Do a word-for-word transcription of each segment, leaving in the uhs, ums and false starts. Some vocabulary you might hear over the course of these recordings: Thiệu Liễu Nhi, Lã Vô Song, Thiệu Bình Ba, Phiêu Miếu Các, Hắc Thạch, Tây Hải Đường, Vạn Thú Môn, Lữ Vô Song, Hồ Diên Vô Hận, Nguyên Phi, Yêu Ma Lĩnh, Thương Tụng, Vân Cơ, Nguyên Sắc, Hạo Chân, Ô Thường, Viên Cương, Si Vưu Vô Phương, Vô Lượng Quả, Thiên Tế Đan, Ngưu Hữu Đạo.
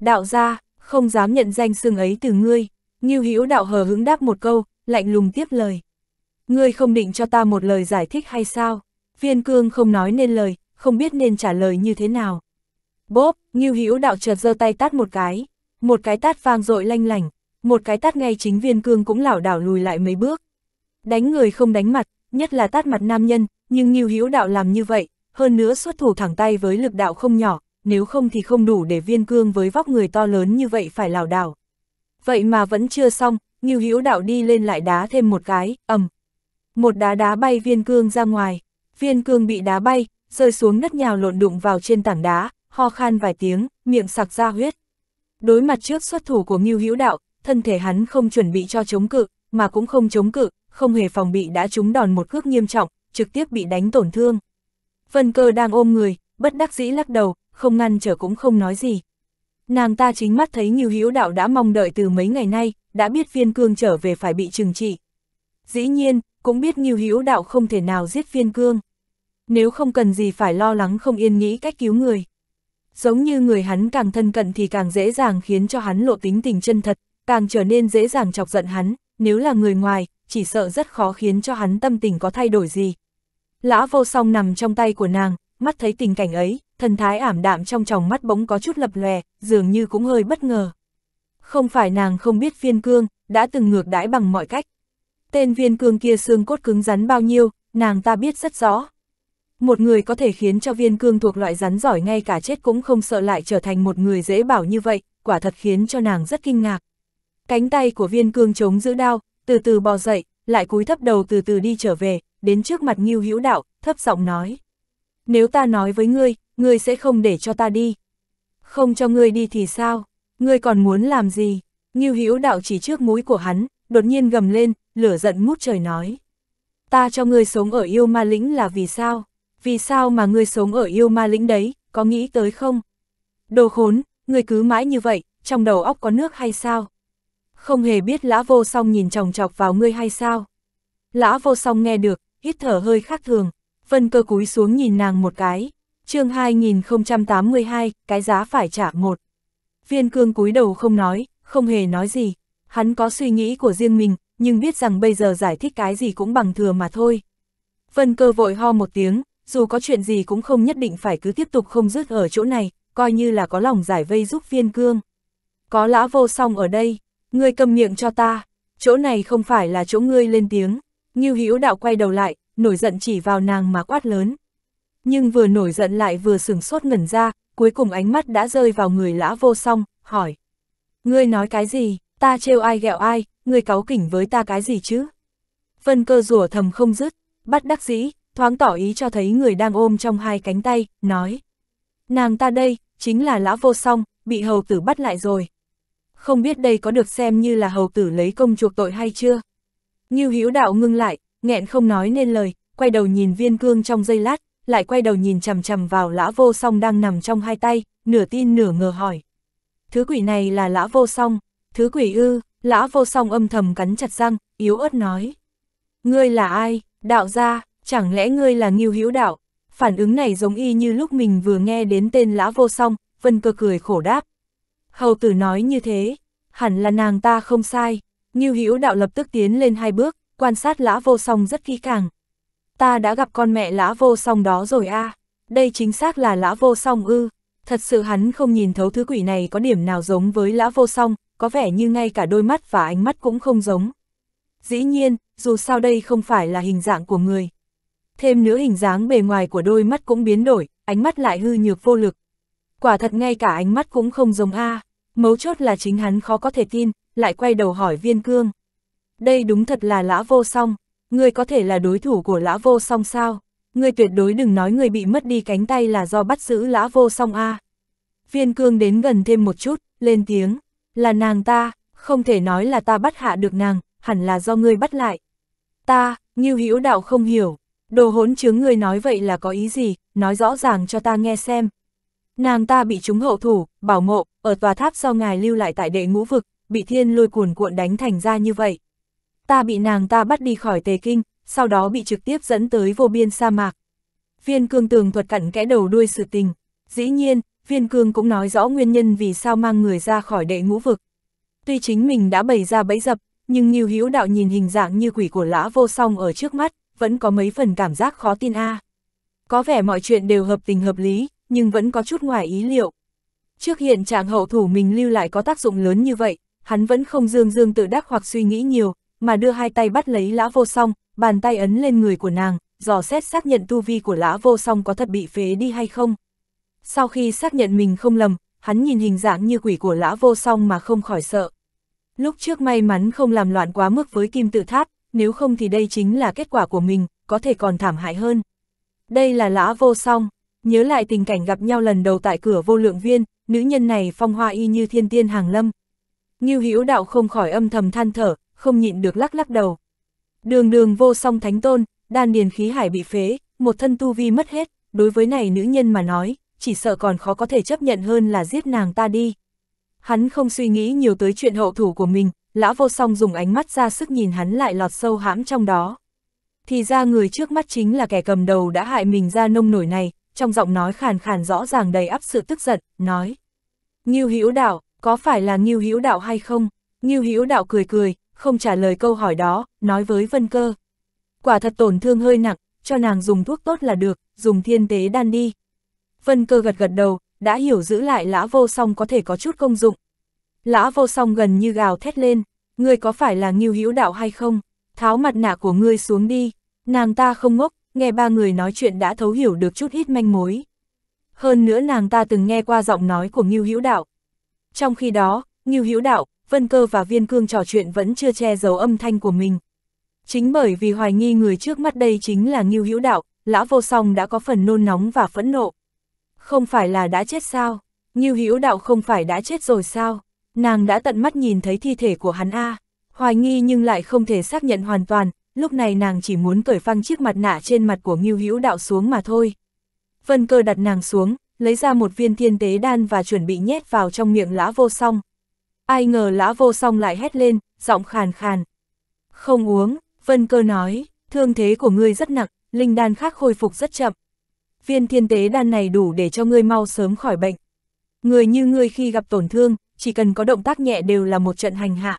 Đạo gia, không dám nhận danh xưng ấy từ ngươi. Ngưu Hữu Đạo hờ hững đáp một câu, lạnh lùng tiếp lời. Ngươi không định cho ta một lời giải thích hay sao? Viên Cương không nói nên lời, không biết nên trả lời như thế nào. Bốp, Ngưu Hữu Đạo chợt giơ tay tát một cái, một cái tát vang dội lanh lảnh, một cái tát ngay chính Viên Cương cũng lảo đảo lùi lại mấy bước. Đánh người không đánh mặt, nhất là tát mặt nam nhân, nhưng Ngưu Hữu Đạo làm như vậy, hơn nữa xuất thủ thẳng tay với lực đạo không nhỏ, nếu không thì không đủ để Viên Cương với vóc người to lớn như vậy phải lảo đảo. Vậy mà vẫn chưa xong, Ngưu Hữu Đạo đi lên lại đá thêm một cái, ầm. Một đá đá bay Viên Cương ra ngoài, Viên Cương bị đá bay, rơi xuống đất nhào lộn đụng vào trên tảng đá, ho khan vài tiếng, miệng sặc ra huyết. Đối mặt trước xuất thủ của Ngưu Hữu Đạo, thân thể hắn không chuẩn bị cho chống cự, mà cũng không chống cự, không hề phòng bị đã trúng đòn một cước nghiêm trọng, trực tiếp bị đánh tổn thương. Vân Cơ đang ôm người, bất đắc dĩ lắc đầu, không ngăn trở cũng không nói gì. Nàng ta chính mắt thấy Ngưu Hữu Đạo đã mong đợi từ mấy ngày nay, đã biết Viên Cương trở về phải bị trừng trị. Dĩ nhiên, cũng biết Ngưu Hữu Đạo không thể nào giết Viên Cương. Nếu không cần gì phải lo lắng không yên nghĩ cách cứu người. Giống như người hắn càng thân cận thì càng dễ dàng khiến cho hắn lộ tính tình chân thật, càng trở nên dễ dàng chọc giận hắn, nếu là người ngoài, chỉ sợ rất khó khiến cho hắn tâm tình có thay đổi gì. Lã Vô Song nằm trong tay của nàng, mắt thấy tình cảnh ấy, thần thái ảm đạm trong tròng mắt bỗng có chút lập lòe, dường như cũng hơi bất ngờ. Không phải nàng không biết Viên Cương, đã từng ngược đãi bằng mọi cách. Tên Viên Cương kia xương cốt cứng rắn bao nhiêu, nàng ta biết rất rõ. Một người có thể khiến cho Viên Cương thuộc loại rắn giỏi ngay cả chết cũng không sợ lại trở thành một người dễ bảo như vậy, quả thật khiến cho nàng rất kinh ngạc. Cánh tay của Viên Cương chống giữ đao, từ từ bò dậy, lại cúi thấp đầu từ từ đi trở về, đến trước mặt Ngưu Hữu Đạo, thấp giọng nói. Nếu ta nói với ngươi, ngươi sẽ không để cho ta đi. Không cho ngươi đi thì sao? Ngươi còn muốn làm gì? Ngưu Hữu Đạo chỉ trước mũi của hắn, đột nhiên gầm lên, lửa giận ngút trời nói. Ta cho ngươi sống ở Yêu Ma Lĩnh là vì sao? Vì sao mà ngươi sống ở Yêu Ma Lĩnh đấy, có nghĩ tới không? Đồ khốn, ngươi cứ mãi như vậy, trong đầu óc có nước hay sao? Không hề biết Lã Vô Song nhìn chòng chọc vào ngươi hay sao? Lã Vô Song nghe được, hít thở hơi khác thường, Vân Cơ cúi xuống nhìn nàng một cái. Chương hai nghìn không trăm tám mươi hai, cái giá phải trả một. Viên Cương cúi đầu không nói, không hề nói gì. Hắn có suy nghĩ của riêng mình, nhưng biết rằng bây giờ giải thích cái gì cũng bằng thừa mà thôi. Vân Cơ vội ho một tiếng, dù có chuyện gì cũng không nhất định phải cứ tiếp tục không dứt ở chỗ này, coi như là có lòng giải vây giúp Viên Cương. Có Lã Vô Song ở đây, ngươi câm miệng cho ta, chỗ này không phải là chỗ ngươi lên tiếng. Ngưu Hữu Đạo quay đầu lại, nổi giận chỉ vào nàng mà quát lớn. Nhưng vừa nổi giận lại vừa sửng sốt ngẩn ra, cuối cùng ánh mắt đã rơi vào người Lã Vô Song, hỏi. Ngươi nói cái gì, ta trêu ai ghẹo ai, ngươi cáu kỉnh với ta cái gì chứ? Vân Cơ rủa thầm không dứt, bất đắc dĩ, thoáng tỏ ý cho thấy người đang ôm trong hai cánh tay, nói. Nàng ta đây, chính là Lã Vô Song, bị hầu tử bắt lại rồi. Không biết đây có được xem như là hầu tử lấy công chuộc tội hay chưa? Ngưu Hữu Đạo ngưng lại, nghẹn không nói nên lời, quay đầu nhìn Viên Cương trong giây lát, lại quay đầu nhìn chằm chằm vào Lã Vô Song đang nằm trong hai tay, nửa tin nửa ngờ hỏi. Thứ quỷ này là Lã Vô Song, thứ quỷ ư? Lã Vô Song âm thầm cắn chặt răng, yếu ớt nói. Ngươi là ai? Đạo gia, chẳng lẽ ngươi là Ngưu Hữu Đạo? Phản ứng này giống y như lúc mình vừa nghe đến tên Lã Vô Song, Vân Cơ cười khổ đáp. Hầu tử nói như thế, hẳn là nàng ta không sai. Ngưu Hữu Đạo lập tức tiến lên hai bước, quan sát Lã Vô Song rất kỹ càng. Ta đã gặp con mẹ Lã Vô Song đó rồi a, à. Đây chính xác là Lã Vô Song ư? Thật sự hắn không nhìn thấu thứ quỷ này có điểm nào giống với Lã Vô Song, có vẻ như ngay cả đôi mắt và ánh mắt cũng không giống. Dĩ nhiên, dù sao đây không phải là hình dạng của người. Thêm nữa hình dáng bề ngoài của đôi mắt cũng biến đổi, ánh mắt lại hư nhược vô lực. Quả thật ngay cả ánh mắt cũng không giống a, à. Mấu chốt là chính hắn khó có thể tin, lại quay đầu hỏi Viên Cương. Đây đúng thật là Lã Vô Song, ngươi có thể là đối thủ của Lã Vô Song sao? Ngươi tuyệt đối đừng nói ngươi bị mất đi cánh tay là do bắt giữ Lã Vô Song a. À. Viên Cương đến gần thêm một chút, lên tiếng, là nàng ta, không thể nói là ta bắt hạ được nàng, hẳn là do ngươi bắt lại. Ta, Ngưu Hữu Đạo không hiểu, đồ hỗn chứng ngươi nói vậy là có ý gì, nói rõ ràng cho ta nghe xem. Nàng ta bị trúng hậu thủ, bảo mộ, ở tòa tháp do ngài lưu lại tại Đệ Ngũ Vực, bị thiên lôi cuồn cuộn đánh thành ra như vậy. Ta bị nàng ta bắt đi khỏi Tề Kinh, sau đó bị trực tiếp dẫn tới vô biên sa mạc. Viên Cương tường thuật cặn kẽ đầu đuôi sự tình. Dĩ nhiên, Viên Cương cũng nói rõ nguyên nhân vì sao mang người ra khỏi đệ ngũ vực. Tuy chính mình đã bày ra bẫy dập, nhưng Ngưu Hữu Đạo nhìn hình dạng như quỷ của Lã Vô Song ở trước mắt, vẫn có mấy phần cảm giác khó tin a. À. Có vẻ mọi chuyện đều hợp tình hợp lý, nhưng vẫn có chút ngoài ý liệu. Trước hiện trạng hậu thủ mình lưu lại có tác dụng lớn như vậy, hắn vẫn không dương dương tự đắc hoặc suy nghĩ nhiều, mà đưa hai tay bắt lấy Lã Vô Song, bàn tay ấn lên người của nàng, dò xét xác nhận tu vi của Lã Vô Song có thật bị phế đi hay không. Sau khi xác nhận mình không lầm, hắn nhìn hình dạng như quỷ của Lã Vô Song mà không khỏi sợ. Lúc trước may mắn không làm loạn quá mức với Kim Tự Tháp, nếu không thì đây chính là kết quả của mình, có thể còn thảm hại hơn. Đây là Lã Vô Song, nhớ lại tình cảnh gặp nhau lần đầu tại cửa Vô Lượng Viên, nữ nhân này phong hoa y như thiên tiên hàng lâm. Ngưu Hữu Đạo không khỏi âm thầm than thở, không nhịn được lắc lắc đầu. Đường đường Vô Song Thánh Tôn, đan điền khí hải bị phế, một thân tu vi mất hết, đối với này nữ nhân mà nói, chỉ sợ còn khó có thể chấp nhận hơn là giết nàng ta đi. Hắn không suy nghĩ nhiều tới chuyện hậu thủ của mình, Lã Vô Song dùng ánh mắt ra sức nhìn hắn lại lọt sâu hãm trong đó. Thì ra người trước mắt chính là kẻ cầm đầu đã hại mình ra nông nổi này, trong giọng nói khàn khàn rõ ràng đầy ắp sự tức giận, nói. Ngưu Hữu Đạo, có phải là Ngưu Hữu Đạo hay không? Ngưu Hữu Đạo cười cười, không trả lời câu hỏi đó, nói với Vân Cơ. Quả thật tổn thương hơi nặng, cho nàng dùng thuốc tốt là được, dùng thiên tế đan đi. Vân Cơ gật gật đầu, đã hiểu giữ lại Lã Vô Song có thể có chút công dụng. Lã Vô Song gần như gào thét lên, ngươi có phải là Ngưu Hữu Đạo hay không? Tháo mặt nạ của ngươi xuống đi. Nàng ta không ngốc, nghe ba người nói chuyện đã thấu hiểu được chút ít manh mối. Hơn nữa nàng ta từng nghe qua giọng nói của Ngưu Hữu Đạo. Trong khi đó, Ngưu Hữu Đạo, Vân Cơ và Viên Cương trò chuyện vẫn chưa che giấu âm thanh của mình. Chính bởi vì hoài nghi người trước mắt đây chính là Ngưu Hữu Đạo, Lã Vô Song đã có phần nôn nóng và phẫn nộ. Không phải là đã chết sao? Ngưu Hữu Đạo không phải đã chết rồi sao? Nàng đã tận mắt nhìn thấy thi thể của hắn a. À. Hoài nghi nhưng lại không thể xác nhận hoàn toàn, lúc này nàng chỉ muốn cởi phăng chiếc mặt nạ trên mặt của Ngưu Hữu Đạo xuống mà thôi. Vân Cơ đặt nàng xuống, lấy ra một viên thiên tế đan và chuẩn bị nhét vào trong miệng Lã Vô Song. Ai ngờ Lã Vô Song lại hét lên, giọng khàn khàn. Không uống, Vân Cơ nói, thương thế của ngươi rất nặng, linh đan khác khôi phục rất chậm. Viên thiên tế đan này đủ để cho ngươi mau sớm khỏi bệnh. Người như ngươi khi gặp tổn thương, chỉ cần có động tác nhẹ đều là một trận hành hạ.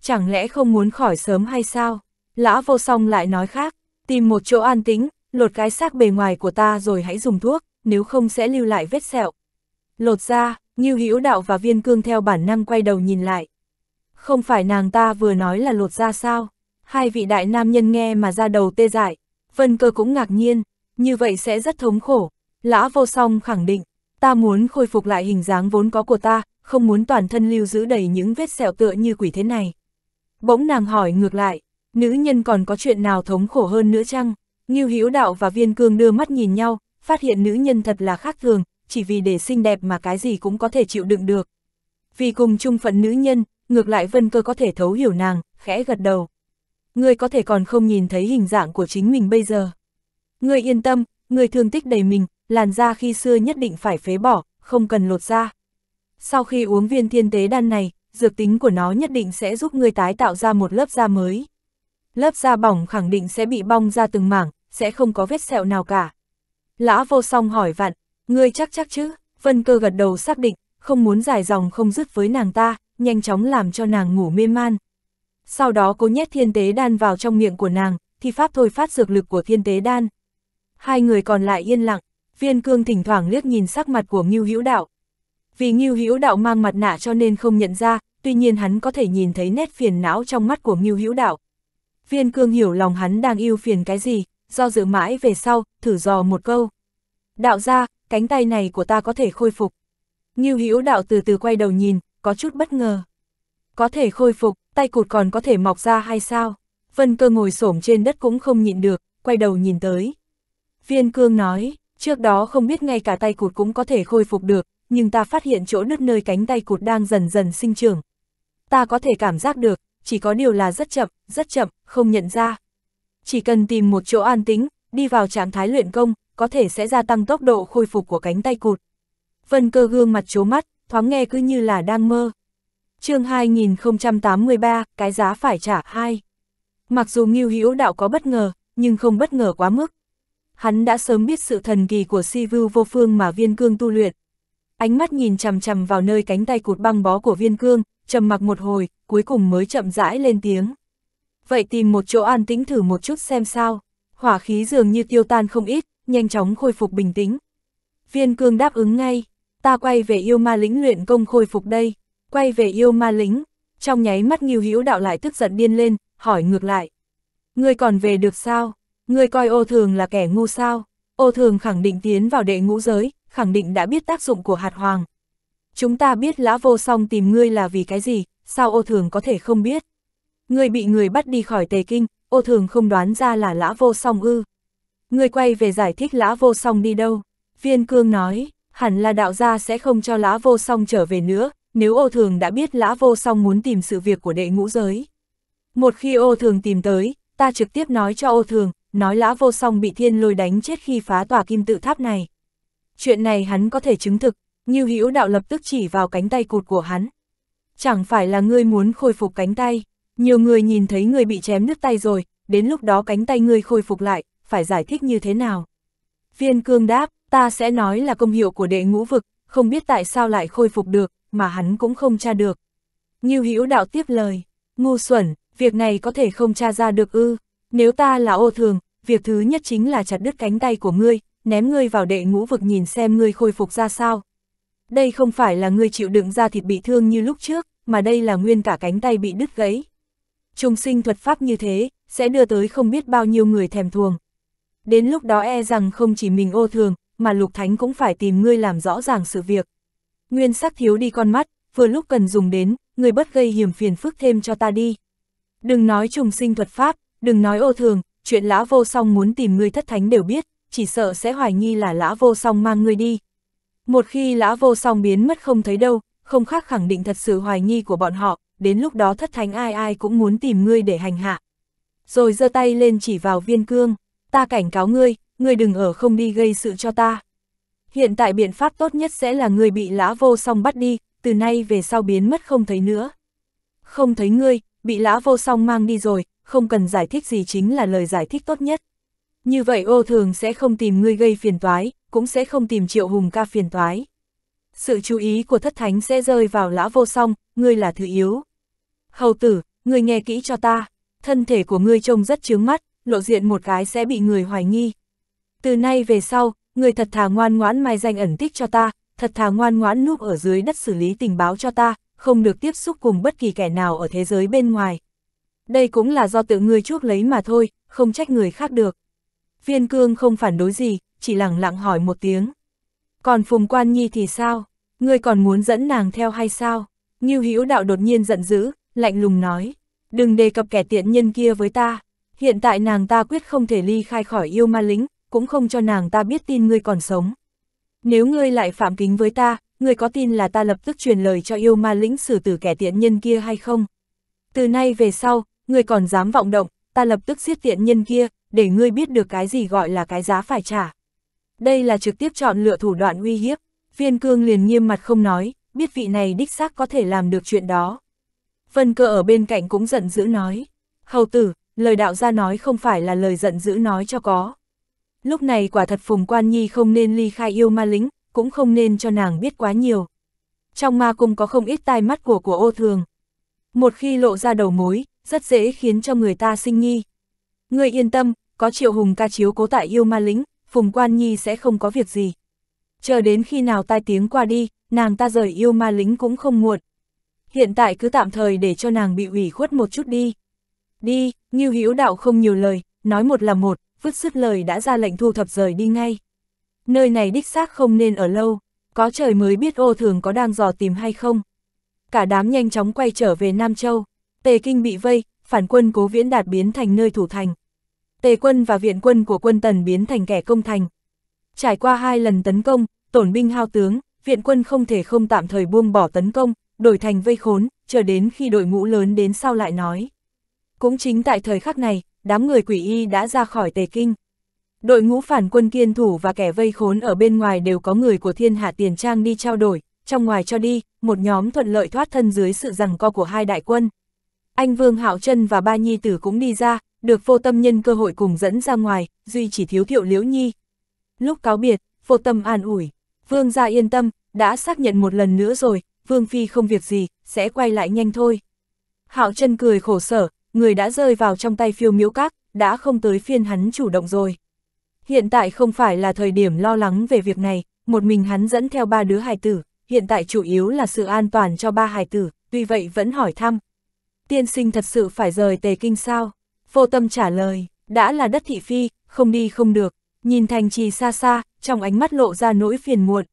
Chẳng lẽ không muốn khỏi sớm hay sao? Lã Vô Song lại nói khác, tìm một chỗ an tĩnh, lột cái xác bề ngoài của ta rồi hãy dùng thuốc, nếu không sẽ lưu lại vết sẹo. Lột ra, Ngưu Hữu Đạo và Viên Cương theo bản năng quay đầu nhìn lại. Không phải nàng ta vừa nói là lột ra sao? Hai vị đại nam nhân nghe mà ra đầu tê dại, Vân Cơ cũng ngạc nhiên, như vậy sẽ rất thống khổ. Lã Vô Song khẳng định, ta muốn khôi phục lại hình dáng vốn có của ta, không muốn toàn thân lưu giữ đầy những vết sẹo tựa như quỷ thế này. Bỗng nàng hỏi ngược lại, nữ nhân còn có chuyện nào thống khổ hơn nữa chăng? Ngưu Hữu Đạo và Viên Cương đưa mắt nhìn nhau, phát hiện nữ nhân thật là khác thường, chỉ vì để xinh đẹp mà cái gì cũng có thể chịu đựng được. Vì cùng chung phận nữ nhân, ngược lại Vân Cơ có thể thấu hiểu nàng, khẽ gật đầu. Ngươi có thể còn không nhìn thấy hình dạng của chính mình bây giờ. Ngươi yên tâm, ngươi thương tích đầy mình, làn da khi xưa nhất định phải phế bỏ, không cần lột da. Sau khi uống viên thiên tế đan này, dược tính của nó nhất định sẽ giúp ngươi tái tạo ra một lớp da mới. Lớp da bỏng khẳng định sẽ bị bong ra từng mảng, sẽ không có vết sẹo nào cả. Lã Vô Song hỏi vặn, ngươi chắc chắc chứ? Vân Cơ gật đầu xác định, không muốn dài dòng không dứt với nàng ta, nhanh chóng làm cho nàng ngủ mê man. Sau đó cô nhét thiên tế đan vào trong miệng của nàng, thi pháp thôi phát dược lực của thiên tế đan. Hai người còn lại yên lặng, Viên Cương thỉnh thoảng liếc nhìn sắc mặt của Ngưu Hữu Đạo. Vì Ngưu Hữu Đạo mang mặt nạ cho nên không nhận ra, tuy nhiên hắn có thể nhìn thấy nét phiền não trong mắt của Ngưu Hữu Đạo. Viên Cương hiểu lòng hắn đang ưu phiền cái gì, do dự mãi về sau, thử dò một câu. Đạo ra, cánh tay này của ta có thể khôi phục. Ngưu Hữu Đạo từ từ quay đầu nhìn, có chút bất ngờ. Có thể khôi phục, tay cụt còn có thể mọc ra hay sao? Vân Cơ ngồi xổm trên đất cũng không nhịn được, quay đầu nhìn tới. Viên Cương nói, trước đó không biết ngay cả tay cụt cũng có thể khôi phục được, nhưng ta phát hiện chỗ nứt nơi cánh tay cụt đang dần dần sinh trưởng. Ta có thể cảm giác được, chỉ có điều là rất chậm, rất chậm, không nhận ra. Chỉ cần tìm một chỗ an tĩnh, đi vào trạng thái luyện công, có thể sẽ gia tăng tốc độ khôi phục của cánh tay cụt. Vân Cơ gương mặt chố mắt, thoáng nghe cứ như là đang mơ. Chương hai nghìn không trăm tám mươi ba, cái giá phải trả hai. Mặc dù Ngưu Hữu Đạo có bất ngờ, nhưng không bất ngờ quá mức. Hắn đã sớm biết sự thần kỳ của Si Vưu Vô Phương mà Viên Cương tu luyện. ánh mắt nhìn chằm chằm vào nơi cánh tay cụt băng bó của Viên Cương, trầm mặc một hồi, cuối cùng mới chậm rãi lên tiếng. Vậy tìm một chỗ an tĩnh thử một chút xem sao. Hỏa khí dường như tiêu tan không ít, nhanh chóng khôi phục bình tĩnh. Viên Cương đáp ứng ngay, ta quay về yêu ma lĩnh luyện công khôi phục đây. Quay về yêu ma lĩnh, trong nháy mắt Ngưu Hữu Đạo lại tức giận điên lên, hỏi ngược lại. Ngươi còn về được sao? Ngươi coi Ô Thường là kẻ ngu sao? Ô Thường khẳng định tiến vào đệ ngũ giới, khẳng định đã biết tác dụng của hạt hoàng. Chúng ta biết Lã Vô Song tìm ngươi là vì cái gì, sao Ô Thường có thể không biết? Ngươi bị người bắt đi khỏi Tề Kinh, Ô Thường không đoán ra là Lã Vô Song ư? Ngươi quay về giải thích Lã Vô Song đi đâu? Viên Cương nói, hẳn là đạo gia sẽ không cho Lã Vô Song trở về nữa, nếu Ô Thường đã biết Lã Vô Song muốn tìm sự việc của đệ ngũ giới. Một khi Ô Thường tìm tới, ta trực tiếp nói cho Ô Thường, nói Lã Vô Song bị Thiên Lôi đánh chết khi phá tòa kim tự tháp này. Chuyện này hắn có thể chứng thực, Ngưu Hữu Đạo lập tức chỉ vào cánh tay cụt của hắn. Chẳng phải là ngươi muốn khôi phục cánh tay, nhiều người nhìn thấy ngươi bị chém đứt tay rồi, đến lúc đó cánh tay ngươi khôi phục lại, phải giải thích như thế nào? Viên Cương đáp, ta sẽ nói là công hiệu của đệ ngũ vực, không biết tại sao lại khôi phục được, mà hắn cũng không tra được. Ngưu Hữu Đạo tiếp lời, ngu xuẩn, việc này có thể không tra ra được ư? Nếu ta là Ô Thường, việc thứ nhất chính là chặt đứt cánh tay của ngươi, ném ngươi vào đệ ngũ vực nhìn xem ngươi khôi phục ra sao. Đây không phải là ngươi chịu đựng da thịt bị thương như lúc trước, mà đây là nguyên cả cánh tay bị đứt gãy. Trùng sinh thuật pháp như thế, sẽ đưa tới không biết bao nhiêu người thèm thuồng. Đến lúc đó e rằng không chỉ mình Ô Thường, mà Lục Thánh cũng phải tìm ngươi làm rõ ràng sự việc. Nguyên sắc thiếu đi con mắt, vừa lúc cần dùng đến, ngươi bất gây hiểm phiền phức thêm cho ta đi. Đừng nói trùng sinh thuật pháp, đừng nói Ô Thường, chuyện Lã Vô Song muốn tìm ngươi thất thánh đều biết, chỉ sợ sẽ hoài nghi là Lã Vô Song mang ngươi đi. Một khi Lã Vô Song biến mất không thấy đâu, không khác khẳng định thật sự hoài nghi của bọn họ, đến lúc đó thất thánh ai ai cũng muốn tìm ngươi để hành hạ. Rồi giơ tay lên chỉ vào Viên Cương, ta cảnh cáo ngươi, ngươi đừng ở không đi gây sự cho ta. Hiện tại biện pháp tốt nhất sẽ là ngươi bị Lã Vô Song bắt đi, từ nay về sau biến mất không thấy nữa. Không thấy ngươi, bị Lã Vô Song mang đi rồi, không cần giải thích gì chính là lời giải thích tốt nhất. Như vậy Ô Thường sẽ không tìm ngươi gây phiền toái, cũng sẽ không tìm Triệu Hùng ca phiền toái. Sự chú ý của thất thánh sẽ rơi vào Lã Vô Song, ngươi là thứ yếu. Hầu tử, ngươi nghe kỹ cho ta, thân thể của ngươi trông rất chướng mắt, lộ diện một cái sẽ bị người hoài nghi. Từ nay về sau, ngươi thật thà ngoan ngoãn mai danh ẩn tích cho ta, thật thà ngoan ngoãn núp ở dưới đất xử lý tình báo cho ta, không được tiếp xúc cùng bất kỳ kẻ nào ở thế giới bên ngoài. Đây cũng là do tự ngươi chuốc lấy mà thôi, không trách người khác được. Viên Cương không phản đối gì, chỉ lẳng lặng hỏi một tiếng. Còn Phùng Quan Nhi thì sao? Ngươi còn muốn dẫn nàng theo hay sao? Ngưu Hữu Đạo đột nhiên giận dữ, lạnh lùng nói. Đừng đề cập kẻ tiện nhân kia với ta. Hiện tại nàng ta quyết không thể ly khai khỏi yêu ma lính, cũng không cho nàng ta biết tin ngươi còn sống. Nếu ngươi lại phạm kính với ta, ngươi có tin là ta lập tức truyền lời cho yêu ma lính xử tử kẻ tiện nhân kia hay không? Từ nay về sau, ngươi còn dám vọng động, ta lập tức giết tiện nhân kia, để ngươi biết được cái gì gọi là cái giá phải trả. Đây là trực tiếp chọn lựa thủ đoạn uy hiếp. Viên Cương liền nghiêm mặt không nói, biết vị này đích xác có thể làm được chuyện đó. Vân Cơ ở bên cạnh cũng giận dữ nói. Hầu tử, lời đạo gia nói không phải là lời giận dữ nói cho có. Lúc này quả thật Phùng Quan Nhi không nên ly khai yêu ma lính, cũng không nên cho nàng biết quá nhiều. Trong ma cung có không ít tai mắt của của Ô Thường. Một khi lộ ra đầu mối, rất dễ khiến cho người ta sinh nghi. Ngươi yên tâm, có Triệu Hùng ca chiếu cố tại yêu ma lính, Phùng Quan Nhi sẽ không có việc gì. Chờ đến khi nào tai tiếng qua đi, nàng ta rời yêu ma lính cũng không muộn. Hiện tại cứ tạm thời để cho nàng bị ủy khuất một chút đi. Đi, Ngưu Hữu Đạo không nhiều lời, nói một là một, vứt sứt lời đã ra lệnh thu thập rời đi ngay. Nơi này đích xác không nên ở lâu, có trời mới biết Ô Thường có đang dò tìm hay không. Cả đám nhanh chóng quay trở về Nam Châu. Tề Kinh bị vây, phản quân Cố Viễn Đạt biến thành nơi thủ thành. Tề quân và viện quân của quân Tần biến thành kẻ công thành. Trải qua hai lần tấn công, tổn binh hao tướng, viện quân không thể không tạm thời buông bỏ tấn công, đổi thành vây khốn, chờ đến khi đội ngũ lớn đến sau lại nói. Cũng chính tại thời khắc này, đám người Quỷ Y đã ra khỏi Tề Kinh. Đội ngũ phản quân kiên thủ và kẻ vây khốn ở bên ngoài đều có người của Thiên Hạ Tiền Trang đi trao đổi, trong ngoài cho đi, một nhóm thuận lợi thoát thân dưới sự giằng co của hai đại quân. Anh Vương Hạo Trân và ba nhi tử cũng đi ra, được Vô Tâm nhân cơ hội cùng dẫn ra ngoài, duy chỉ thiếu Thiệu Liễu Nhi. Lúc cáo biệt, Vô Tâm an ủi, vương gia yên tâm, đã xác nhận một lần nữa rồi, Vương Phi không việc gì, sẽ quay lại nhanh thôi. Hạo Chân cười khổ sở, người đã rơi vào trong tay Phiêu Miễu Các, đã không tới phiên hắn chủ động rồi. Hiện tại không phải là thời điểm lo lắng về việc này, một mình hắn dẫn theo ba đứa hài tử, hiện tại chủ yếu là sự an toàn cho ba hài tử, tuy vậy vẫn hỏi thăm. Tiên sinh thật sự phải rời Tề Kinh sao? Vô Tâm trả lời, đã là đất thị phi, không đi không được. Nhìn thành trì xa xa, trong ánh mắt lộ ra nỗi phiền muộn.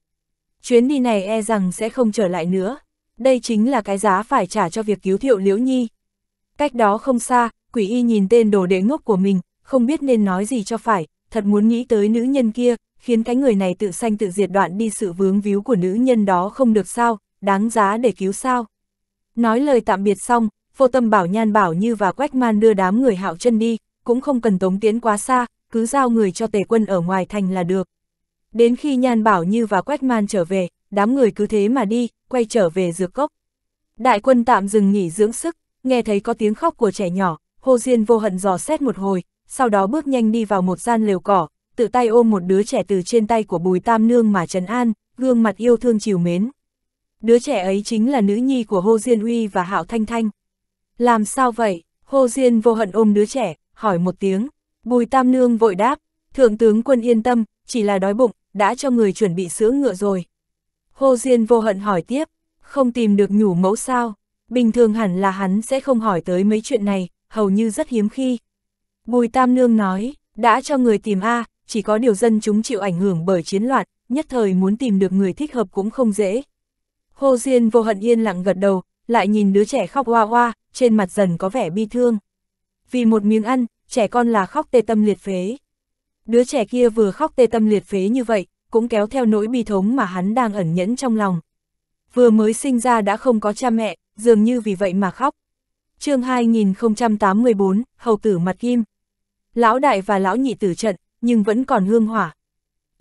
Chuyến đi này e rằng sẽ không trở lại nữa. Đây chính là cái giá phải trả cho việc cứu Thiệu Liễu Nhi. Cách đó không xa, Quỷ Y nhìn tên đồ đệ ngốc của mình, không biết nên nói gì cho phải, thật muốn nghĩ tới nữ nhân kia, khiến cái người này tự sanh tự diệt, đoạn đi sự vướng víu của nữ nhân đó không được sao, đáng giá để cứu sao. Nói lời tạm biệt xong, Vô Tâm bảo Nhan Bảo Như và Quách Man đưa đám người Hạo Chân đi, cũng không cần tống tiến quá xa, cứ giao người cho Tề Quân ở ngoài thành là được. Đến khi Nhan Bảo Như và Quách Man trở về, đám người cứ thế mà đi, quay trở về Dược Cốc. Đại Quân tạm dừng nghỉ dưỡng sức, nghe thấy có tiếng khóc của trẻ nhỏ, Hồ Diên vô hận dò xét một hồi, sau đó bước nhanh đi vào một gian lều cỏ, tự tay ôm một đứa trẻ từ trên tay của Bùi Tam Nương mà trấn an, gương mặt yêu thương trìu mến. Đứa trẻ ấy chính là nữ nhi của Hồ Diên Uy và Hạo Thanh Thanh. Làm sao vậy? Hồ Diên vô hận ôm đứa trẻ, hỏi một tiếng. Bùi Tam Nương vội đáp, thượng tướng quân yên tâm, chỉ là đói bụng, đã cho người chuẩn bị sữa ngựa rồi. Hồ Diên vô hận hỏi tiếp, không tìm được nhủ mẫu sao? Bình thường hẳn là hắn sẽ không hỏi tới mấy chuyện này, hầu như rất hiếm khi. Bùi Tam Nương nói, đã cho người tìm a, chỉ có điều dân chúng chịu ảnh hưởng bởi chiến loạn, nhất thời muốn tìm được người thích hợp cũng không dễ. Hồ Diên vô hận yên lặng gật đầu, lại nhìn đứa trẻ khóc oa oa, trên mặt dần có vẻ bi thương. Vì một miếng ăn, trẻ con là khóc tê tâm liệt phế. Đứa trẻ kia vừa khóc tê tâm liệt phế như vậy, cũng kéo theo nỗi bi thống mà hắn đang ẩn nhẫn trong lòng. Vừa mới sinh ra đã không có cha mẹ, dường như vì vậy mà khóc. Chương hai nghìn không trăm tám mươi tư, Hầu tử mặt kim. Lão đại và lão nhị tử trận, nhưng vẫn còn hương hỏa.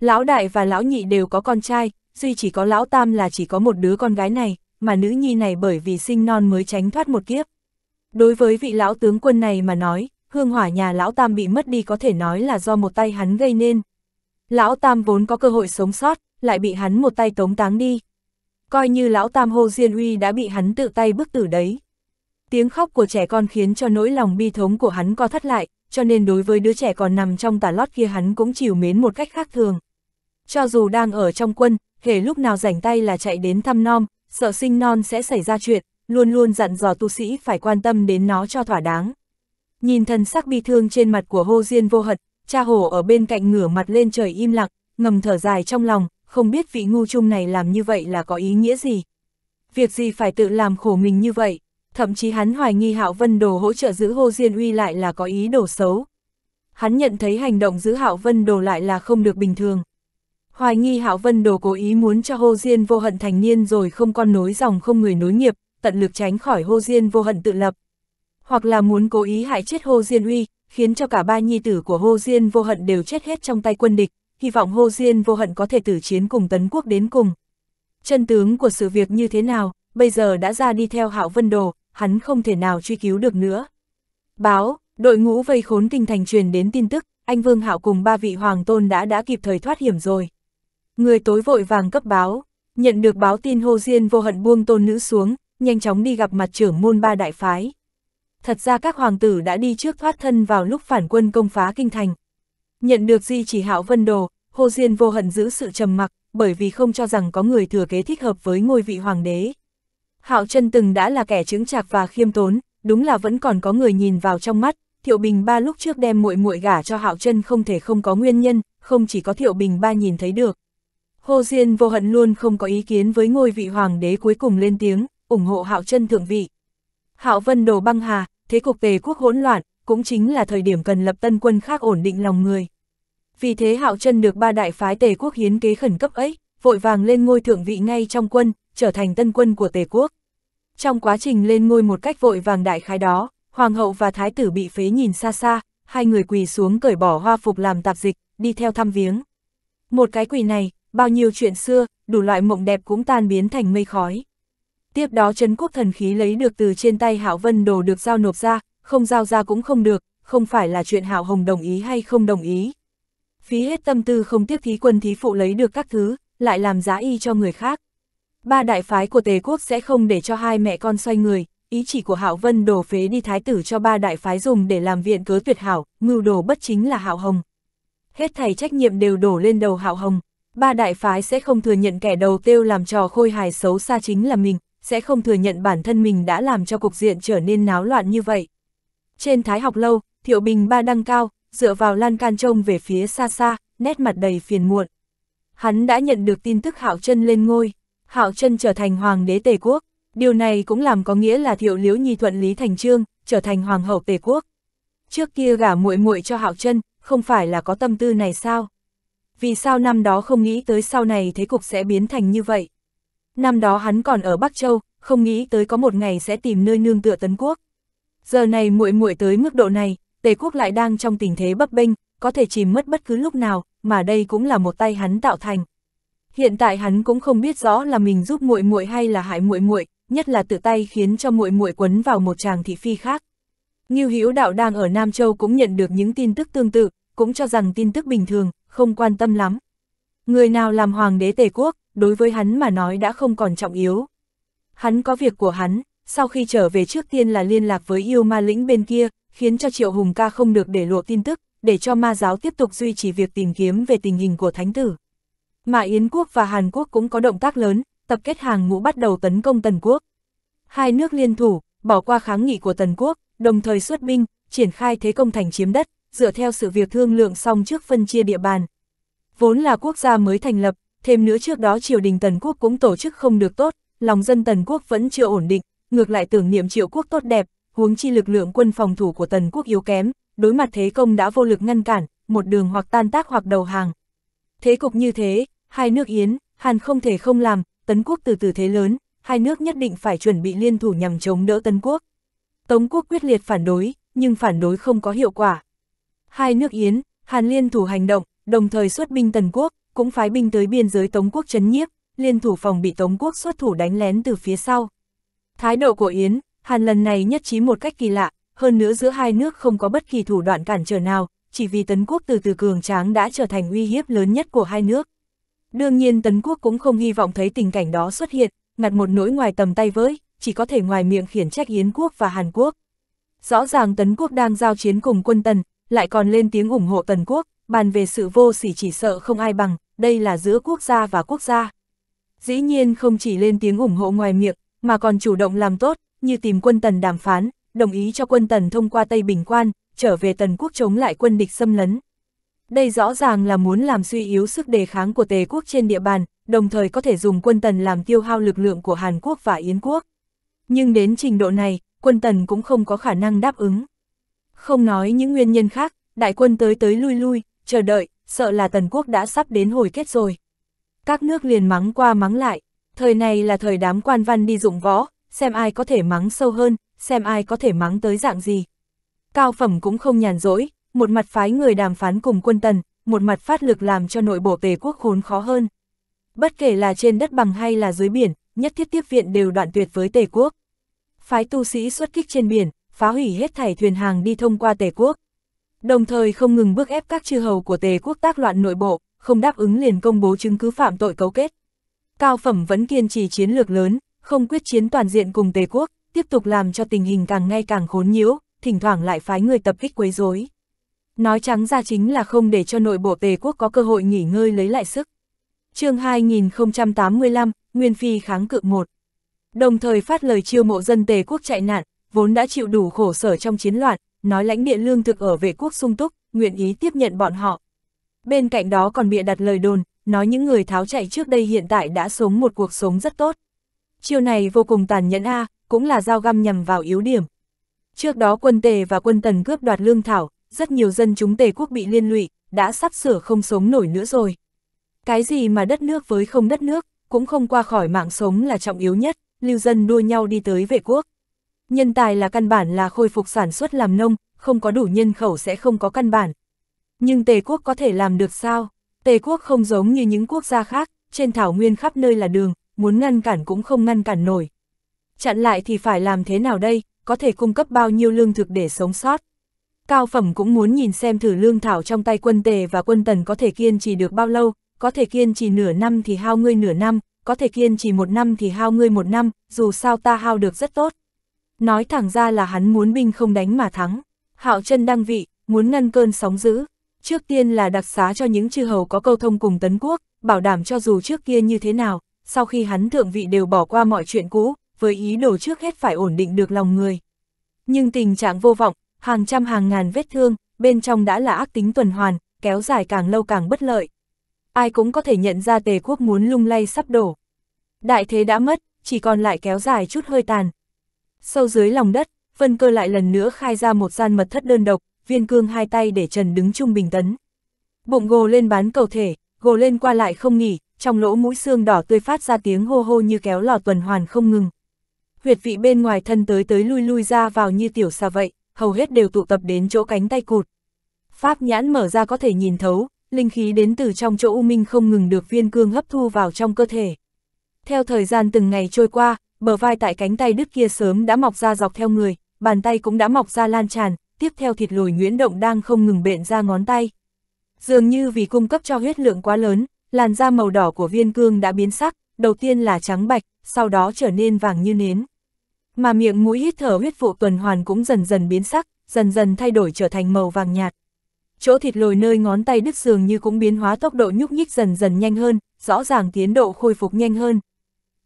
Lão đại và lão nhị đều có con trai, duy chỉ có lão tam là chỉ có một đứa con gái này, mà nữ nhi này bởi vì sinh non mới tránh thoát một kiếp. Đối với vị lão tướng quân này mà nói, hương hỏa nhà lão tam bị mất đi có thể nói là do một tay hắn gây nên. Lão tam vốn có cơ hội sống sót, lại bị hắn một tay tống táng đi. Coi như lão tam Hồ Diên Uy đã bị hắn tự tay bức tử đấy. Tiếng khóc của trẻ con khiến cho nỗi lòng bi thống của hắn co thắt lại, cho nên đối với đứa trẻ còn nằm trong tà lót kia hắn cũng trìu mến một cách khác thường. Cho dù đang ở trong quân, hễ lúc nào rảnh tay là chạy đến thăm nom, sợ sinh non sẽ xảy ra chuyện, luôn luôn dặn dò tu sĩ phải quan tâm đến nó cho thỏa đáng. Nhìn thần sắc bi thương trên mặt của Hồ Diên vô hận, cha Hồ ở bên cạnh ngửa mặt lên trời im lặng, ngầm thở dài trong lòng, không biết vị ngu chung này làm như vậy là có ý nghĩa gì. Việc gì phải tự làm khổ mình như vậy, thậm chí hắn hoài nghi Hạo Vân Đồ hỗ trợ giữ Hồ Diên Uy lại là có ý đồ xấu. Hắn nhận thấy hành động giữ Hạo Vân Đồ lại là không được bình thường. Hoài nghi Hạo Vân Đồ cố ý muốn cho Hồ Diên vô hận thành niên rồi không con nối dòng không người nối nghiệp, tận lực tránh khỏi Hồ Diên vô hận tự lập. Hoặc là muốn cố ý hại chết Hồ Diên Uy, khiến cho cả ba nhi tử của Hồ Diên vô hận đều chết hết trong tay quân địch, hy vọng Hồ Diên vô hận có thể tử chiến cùng Tấn Quốc đến cùng. Chân tướng của sự việc như thế nào, bây giờ đã ra đi theo Hạo Vân Đồ, hắn không thể nào truy cứu được nữa. Báo, đội ngũ vây khốn kinh thành truyền đến tin tức, anh Vương Hạo cùng ba vị hoàng tôn đã đã kịp thời thoát hiểm rồi. Người tối vội vàng cấp báo, nhận được báo tin Hồ Diên vô hận buông tôn nữ xuống, nhanh chóng đi gặp mặt trưởng môn ba đại phái. Thật ra các hoàng tử đã đi trước thoát thân vào lúc phản quân công phá kinh thành. Nhận được di chỉ Hạo Vân Đồ, Hồ Diên vô hận giữ sự trầm mặc, bởi vì không cho rằng có người thừa kế thích hợp với ngôi vị hoàng đế. Hạo Chân từng đã là kẻ chững chạc và khiêm tốn, đúng là vẫn còn có người nhìn vào trong mắt. Thiệu Bình Ba lúc trước đem muội muội gả cho Hạo Chân không thể không có nguyên nhân, không chỉ có Thiệu Bình Ba nhìn thấy được. Hồ Diên vô hận luôn không có ý kiến với ngôi vị hoàng đế, cuối cùng lên tiếng ủng hộ Hạo Chân thượng vị. Hạo Vân Đồ băng hà, thế cục Tề quốc hỗn loạn, cũng chính là thời điểm cần lập tân quân khác ổn định lòng người. Vì thế Hạo Chân được ba đại phái Tề quốc hiến kế khẩn cấp ấy, vội vàng lên ngôi thượng vị ngay trong quân, trở thành tân quân của Tề quốc. Trong quá trình lên ngôi một cách vội vàng đại khái đó, hoàng hậu và thái tử bị phế nhìn xa xa, hai người quỳ xuống cởi bỏ hoa phục làm tạp dịch, đi theo thăm viếng. Một cái quỳ này, bao nhiêu chuyện xưa, đủ loại mộng đẹp cũng tan biến thành mây khói. Tiếp đó trấn quốc thần khí lấy được từ trên tay Hạo Vân Đồ được giao nộp ra, không giao ra cũng không được, không phải là chuyện Hạo Hồng đồng ý hay không đồng ý. Phí hết tâm tư không tiếc thí quân thí phụ lấy được các thứ, lại làm giá y cho người khác. ba đại phái của Tề quốc sẽ không để cho hai mẹ con xoay người, ý chỉ của Hạo Vân đổ phế đi thái tử cho ba đại phái dùng để làm viện cớ tuyệt hảo, mưu đồ bất chính là Hạo Hồng. Hết thảy trách nhiệm đều đổ lên đầu Hạo Hồng, ba đại phái sẽ không thừa nhận kẻ đầu tiêu làm trò khôi hài xấu xa chính là mình, sẽ không thừa nhận bản thân mình đã làm cho cục diện trở nên náo loạn như vậy. Trên Thái Học lâu, Thiệu Bình Ba đang cao, dựa vào lan can trông về phía xa xa, nét mặt đầy phiền muộn. Hắn đã nhận được tin tức Hạo Chân lên ngôi, Hạo Chân trở thành hoàng đế Tề quốc, điều này cũng làm có nghĩa là Thiệu Liễu Nhi thuận lý thành chương, trở thành hoàng hậu Tề quốc. Trước kia gả muội muội cho Hạo Chân, không phải là có tâm tư này sao? Vì sao năm đó không nghĩ tới sau này thế cục sẽ biến thành như vậy? Năm đó hắn còn ở Bắc Châu, không nghĩ tới có một ngày sẽ tìm nơi nương tựa Tấn quốc. Giờ này muội muội tới mức độ này, Tề quốc lại đang trong tình thế bấp bênh, có thể chìm mất bất cứ lúc nào, mà đây cũng là một tay hắn tạo thành. Hiện tại hắn cũng không biết rõ là mình giúp muội muội hay là hại muội muội, nhất là tự tay khiến cho muội muội quấn vào một chàng thị phi khác. Ngưu Hữu Đạo đang ở Nam Châu cũng nhận được những tin tức tương tự, cũng cho rằng tin tức bình thường, không quan tâm lắm. Người nào làm hoàng đế Tề quốc, đối với hắn mà nói đã không còn trọng yếu. Hắn có việc của hắn, sau khi trở về trước tiên là liên lạc với yêu ma lĩnh bên kia, khiến cho Triệu Hùng Ca không được để lộ tin tức, để cho ma giáo tiếp tục duy trì việc tìm kiếm về tình hình của thánh tử. Mà Yến quốc và Hàn quốc cũng có động tác lớn, tập kết hàng ngũ bắt đầu tấn công Tần quốc. Hai nước liên thủ, bỏ qua kháng nghị của Tần quốc, đồng thời xuất binh, triển khai thế công thành chiếm đất, dựa theo sự việc thương lượng xong trước phân chia địa bàn. Vốn là quốc gia mới thành lập, thêm nữa trước đó triều đình Tần quốc cũng tổ chức không được tốt, lòng dân Tần quốc vẫn chưa ổn định, ngược lại tưởng niệm Triệu quốc tốt đẹp, huống chi lực lượng quân phòng thủ của Tần quốc yếu kém, đối mặt thế công đã vô lực ngăn cản, một đường hoặc tan tác hoặc đầu hàng. Thế cục như thế, hai nước Yến, Hàn không thể không làm, Tấn quốc từ từ thế lớn, hai nước nhất định phải chuẩn bị liên thủ nhằm chống đỡ Tấn quốc. Tống quốc quyết liệt phản đối, nhưng phản đối không có hiệu quả. Hai nước Yến, Hàn liên thủ hành động, đồng thời xuất binh Tần quốc, cũng phái binh tới biên giới Tống quốc trấn nhiếp, liên thủ phòng bị Tống quốc xuất thủ đánh lén từ phía sau. Thái độ của Yến, Hàn lần này nhất trí một cách kỳ lạ, hơn nữa giữa hai nước không có bất kỳ thủ đoạn cản trở nào, chỉ vì Tấn quốc từ từ cường tráng đã trở thành uy hiếp lớn nhất của hai nước. Đương nhiên Tấn quốc cũng không hy vọng thấy tình cảnh đó xuất hiện, ngặt một nỗi ngoài tầm tay với, chỉ có thể ngoài miệng khiển trách Yến quốc và Hàn quốc. Rõ ràng Tấn quốc đang giao chiến cùng quân Tần, lại còn lên tiếng ủng hộ Tần quốc, bàn về sự vô sỉ chỉ sợ không ai bằng, đây là giữa quốc gia và quốc gia. Dĩ nhiên không chỉ lên tiếng ủng hộ ngoài miệng, mà còn chủ động làm tốt, như tìm quân Tần đàm phán, đồng ý cho quân Tần thông qua Tây Bình Quan, trở về Tần quốc chống lại quân địch xâm lấn. Đây rõ ràng là muốn làm suy yếu sức đề kháng của Tề quốc trên địa bàn, đồng thời có thể dùng quân Tần làm tiêu hao lực lượng của Hàn quốc và Yến quốc. Nhưng đến trình độ này, quân Tần cũng không có khả năng đáp ứng. Không nói những nguyên nhân khác, đại quân tới tới lui lui, chờ đợi, sợ là Tần quốc đã sắp đến hồi kết rồi. Các nước liền mắng qua mắng lại, thời này là thời đám quan văn đi dụng võ, xem ai có thể mắng sâu hơn, xem ai có thể mắng tới dạng gì. Cao Phẩm cũng không nhàn rỗi, một mặt phái người đàm phán cùng quân Tần, một mặt phát lực làm cho nội bộ Tề quốc khốn khó hơn. Bất kể là trên đất bằng hay là dưới biển, nhất thiết tiếp viện đều đoạn tuyệt với Tề quốc. Phái tu sĩ xuất kích trên biển, phá hủy hết thảy thuyền hàng đi thông qua Tề quốc. Đồng thời không ngừng bức ép các chư hầu của Tề quốc tác loạn nội bộ, không đáp ứng liền công bố chứng cứ phạm tội cấu kết. Cao Phẩm vẫn kiên trì chiến lược lớn, không quyết chiến toàn diện cùng Tề quốc, tiếp tục làm cho tình hình càng ngày càng khốn nhiễu, thỉnh thoảng lại phái người tập kích quấy rối. Nói trắng ra chính là không để cho nội bộ Tề quốc có cơ hội nghỉ ngơi lấy lại sức. Chương hai nghìn không trăm tám mươi lăm, Nguyên Phi kháng cự một. Đồng thời phát lời chiêu mộ dân Tề quốc chạy nạn, vốn đã chịu đủ khổ sở trong chiến loạn, nói lãnh địa lương thực ở vệ quốc sung túc, nguyện ý tiếp nhận bọn họ. Bên cạnh đó còn bịa đặt lời đồn, nói những người tháo chạy trước đây hiện tại đã sống một cuộc sống rất tốt. Chiêu này vô cùng tàn nhẫn a, cũng là dao găm nhằm vào yếu điểm. Trước đó quân Tề và quân Tần cướp đoạt lương thảo, rất nhiều dân chúng Tề quốc bị liên lụy, đã sắp sửa không sống nổi nữa rồi. Cái gì mà đất nước với không đất nước, cũng không qua khỏi mạng sống là trọng yếu nhất, lưu dân đua nhau đi tới vệ quốc. Nhân tài là căn bản là khôi phục sản xuất làm nông, không có đủ nhân khẩu sẽ không có căn bản. Nhưng Tề quốc có thể làm được sao? Tề quốc không giống như những quốc gia khác, trên thảo nguyên khắp nơi là đường, muốn ngăn cản cũng không ngăn cản nổi. Chặn lại thì phải làm thế nào đây, có thể cung cấp bao nhiêu lương thực để sống sót? Cao Phẩm cũng muốn nhìn xem thử lương thảo trong tay quân Tề và quân Tần có thể kiên trì được bao lâu, có thể kiên trì nửa năm thì hao ngươi nửa năm, có thể kiên trì một năm thì hao ngươi một năm, dù sao ta hao được rất tốt. Nói thẳng ra là hắn muốn binh không đánh mà thắng. Hạo Chân đăng vị, muốn ngăn cơn sóng dữ. Trước tiên là đặc xá cho những chư hầu có câu thông cùng Tấn Quốc, bảo đảm cho dù trước kia như thế nào, sau khi hắn thượng vị đều bỏ qua mọi chuyện cũ, với ý đồ trước hết phải ổn định được lòng người. Nhưng tình trạng vô vọng, hàng trăm hàng ngàn vết thương, bên trong đã là ác tính tuần hoàn, kéo dài càng lâu càng bất lợi. Ai cũng có thể nhận ra Tề quốc muốn lung lay sắp đổ. Đại thế đã mất, chỉ còn lại kéo dài chút hơi tàn. Sâu dưới lòng đất, Vân Cơ lại lần nữa khai ra một gian mật thất đơn độc, Viên Cương hai tay để trần đứng trung bình tấn. Bụng gồ lên bán cầu thể, gồ lên qua lại không nghỉ, trong lỗ mũi xương đỏ tươi phát ra tiếng hô hô như kéo lò tuần hoàn không ngừng. Huyệt vị bên ngoài thân tới tới lui lui ra vào như tiểu xà vậy, hầu hết đều tụ tập đến chỗ cánh tay cụt. Pháp nhãn mở ra có thể nhìn thấu, linh khí đến từ trong chỗ u minh không ngừng được Viên Cương hấp thu vào trong cơ thể. Theo thời gian từng ngày trôi qua, bờ vai tại cánh tay đứt kia sớm đã mọc ra dọc theo người, bàn tay cũng đã mọc ra lan tràn, tiếp theo thịt lồi nhuyễn động đang không ngừng bện ra ngón tay. Dường như vì cung cấp cho huyết lượng quá lớn, làn da màu đỏ của Viên Cương đã biến sắc, đầu tiên là trắng bạch, sau đó trở nên vàng như nến. Mà miệng mũi hít thở huyết vụ tuần hoàn cũng dần dần biến sắc, dần dần thay đổi trở thành màu vàng nhạt. Chỗ thịt lồi nơi ngón tay đứt dường như cũng biến hóa, tốc độ nhúc nhích dần dần nhanh hơn, rõ ràng tiến độ khôi phục nhanh hơn.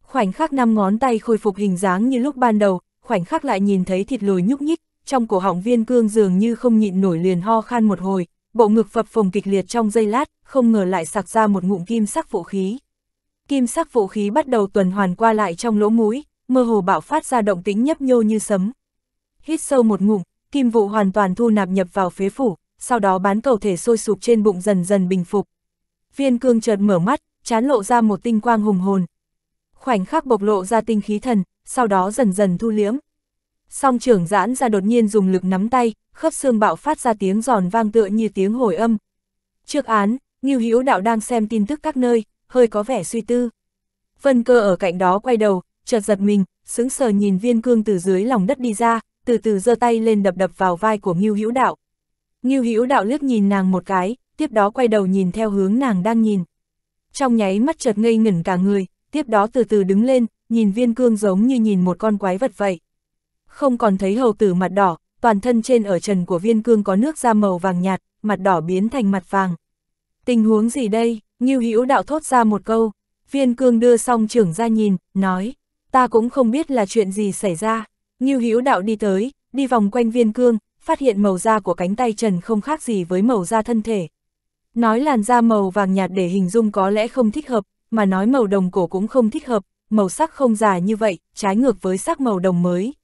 Khoảnh khắc năm ngón tay khôi phục hình dáng như lúc ban đầu, khoảnh khắc lại nhìn thấy thịt lồi nhúc nhích, trong cổ họng Viên Cương dường như không nhịn nổi liền ho khan một hồi, bộ ngực phập phồng kịch liệt trong giây lát, không ngờ lại sặc ra một ngụm kim sắc vũ khí. Kim sắc vũ khí bắt đầu tuần hoàn qua lại trong lỗ mũi, mơ hồ bạo phát ra động tĩnh nhấp nhô như sấm. Hít sâu một ngụm, kim vụ hoàn toàn thu nạp nhập vào phế phủ, sau đó bán cầu thể sôi sụp trên bụng dần dần bình phục. Viên Cương chợt mở mắt, trán lộ ra một tinh quang hùng hồn. Khoảnh khắc bộc lộ ra tinh khí thần, sau đó dần dần thu liễm. Song trưởng giãn ra đột nhiên dùng lực nắm tay, khớp xương bạo phát ra tiếng giòn vang tựa như tiếng hồi âm. Trước án, Ngưu Hữu Đạo đang xem tin tức các nơi, hơi có vẻ suy tư. Vân Cơ ở cạnh đó quay đầu, chợt giật mình, sững sờ nhìn Viên Cương từ dưới lòng đất đi ra, từ từ giơ tay lên đập đập vào vai của Ngưu Hữu Đạo. Ngưu Hữu Đạo liếc nhìn nàng một cái, tiếp đó quay đầu nhìn theo hướng nàng đang nhìn. Trong nháy mắt chợt ngây ngẩn cả người, tiếp đó từ từ đứng lên, nhìn Viên Cương giống như nhìn một con quái vật vậy. Không còn thấy hầu tử mặt đỏ, toàn thân trên ở trần của Viên Cương có nước da màu vàng nhạt, mặt đỏ biến thành mặt vàng. Tình huống gì đây? Ngưu Hữu Đạo thốt ra một câu. Viên Cương đưa song trưởng ra nhìn, nói, ta cũng không biết là chuyện gì xảy ra. Ngưu Hữu Đạo đi tới, đi vòng quanh Viên Cương, phát hiện màu da của cánh tay trần không khác gì với màu da thân thể. Nói làn da màu vàng nhạt để hình dung có lẽ không thích hợp, mà nói màu đồng cổ cũng không thích hợp, màu sắc không già như vậy, trái ngược với sắc màu đồng mới.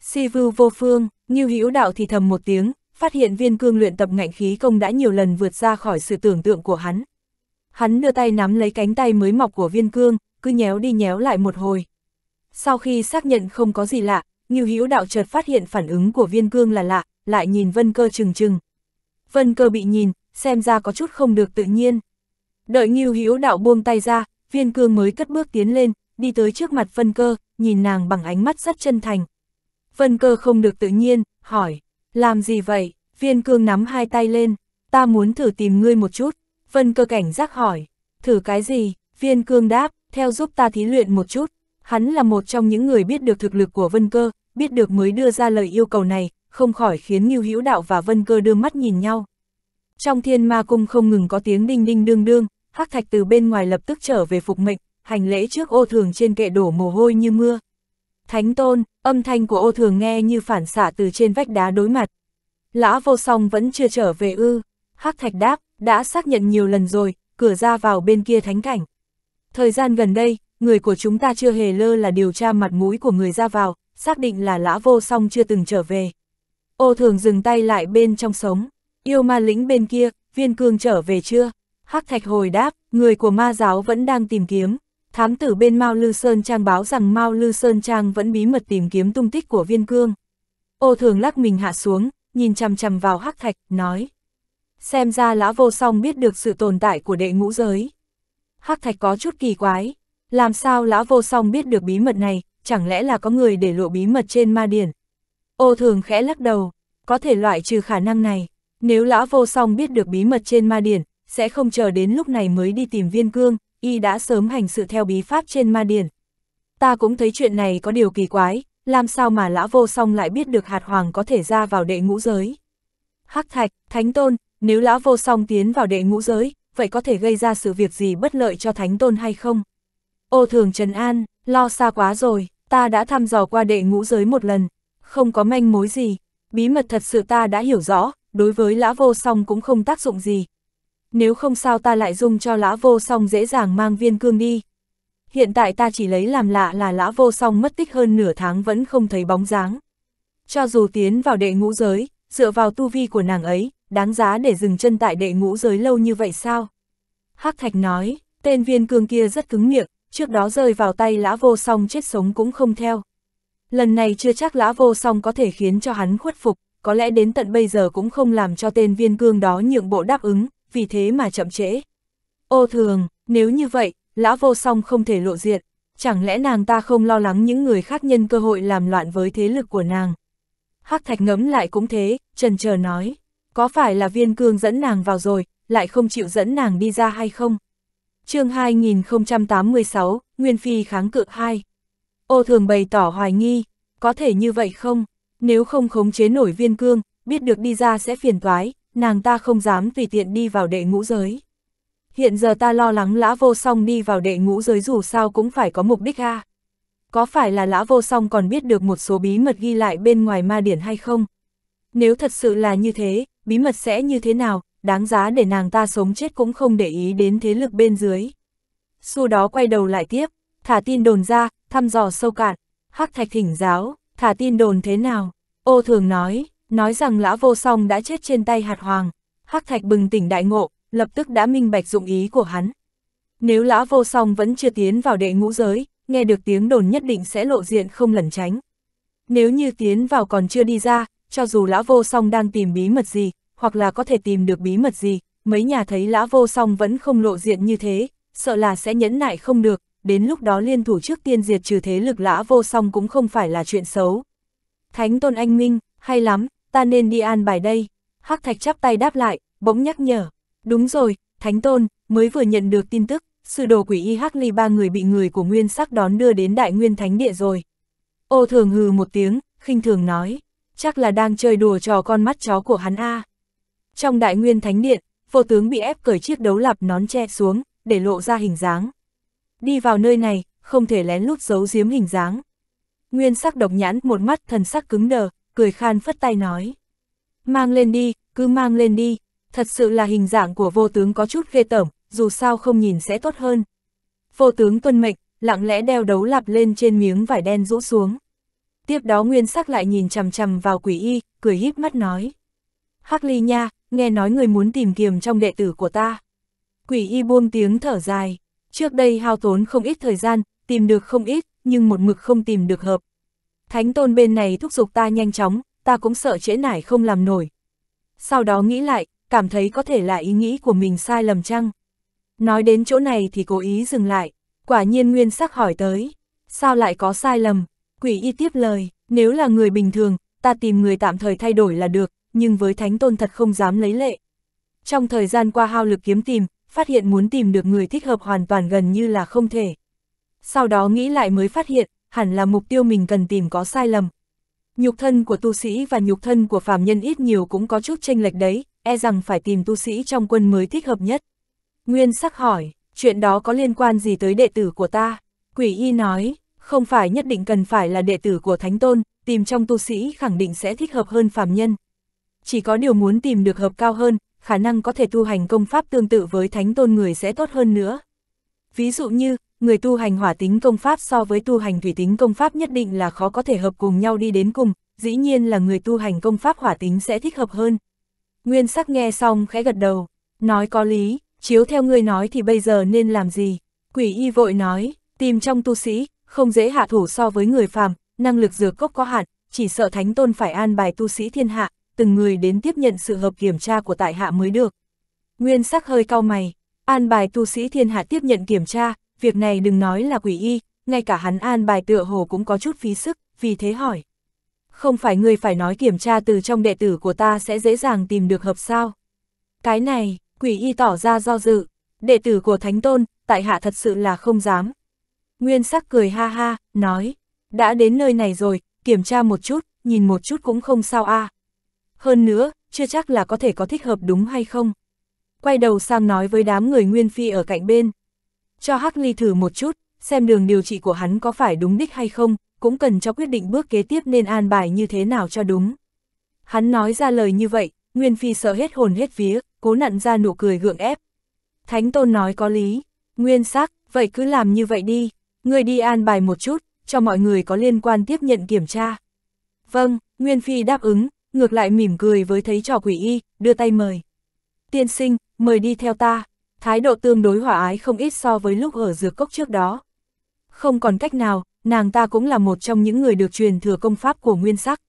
Si vưu vô phương, Ngưu Hữu Đạo thì thầm một tiếng, phát hiện Viên Cương luyện tập ngạnh khí công đã nhiều lần vượt ra khỏi sự tưởng tượng của hắn. Hắn đưa tay nắm lấy cánh tay mới mọc của Viên Cương, cứ nhéo đi nhéo lại một hồi. Sau khi xác nhận không có gì lạ, Ngưu Hữu Đạo chợt phát hiện phản ứng của Viên Cương là lạ, lại nhìn Vân Cơ trừng trừng. Vân Cơ bị nhìn, xem ra có chút không được tự nhiên. Đợi Ngưu Hữu Đạo buông tay ra, Viên Cương mới cất bước tiến lên, đi tới trước mặt Vân Cơ, nhìn nàng bằng ánh mắt rất chân thành. Vân Cơ không được tự nhiên, hỏi, làm gì vậy? Viên Cương nắm hai tay lên, ta muốn thử tìm ngươi một chút. Vân Cơ cảnh giác hỏi, thử cái gì? Viên Cương đáp, theo giúp ta thí luyện một chút. Hắn là một trong những người biết được thực lực của Vân Cơ, biết được mới đưa ra lời yêu cầu này, không khỏi khiến Ngưu Hữu Đạo và Vân Cơ đưa mắt nhìn nhau. Trong Thiên Ma Cung không ngừng có tiếng đinh đinh đương đương, Hắc Thạch từ bên ngoài lập tức trở về phục mệnh, hành lễ trước Ô Thường trên kệ đổ mồ hôi như mưa. Thánh Tôn, âm thanh của Ô Thường nghe như phản xạ từ trên vách đá đối mặt. Lã Vô Song vẫn chưa trở về ư? Hắc Thạch đáp, đã xác nhận nhiều lần rồi, cửa ra vào bên kia thánh cảnh. Thời gian gần đây, người của chúng ta chưa hề lơ là điều tra mặt mũi của người ra vào, xác định là Lã Vô Song chưa từng trở về. Ô Thường dừng tay lại bên trong sống. Yêu ma lĩnh bên kia, Viên Cương trở về chưa? Hắc Thạch hồi đáp, người của ma giáo vẫn đang tìm kiếm. Thám tử bên Mao Lư Sơn Trang báo rằng Mao Lư Sơn Trang vẫn bí mật tìm kiếm tung tích của Viên Cương. Ô Thường lắc mình hạ xuống, nhìn chằm chằm vào Hắc Thạch, nói. Xem ra Lã Vô Song biết được sự tồn tại của đệ ngũ giới. Hắc Thạch có chút kỳ quái. Làm sao Lã Vô Song biết được bí mật này, chẳng lẽ là có người để lộ bí mật trên ma điển? Ô Thường khẽ lắc đầu, có thể loại trừ khả năng này. Nếu Lã Vô Song biết được bí mật trên ma điển, sẽ không chờ đến lúc này mới đi tìm Viên Cương, y đã sớm hành sự theo bí pháp trên ma điển. Ta cũng thấy chuyện này có điều kỳ quái, làm sao mà Lã Vô Song lại biết được hạt hoàng có thể ra vào đệ ngũ giới. Hắc Thạch, Thánh Tôn, nếu Lã Vô Song tiến vào đệ ngũ giới, vậy có thể gây ra sự việc gì bất lợi cho Thánh Tôn hay không? Ô Thường trấn an, lo xa quá rồi, ta đã thăm dò qua đệ ngũ giới một lần, không có manh mối gì, bí mật thật sự ta đã hiểu rõ, đối với Lã Vô Song cũng không tác dụng gì. Nếu không sao ta lại dùng cho Lã Vô Song dễ dàng mang viên cương đi. Hiện tại ta chỉ lấy làm lạ là Lã Vô Song mất tích hơn nửa tháng vẫn không thấy bóng dáng. Cho dù tiến vào đệ ngũ giới, dựa vào tu vi của nàng ấy, đáng giá để dừng chân tại đệ ngũ giới lâu như vậy sao? Hắc Thạch nói, tên viên cương kia rất cứng miệng, trước đó rơi vào tay Lã Vô Song chết sống cũng không theo. Lần này chưa chắc Lã Vô Song có thể khiến cho hắn khuất phục, có lẽ đến tận bây giờ cũng không làm cho tên viên cương đó nhượng bộ đáp ứng, vì thế mà chậm trễ. Ô Thường, nếu như vậy, Lã Vô Song không thể lộ diện, chẳng lẽ nàng ta không lo lắng những người khác nhân cơ hội làm loạn với thế lực của nàng? Hắc Thạch ngẫm lại cũng thế, chần chờ nói, có phải là viên cương dẫn nàng vào rồi, lại không chịu dẫn nàng đi ra hay không? Chương hai nghìn không trăm tám mươi sáu, Nguyên Phi kháng cự hai. Ô Thường bày tỏ hoài nghi, có thể như vậy không? Nếu không khống chế nổi viên cương, biết được đi ra sẽ phiền toái, nàng ta không dám tùy tiện đi vào đệ ngũ giới. Hiện giờ ta lo lắng Lã Vô Song đi vào đệ ngũ giới dù sao cũng phải có mục đích a. Có phải là Lã Vô Song còn biết được một số bí mật ghi lại bên ngoài ma điển hay không? Nếu thật sự là như thế, bí mật sẽ như thế nào, đáng giá để nàng ta sống chết cũng không để ý đến thế lực bên dưới. Sau đó quay đầu lại tiếp, thả tin đồn ra, thăm dò sâu cạn. Hắc Thạch thỉnh giáo, thả tin đồn thế nào? Ô Thường nói, nói rằng Lã Vô Song đã chết trên tay hạt hoàng. Hắc Thạch bừng tỉnh đại ngộ, lập tức đã minh bạch dụng ý của hắn. Nếu Lã Vô Song vẫn chưa tiến vào đệ ngũ giới, nghe được tiếng đồn nhất định sẽ lộ diện không lẩn tránh. Nếu như tiến vào còn chưa đi ra, cho dù Lã Vô Song đang tìm bí mật gì, hoặc là có thể tìm được bí mật gì, mấy nhà thấy Lã Vô Song vẫn không lộ diện như thế, sợ là sẽ nhẫn nại không được, đến lúc đó liên thủ trước tiên diệt trừ thế lực Lã Vô Song cũng không phải là chuyện xấu. Thánh Tôn anh minh, hay lắm, ta nên đi an bài đây. Hắc Thạch chắp tay đáp lại, bỗng nhắc nhở. Đúng rồi, Thánh Tôn, mới vừa nhận được tin tức, sư đồ quỷ y Hắc Ly ba người bị người của Nguyên Sắc đón đưa đến Đại Nguyên Thánh Địa rồi. Ô Thường hừ một tiếng, khinh thường nói, chắc là đang chơi đùa trò con mắt chó của hắn a. Trong Đại Nguyên Thánh Điện, vô tướng bị ép cởi chiếc đấu lạp nón che xuống, để lộ ra hình dáng. Đi vào nơi này, không thể lén lút giấu giếm hình dáng. Nguyên Sắc độc nhãn một mắt thần sắc cứng đờ, cười khan phất tay nói. Mang lên đi, cứ mang lên đi. Thật sự là hình dạng của vô tướng có chút ghê tởm, dù sao không nhìn sẽ tốt hơn. Vô tướng tuân mệnh, lặng lẽ đeo đấu lạp lên trên miếng vải đen rũ xuống. Tiếp đó Nguyên Sắc lại nhìn chằm chằm vào quỷ y, cười híp mắt nói. Hắc Ly nha, nghe nói người muốn tìm kiếm trong đệ tử của ta. Quỷ y buông tiếng thở dài. Trước đây hao tốn không ít thời gian, tìm được không ít, nhưng một mực không tìm được hợp. Thánh Tôn bên này thúc giục ta nhanh chóng, ta cũng sợ trễ nải không làm nổi. Sau đó nghĩ lại, cảm thấy có thể là ý nghĩ của mình sai lầm chăng? Nói đến chỗ này thì cố ý dừng lại. Quả nhiên Nguyên Sắc hỏi tới, sao lại có sai lầm? Quỷ y tiếp lời, nếu là người bình thường, ta tìm người tạm thời thay đổi là được, nhưng với Thánh Tôn thật không dám lấy lệ. Trong thời gian qua hao lực kiếm tìm, phát hiện muốn tìm được người thích hợp hoàn toàn gần như là không thể. Sau đó nghĩ lại mới phát hiện, hẳn là mục tiêu mình cần tìm có sai lầm. Nhục thân của tu sĩ và nhục thân của phàm nhân ít nhiều cũng có chút chênh lệch đấy, e rằng phải tìm tu sĩ trong quân mới thích hợp nhất. Nguyên Sắc hỏi, chuyện đó có liên quan gì tới đệ tử của ta? Quỷ y nói, không phải nhất định cần phải là đệ tử của Thánh Tôn, tìm trong tu sĩ khẳng định sẽ thích hợp hơn phàm nhân. Chỉ có điều muốn tìm được hợp cao hơn, khả năng có thể tu hành công pháp tương tự với Thánh Tôn người sẽ tốt hơn nữa. Ví dụ như, người tu hành hỏa tính công pháp so với tu hành thủy tính công pháp nhất định là khó có thể hợp cùng nhau đi đến cùng, dĩ nhiên là người tu hành công pháp hỏa tính sẽ thích hợp hơn. Nguyên Sắc nghe xong khẽ gật đầu, nói có lý, chiếu theo ngươi nói thì bây giờ nên làm gì? Quỷ y vội nói, tìm trong tu sĩ, không dễ hạ thủ so với người phàm, năng lực dược cốc có hạn, chỉ sợ Thánh Tôn phải an bài tu sĩ thiên hạ, từng người đến tiếp nhận sự hợp kiểm tra của tại hạ mới được. Nguyên Sắc hơi cau mày, an bài tu sĩ thiên hạ tiếp nhận kiểm tra, việc này đừng nói là quỷ y, ngay cả hắn an bài tựa hồ cũng có chút phí sức, vì thế hỏi. Không phải ngươi phải nói kiểm tra từ trong đệ tử của ta sẽ dễ dàng tìm được hợp sao? Cái này, quỷ y tỏ ra do dự, đệ tử của Thánh Tôn, tại hạ thật sự là không dám. Nguyên Sắc cười ha ha, nói, đã đến nơi này rồi, kiểm tra một chút, nhìn một chút cũng không sao a. À. Hơn nữa, chưa chắc là có thể có thích hợp đúng hay không. Quay đầu sang nói với đám người Nguyên Phi ở cạnh bên. Cho Hắc Ly thử một chút, xem đường điều trị của hắn có phải đúng đích hay không, cũng cần cho quyết định bước kế tiếp nên an bài như thế nào cho đúng. Hắn nói ra lời như vậy, Nguyên Phi sợ hết hồn hết vía, cố nặn ra nụ cười gượng ép. Thánh Tôn nói có lý, Nguyên Sắc, vậy cứ làm như vậy đi, người đi an bài một chút, cho mọi người có liên quan tiếp nhận kiểm tra. Vâng, Nguyên Phi đáp ứng, ngược lại mỉm cười với thấy trò quỷ y, đưa tay mời. Tiên sinh, mời đi theo ta, thái độ tương đối hòa ái không ít so với lúc ở dược cốc trước đó. Không còn cách nào, nàng ta cũng là một trong những người được truyền thừa công pháp của Nguyên Sắc.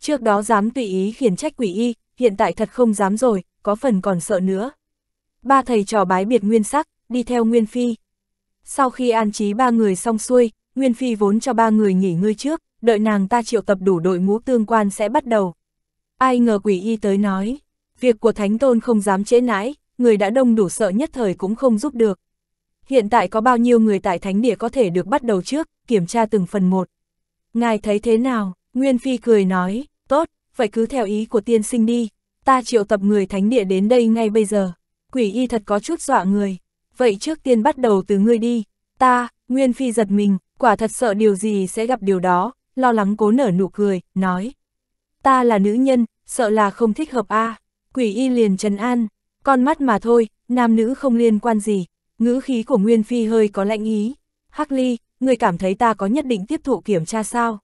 Trước đó dám tùy ý khiển trách quỷ y, hiện tại thật không dám rồi, có phần còn sợ nữa. Ba thầy trò bái biệt Nguyên Sắc, đi theo Nguyên Phi. Sau khi an trí ba người xong xuôi, Nguyên Phi vốn cho ba người nghỉ ngơi trước, đợi nàng ta triệu tập đủ đội ngũ tương quan sẽ bắt đầu. Ai ngờ quỷ y tới nói, việc của Thánh Tôn không dám trễ nãi, người đã đông đủ sợ nhất thời cũng không giúp được. Hiện tại có bao nhiêu người tại Thánh Địa có thể được bắt đầu trước, kiểm tra từng phần một. Ngài thấy thế nào? Nguyên Phi cười nói, tốt, vậy cứ theo ý của tiên sinh đi, ta triệu tập người Thánh Địa đến đây ngay bây giờ. Quỷ y thật có chút dọa người, vậy trước tiên bắt đầu từ ngươi đi. Ta, Nguyên Phi giật mình, quả thật sợ điều gì sẽ gặp điều đó, lo lắng cố nở nụ cười, nói. Ta là nữ nhân, sợ là không thích hợp a. À. Quỷ y liền trấn an, con mắt mà thôi, nam nữ không liên quan gì. Ngữ khí của Nguyên Phi hơi có lạnh ý. Hắc Ly, ngươi cảm thấy ta có nhất định tiếp thụ kiểm tra sao?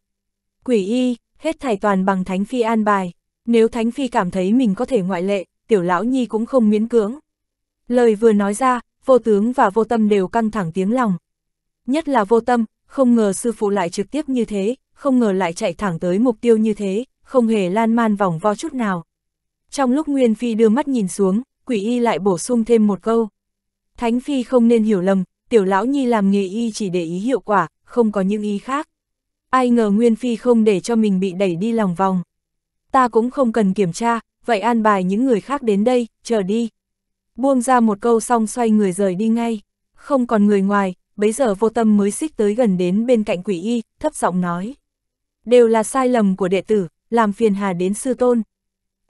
Quỷ y, hết thảy toàn bằng Thánh Phi an bài. Nếu Thánh Phi cảm thấy mình có thể ngoại lệ, tiểu lão nhi cũng không miễn cưỡng. Lời vừa nói ra, Vô Tướng và Vô Tâm đều căng thẳng tiếng lòng. Nhất là Vô Tâm, không ngờ sư phụ lại trực tiếp như thế, không ngờ lại chạy thẳng tới mục tiêu như thế, không hề lan man vòng vo chút nào. Trong lúc Nguyên Phi đưa mắt nhìn xuống, quỷ y lại bổ sung thêm một câu. Thánh Phi không nên hiểu lầm, tiểu lão nhi làm nghề y chỉ để ý hiệu quả, không có những ý khác. Ai ngờ Nguyên Phi không để cho mình bị đẩy đi lòng vòng. Ta cũng không cần kiểm tra, vậy an bài những người khác đến đây, chờ đi. Buông ra một câu xong xoay người rời đi ngay. Không còn người ngoài, bấy giờ Vô Tâm mới xích tới gần đến bên cạnh quỷ y, thấp giọng nói. Đều là sai lầm của đệ tử, làm phiền hà đến sư tôn.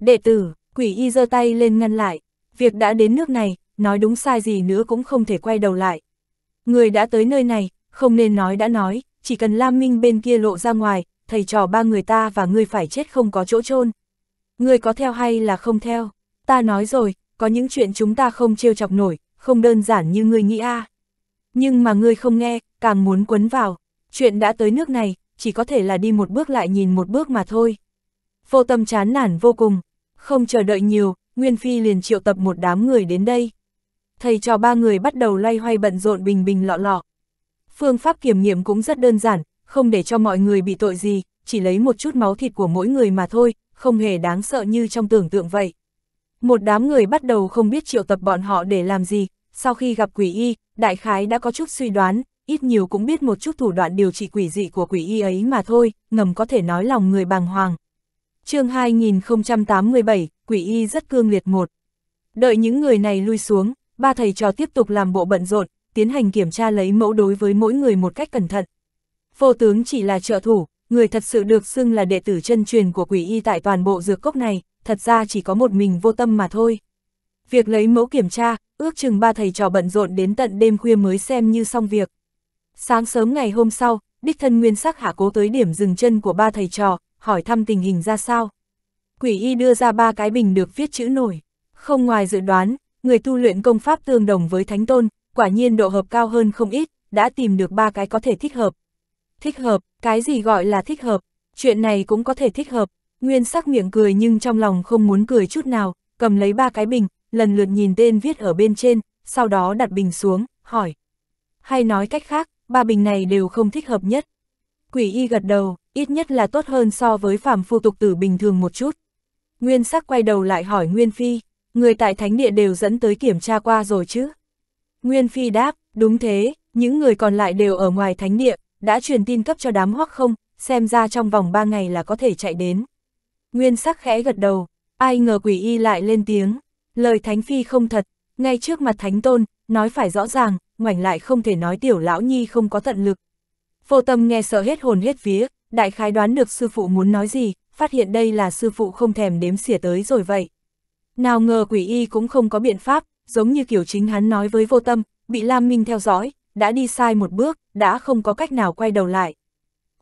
Đệ tử, quỷ y giơ tay lên ngăn lại. Việc đã đến nước này, nói đúng sai gì nữa cũng không thể quay đầu lại. Người đã tới nơi này, không nên nói đã nói, chỉ cần Lam Minh bên kia lộ ra ngoài, thầy trò ba người ta và ngươi phải chết không có chỗ chôn. Ngươi có theo hay là không theo? Ta nói rồi, có những chuyện chúng ta không trêu chọc nổi, không đơn giản như ngươi nghĩ a. À. Nhưng mà ngươi không nghe, càng muốn quấn vào. Chuyện đã tới nước này, chỉ có thể là đi một bước lại nhìn một bước mà thôi. Vô Tâm chán nản vô cùng, không chờ đợi nhiều, Nguyên Phi liền triệu tập một đám người đến đây. Thầy trò ba người bắt đầu loay hoay bận rộn bình bình lọ lọ. Phương pháp kiểm nghiệm cũng rất đơn giản, không để cho mọi người bị tội gì, chỉ lấy một chút máu thịt của mỗi người mà thôi, không hề đáng sợ như trong tưởng tượng vậy. Một đám người bắt đầu không biết triệu tập bọn họ để làm gì, sau khi gặp quỷ y, đại khái đã có chút suy đoán, ít nhiều cũng biết một chút thủ đoạn điều trị quỷ dị của quỷ y ấy mà thôi, ngầm có thể nói lòng người bàng hoàng. Chương hai nghìn không trăm tám mươi bảy, quỷ y rất cương liệt một. Đợi những người này lui xuống, ba thầy trò tiếp tục làm bộ bận rộn, tiến hành kiểm tra lấy mẫu đối với mỗi người một cách cẩn thận. Vô Tướng chỉ là trợ thủ, người thật sự được xưng là đệ tử chân truyền của quỷ y tại toàn bộ dược cốc này, thật ra chỉ có một mình Vô Tâm mà thôi. Việc lấy mẫu kiểm tra, ước chừng ba thầy trò bận rộn đến tận đêm khuya mới xem như xong việc. Sáng sớm ngày hôm sau, đích thân Nguyên Sắc hạ cố tới điểm dừng chân của ba thầy trò, hỏi thăm tình hình ra sao. Quỷ y đưa ra ba cái bình được viết chữ nổi, không ngoài dự đoán. Người tu luyện công pháp tương đồng với Thánh Tôn, quả nhiên độ hợp cao hơn không ít, đã tìm được ba cái có thể thích hợp. Thích hợp, cái gì gọi là thích hợp, chuyện này cũng có thể thích hợp. Nguyên Sắc miệng cười nhưng trong lòng không muốn cười chút nào, cầm lấy ba cái bình, lần lượt nhìn tên viết ở bên trên, sau đó đặt bình xuống, hỏi. Hay nói cách khác, ba bình này đều không thích hợp nhất. Quỷ y gật đầu, ít nhất là tốt hơn so với phàm phu tục tử bình thường một chút. Nguyên Sắc quay đầu lại hỏi Nguyên Phi. Người tại Thánh Địa đều dẫn tới kiểm tra qua rồi chứ? Nguyên Phi đáp, đúng thế, những người còn lại đều ở ngoài Thánh Địa, đã truyền tin cấp cho đám Hoắc Không, xem ra trong vòng ba ngày là có thể chạy đến. Nguyên Sắc khẽ gật đầu, ai ngờ quỷ y lại lên tiếng, lời Thánh Phi không thật, ngay trước mặt Thánh Tôn, nói phải rõ ràng, ngoảnh lại không thể nói tiểu lão nhi không có tận lực. Vô Tâm nghe sợ hết hồn hết vía, đại khái đoán được sư phụ muốn nói gì, phát hiện đây là sư phụ không thèm đếm xỉa tới rồi vậy. Nào ngờ quỷ y cũng không có biện pháp, giống như kiểu chính hắn nói với Vô Tâm, bị Lam Minh theo dõi, đã đi sai một bước, đã không có cách nào quay đầu lại.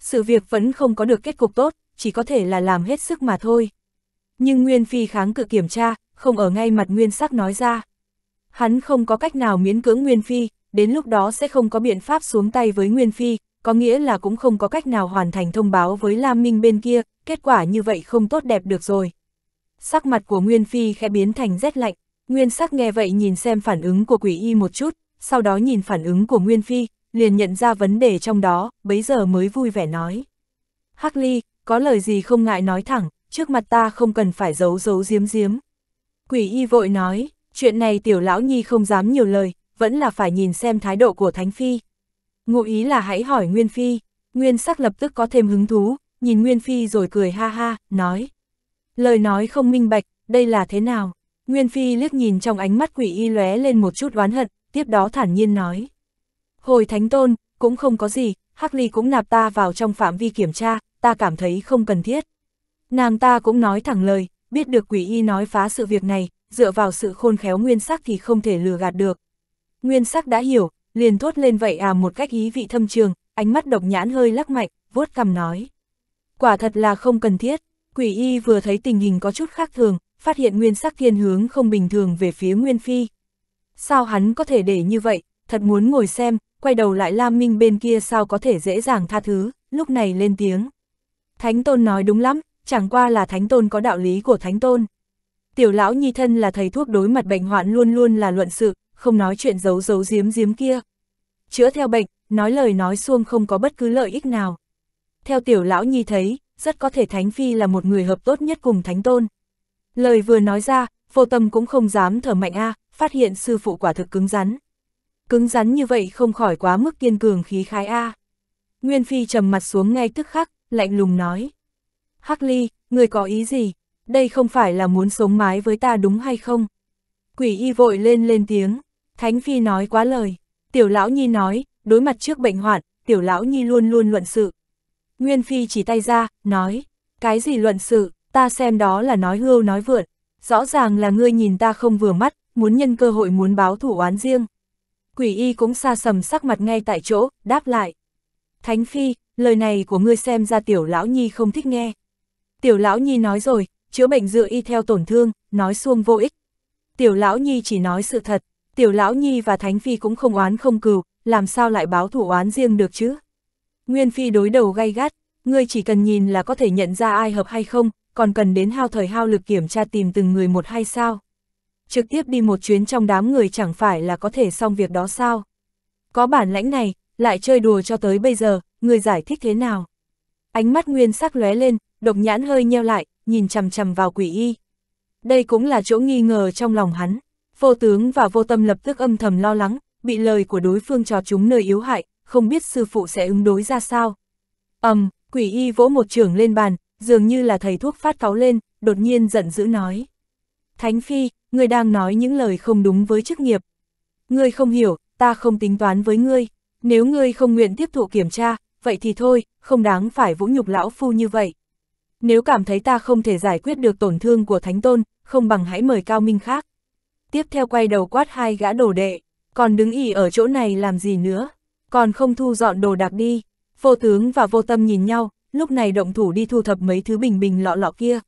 Sự việc vẫn không có được kết cục tốt, chỉ có thể là làm hết sức mà thôi. Nhưng Nguyên Phi kháng cự kiểm tra, không ở ngay mặt Nguyên Sắc nói ra. Hắn không có cách nào miễn cưỡng Nguyên Phi, đến lúc đó sẽ không có biện pháp xuống tay với Nguyên Phi, có nghĩa là cũng không có cách nào hoàn thành thông báo với Lam Minh bên kia, kết quả như vậy không tốt đẹp được rồi. Sắc mặt của Nguyên Phi khẽ biến thành rét lạnh, Nguyên Sắc nghe vậy nhìn xem phản ứng của quỷ y một chút, sau đó nhìn phản ứng của Nguyên Phi, liền nhận ra vấn đề trong đó, bấy giờ mới vui vẻ nói. Hắc Ly, có lời gì không ngại nói thẳng, trước mặt ta không cần phải giấu giấu giếm giếm. Quỷ y vội nói, chuyện này tiểu lão nhi không dám nhiều lời, vẫn là phải nhìn xem thái độ của Thánh Phi. Ngụ ý là hãy hỏi Nguyên Phi, Nguyên Sắc lập tức có thêm hứng thú, nhìn Nguyên Phi rồi cười ha ha, nói. Lời nói không minh bạch, đây là thế nào? Nguyên Phi liếc nhìn trong ánh mắt quỷ y lóe lên một chút oán hận, tiếp đó thản nhiên nói. Hồi Thánh Tôn, cũng không có gì, Hắc Ly cũng nạp ta vào trong phạm vi kiểm tra, ta cảm thấy không cần thiết. Nàng ta cũng nói thẳng lời, biết được quỷ y nói phá sự việc này, dựa vào sự khôn khéo Nguyên Sắc thì không thể lừa gạt được. Nguyên Sắc đã hiểu, liền thốt lên vậy à một cách ý vị thâm trường, ánh mắt độc nhãn hơi lắc mạnh, vuốt cằm nói. Quả thật là không cần thiết. Quỷ y vừa thấy tình hình có chút khác thường, phát hiện Nguyên Sắc thiên hướng không bình thường về phía Nguyên Phi. Sao hắn có thể để như vậy, thật muốn ngồi xem, quay đầu lại Lam Minh bên kia sao có thể dễ dàng tha thứ, lúc này lên tiếng. Thánh Tôn nói đúng lắm, chẳng qua là Thánh Tôn có đạo lý của Thánh Tôn. Tiểu lão nhi thân là thầy thuốc đối mặt bệnh hoạn luôn luôn là luận sự, không nói chuyện giấu giấu giếm giếm kia. Chữa theo bệnh, nói lời nói suông không có bất cứ lợi ích nào. Theo tiểu lão nhi thấy, rất có thể Thánh Phi là một người hợp tốt nhất cùng Thánh Tôn. Lời vừa nói ra, Vô Tâm cũng không dám thở mạnh a, à, phát hiện sư phụ quả thực cứng rắn. Cứng rắn như vậy không khỏi quá mức kiên cường khí khái a. À. Nguyên Phi trầm mặt xuống ngay tức khắc, lạnh lùng nói. Hắc Ly, ngươi có ý gì? Đây không phải là muốn sống mái với ta đúng hay không? Quỷ y vội lên lên tiếng. Thánh Phi nói quá lời. Tiểu lão nhi nói, đối mặt trước bệnh hoạn, tiểu lão nhi luôn luôn luận sự. Nguyên Phi chỉ tay ra, nói, cái gì luận sự, ta xem đó là nói hưu nói vượn, rõ ràng là ngươi nhìn ta không vừa mắt, muốn nhân cơ hội muốn báo thủ oán riêng. Quỷ y cũng sa sầm sắc mặt ngay tại chỗ, đáp lại. Thánh Phi, lời này của ngươi xem ra tiểu lão nhi không thích nghe. Tiểu lão nhi nói rồi, chữa bệnh dựa y theo tổn thương, nói suông vô ích. Tiểu lão nhi chỉ nói sự thật, tiểu lão nhi và Thánh Phi cũng không oán không cừu, làm sao lại báo thủ oán riêng được chứ? Nguyên Phi đối đầu gay gắt, ngươi chỉ cần nhìn là có thể nhận ra ai hợp hay không, còn cần đến hao thời hao lực kiểm tra tìm từng người một hay sao? Trực tiếp đi một chuyến trong đám người chẳng phải là có thể xong việc đó sao? Có bản lãnh này, lại chơi đùa cho tới bây giờ, ngươi giải thích thế nào? Ánh mắt Nguyên Sắc lóe lên, độc nhãn hơi nheo lại, nhìn chằm chằm vào quỷ y. Đây cũng là chỗ nghi ngờ trong lòng hắn. Vô Tướng và Vô Tâm lập tức âm thầm lo lắng, bị lời của đối phương trò trúng nơi yếu hại. Không biết sư phụ sẽ ứng đối ra sao. Ầm, um, quỷ y vỗ một chưởng lên bàn, dường như là thầy thuốc phát cáu lên, đột nhiên giận dữ nói. Thánh Phi, ngươi đang nói những lời không đúng với chức nghiệp. Ngươi không hiểu, ta không tính toán với ngươi. Nếu ngươi không nguyện tiếp thụ kiểm tra, vậy thì thôi, không đáng phải vũ nhục lão phu như vậy. Nếu cảm thấy ta không thể giải quyết được tổn thương của Thánh Tôn, không bằng hãy mời cao minh khác. Tiếp theo quay đầu quát hai gã đồ đệ, còn đứng ỉ ở chỗ này làm gì nữa. Còn không thu dọn đồ đạc đi. Vô Tướng và Vô Tâm nhìn nhau, lúc này động thủ đi thu thập mấy thứ bình bình lọ lọ kia.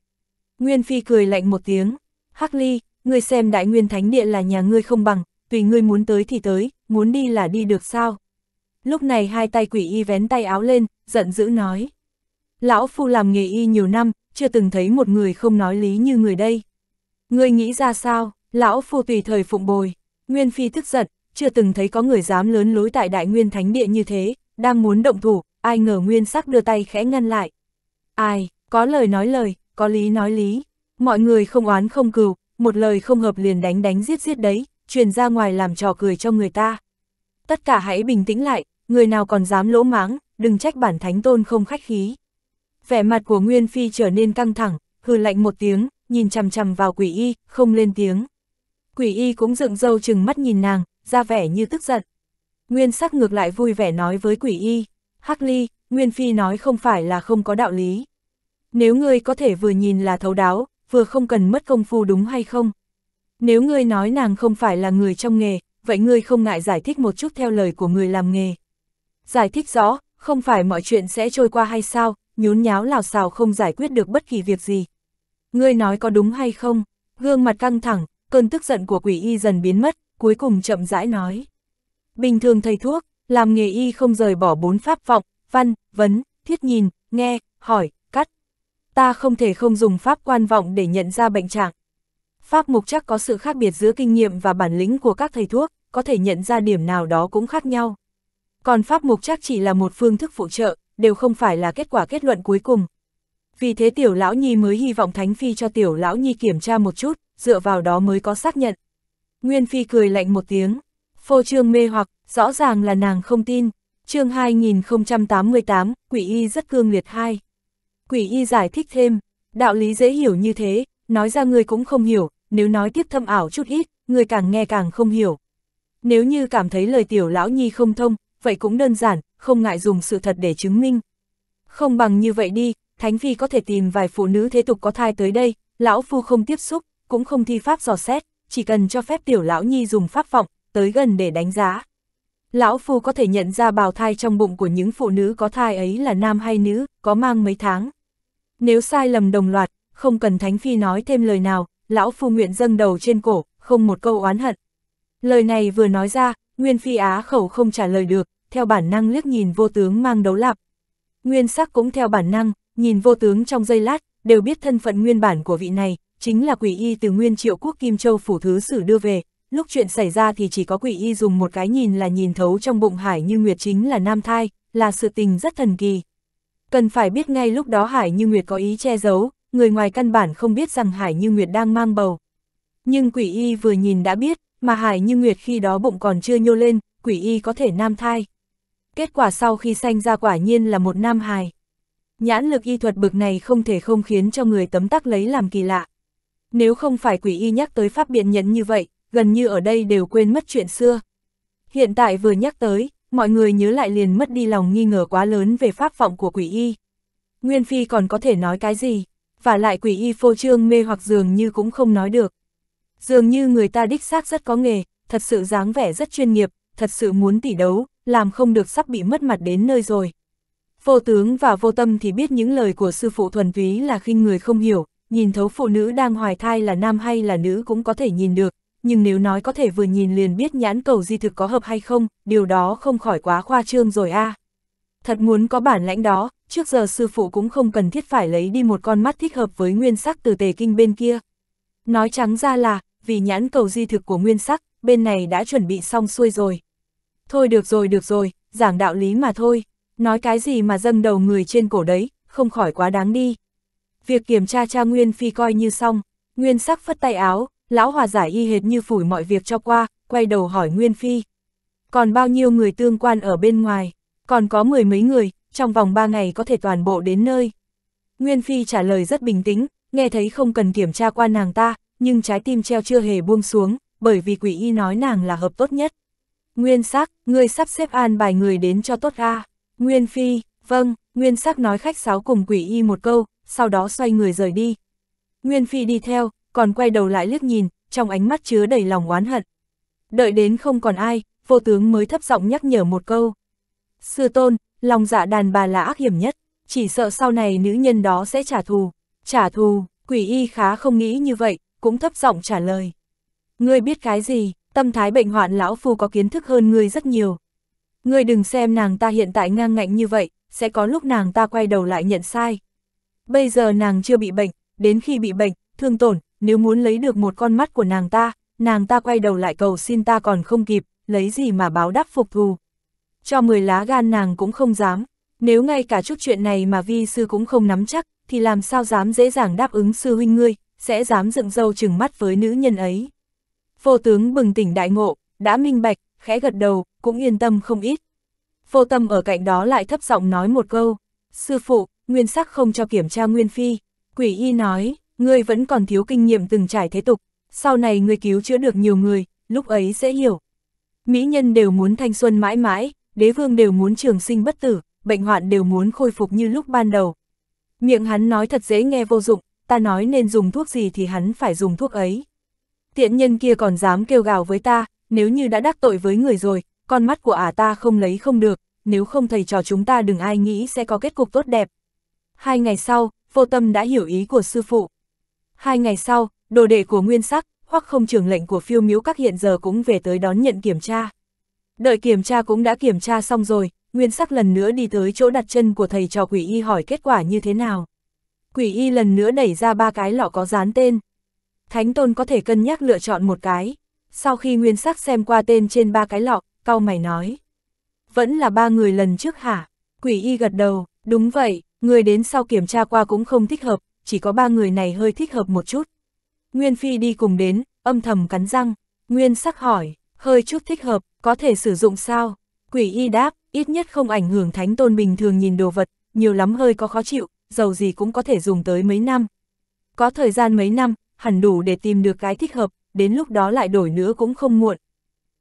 Nguyên Phi cười lạnh một tiếng. Hắc Ly, ngươi xem Đại Nguyên Thánh Địa là nhà ngươi không bằng, tùy ngươi muốn tới thì tới, muốn đi là đi được sao? Lúc này hai tay quỷ y vén tay áo lên, giận dữ nói. Lão phu làm nghề y nhiều năm, chưa từng thấy một người không nói lý như người đây. Ngươi nghĩ ra sao, lão phu tùy thời phụng bồi. Nguyên Phi tức giận. Chưa từng thấy có người dám lớn lối tại Đại Nguyên Thánh Địa như thế, đang muốn động thủ, ai ngờ Nguyên Sắc đưa tay khẽ ngăn lại. Ai, có lời nói lời, có lý nói lý. Mọi người không oán không cừu, một lời không hợp liền đánh đánh giết giết đấy, truyền ra ngoài làm trò cười cho người ta. Tất cả hãy bình tĩnh lại, người nào còn dám lỗ mãng, đừng trách bản Thánh Tôn không khách khí. Vẻ mặt của Nguyên Phi trở nên căng thẳng, hừ lạnh một tiếng, nhìn chằm chằm vào quỷ y, không lên tiếng. Quỷ y cũng dựng râu chừng mắt nhìn nàng, ra vẻ như tức giận. Nguyên Sắc ngược lại vui vẻ nói với Quỷ Y, Hắc Ly, Nguyên Phi nói không phải là không có đạo lý. Nếu ngươi có thể vừa nhìn là thấu đáo, vừa không cần mất công phu đúng hay không? Nếu ngươi nói nàng không phải là người trong nghề, vậy ngươi không ngại giải thích một chút theo lời của người làm nghề. Giải thích rõ, không phải mọi chuyện sẽ trôi qua hay sao, nhún nháo lào xào không giải quyết được bất kỳ việc gì. Ngươi nói có đúng hay không? Gương mặt căng thẳng, cơn tức giận của Quỷ Y dần biến mất, cuối cùng chậm rãi nói. Bình thường thầy thuốc, làm nghề y không rời bỏ bốn pháp vọng, văn, vấn, thiết nhìn, nghe, hỏi, cắt. Ta không thể không dùng pháp quan vọng để nhận ra bệnh trạng. Pháp mục chắc có sự khác biệt giữa kinh nghiệm và bản lĩnh của các thầy thuốc, có thể nhận ra điểm nào đó cũng khác nhau. Còn pháp mục chắc chỉ là một phương thức phụ trợ, đều không phải là kết quả kết luận cuối cùng. Vì thế Tiểu Lão Nhi mới hy vọng Thánh Phi cho Tiểu Lão Nhi kiểm tra một chút, dựa vào đó mới có xác nhận. Nguyên Phi cười lạnh một tiếng, phô trương mê hoặc, rõ ràng là nàng không tin. Chương hai nghìn không trăm tám mươi tám, Quỷ Y rất cương liệt hai. Quỷ Y giải thích thêm, đạo lý dễ hiểu như thế, nói ra người cũng không hiểu, nếu nói tiếp thâm ảo chút ít, người càng nghe càng không hiểu. Nếu như cảm thấy lời Tiểu Lão Nhi không thông, vậy cũng đơn giản, không ngại dùng sự thật để chứng minh. Không bằng như vậy đi, Thánh Phi có thể tìm vài phụ nữ thế tục có thai tới đây, lão phu không tiếp xúc, cũng không thi pháp dò xét, chỉ cần cho phép Tiểu Lão Nhi dùng pháp vọng, tới gần để đánh giá. Lão phu có thể nhận ra bào thai trong bụng của những phụ nữ có thai ấy là nam hay nữ, có mang mấy tháng. Nếu sai lầm đồng loạt, không cần Thánh Phi nói thêm lời nào, lão phu nguyện dâng đầu trên cổ, không một câu oán hận. Lời này vừa nói ra, Nguyên Phi á khẩu không trả lời được, theo bản năng liếc nhìn Vô Tướng mang đấu lạp. Nguyên Sắc cũng theo bản năng, nhìn Vô Tướng trong giây lát, đều biết thân phận nguyên bản của vị này, chính là Quỷ Y từ Nguyên Triệu Quốc Kim Châu Phủ Thứ Sử đưa về. Lúc chuyện xảy ra thì chỉ có Quỷ Y dùng một cái nhìn là nhìn thấu trong bụng Hải Như Nguyệt chính là nam thai, là sự tình rất thần kỳ. Cần phải biết ngay lúc đó Hải Như Nguyệt có ý che giấu, người ngoài căn bản không biết rằng Hải Như Nguyệt đang mang bầu. Nhưng Quỷ Y vừa nhìn đã biết, mà Hải Như Nguyệt khi đó bụng còn chưa nhô lên, Quỷ Y có thể nam thai. Kết quả sau khi sanh ra quả nhiên là một nam hài. Nhãn lực y thuật bực này không thể không khiến cho người tấm tắc lấy làm kỳ lạ. Nếu không phải Quỷ Y nhắc tới pháp biện nhẫn như vậy, gần như ở đây đều quên mất chuyện xưa. Hiện tại vừa nhắc tới, mọi người nhớ lại liền mất đi lòng nghi ngờ quá lớn về pháp vọng của Quỷ Y. Nguyên Phi còn có thể nói cái gì? Và lại Quỷ Y phô trương mê hoặc dường như cũng không nói được. Dường như người ta đích xác rất có nghề, thật sự dáng vẻ rất chuyên nghiệp, thật sự muốn tỉ đấu, làm không được sắp bị mất mặt đến nơi rồi. Vô Tướng và Vô Tâm thì biết những lời của sư phụ thuần túy là khinh người không hiểu, nhìn thấu phụ nữ đang hoài thai là nam hay là nữ cũng có thể nhìn được. Nhưng nếu nói có thể vừa nhìn liền biết nhãn cầu di thực có hợp hay không, điều đó không khỏi quá khoa trương rồi a. À. Thật muốn có bản lãnh đó, trước giờ sư phụ cũng không cần thiết phải lấy đi một con mắt thích hợp với Nguyên Sắc từ Tề Kinh bên kia. Nói trắng ra là, vì nhãn cầu di thực của Nguyên Sắc, bên này đã chuẩn bị xong xuôi rồi. Thôi được rồi được rồi, giảng đạo lý mà thôi, nói cái gì mà dâng đầu người trên cổ đấy, không khỏi quá đáng đi. Việc kiểm tra cha Nguyên Phi coi như xong, Nguyên Sắc phất tay áo. Lão Hòa Giải y hệt như phủi mọi việc cho qua, quay đầu hỏi Nguyên Phi. Còn bao nhiêu người tương quan ở bên ngoài? Còn có mười mấy người, trong vòng ba ngày có thể toàn bộ đến nơi. Nguyên Phi trả lời rất bình tĩnh, nghe thấy không cần kiểm tra qua nàng ta, nhưng trái tim treo chưa hề buông xuống, bởi vì Quỷ Y nói nàng là hợp tốt nhất. Nguyên Sắc, ngươi sắp xếp an bài người đến cho tốt a. Nguyên Phi, vâng, Nguyên Sắc nói khách sáo cùng Quỷ Y một câu, sau đó xoay người rời đi. Nguyên Phi đi theo. Còn quay đầu lại liếc nhìn, trong ánh mắt chứa đầy lòng oán hận. Đợi đến không còn ai, Vô Tướng mới thấp giọng nhắc nhở một câu. Sư tôn, lòng dạ đàn bà là ác hiểm nhất, chỉ sợ sau này nữ nhân đó sẽ trả thù. Trả thù, Quỷ Y khá không nghĩ như vậy, cũng thấp giọng trả lời. Ngươi biết cái gì, tâm thái bệnh hoạn lão phu có kiến thức hơn ngươi rất nhiều. Ngươi đừng xem nàng ta hiện tại ngang ngạnh như vậy, sẽ có lúc nàng ta quay đầu lại nhận sai. Bây giờ nàng chưa bị bệnh, đến khi bị bệnh, thương tổn. Nếu muốn lấy được một con mắt của nàng ta, nàng ta quay đầu lại cầu xin ta còn không kịp, lấy gì mà báo đáp phục thù. Cho mười lá gan nàng cũng không dám, nếu ngay cả chút chuyện này mà vi sư cũng không nắm chắc, thì làm sao dám dễ dàng đáp ứng sư huynh ngươi, sẽ dám dựng râu chừng mắt với nữ nhân ấy. Vô Tướng bừng tỉnh đại ngộ, đã minh bạch, khẽ gật đầu, cũng yên tâm không ít. Vô Tâm ở cạnh đó lại thấp giọng nói một câu, sư phụ, Nguyên Sắc không cho kiểm tra Nguyên Phi, Quỷ Y nói. Ngươi vẫn còn thiếu kinh nghiệm từng trải thế tục, sau này ngươi cứu chữa được nhiều người, lúc ấy sẽ hiểu. mỹ nhân đều muốn thanh xuân mãi mãi, đế vương đều muốn trường sinh bất tử, bệnh hoạn đều muốn khôi phục như lúc ban đầu. Miệng hắn nói thật dễ nghe vô dụng, ta nói nên dùng thuốc gì thì hắn phải dùng thuốc ấy. Tiện nhân kia còn dám kêu gào với ta, nếu như đã đắc tội với người rồi, con mắt của ả ta không lấy không được, nếu không thầy trò chúng ta đừng ai nghĩ sẽ có kết cục tốt đẹp. Hai ngày sau, Vô Tâm đã hiểu ý của sư phụ. Hai ngày sau, đồ đệ của Nguyên Sắc, Hoắc Không trưởng lệnh của Phiêu Miếu Các hiện giờ cũng về tới đón nhận kiểm tra. Đợi kiểm tra cũng đã kiểm tra xong rồi, Nguyên Sắc lần nữa đi tới chỗ đặt chân của thầy trò Quỷ Y hỏi kết quả như thế nào. Quỷ Y lần nữa đẩy ra ba cái lọ có dán tên. Thánh Tôn có thể cân nhắc lựa chọn một cái. Sau khi Nguyên Sắc xem qua tên trên ba cái lọ, cau mày nói. Vẫn là ba người lần trước hả? Quỷ Y gật đầu, đúng vậy, người đến sau kiểm tra qua cũng không thích hợp, chỉ có ba người này hơi thích hợp một chút. Nguyên Phi đi cùng đến, âm thầm cắn răng. Nguyên Sắc hỏi, hơi chút thích hợp, có thể sử dụng sao? Quỷ Y đáp, ít nhất không ảnh hưởng Thánh Tôn bình thường nhìn đồ vật, nhiều lắm hơi có khó chịu, dầu gì cũng có thể dùng tới mấy năm. Có thời gian mấy năm, hẳn đủ để tìm được cái thích hợp, đến lúc đó lại đổi nữa cũng không muộn.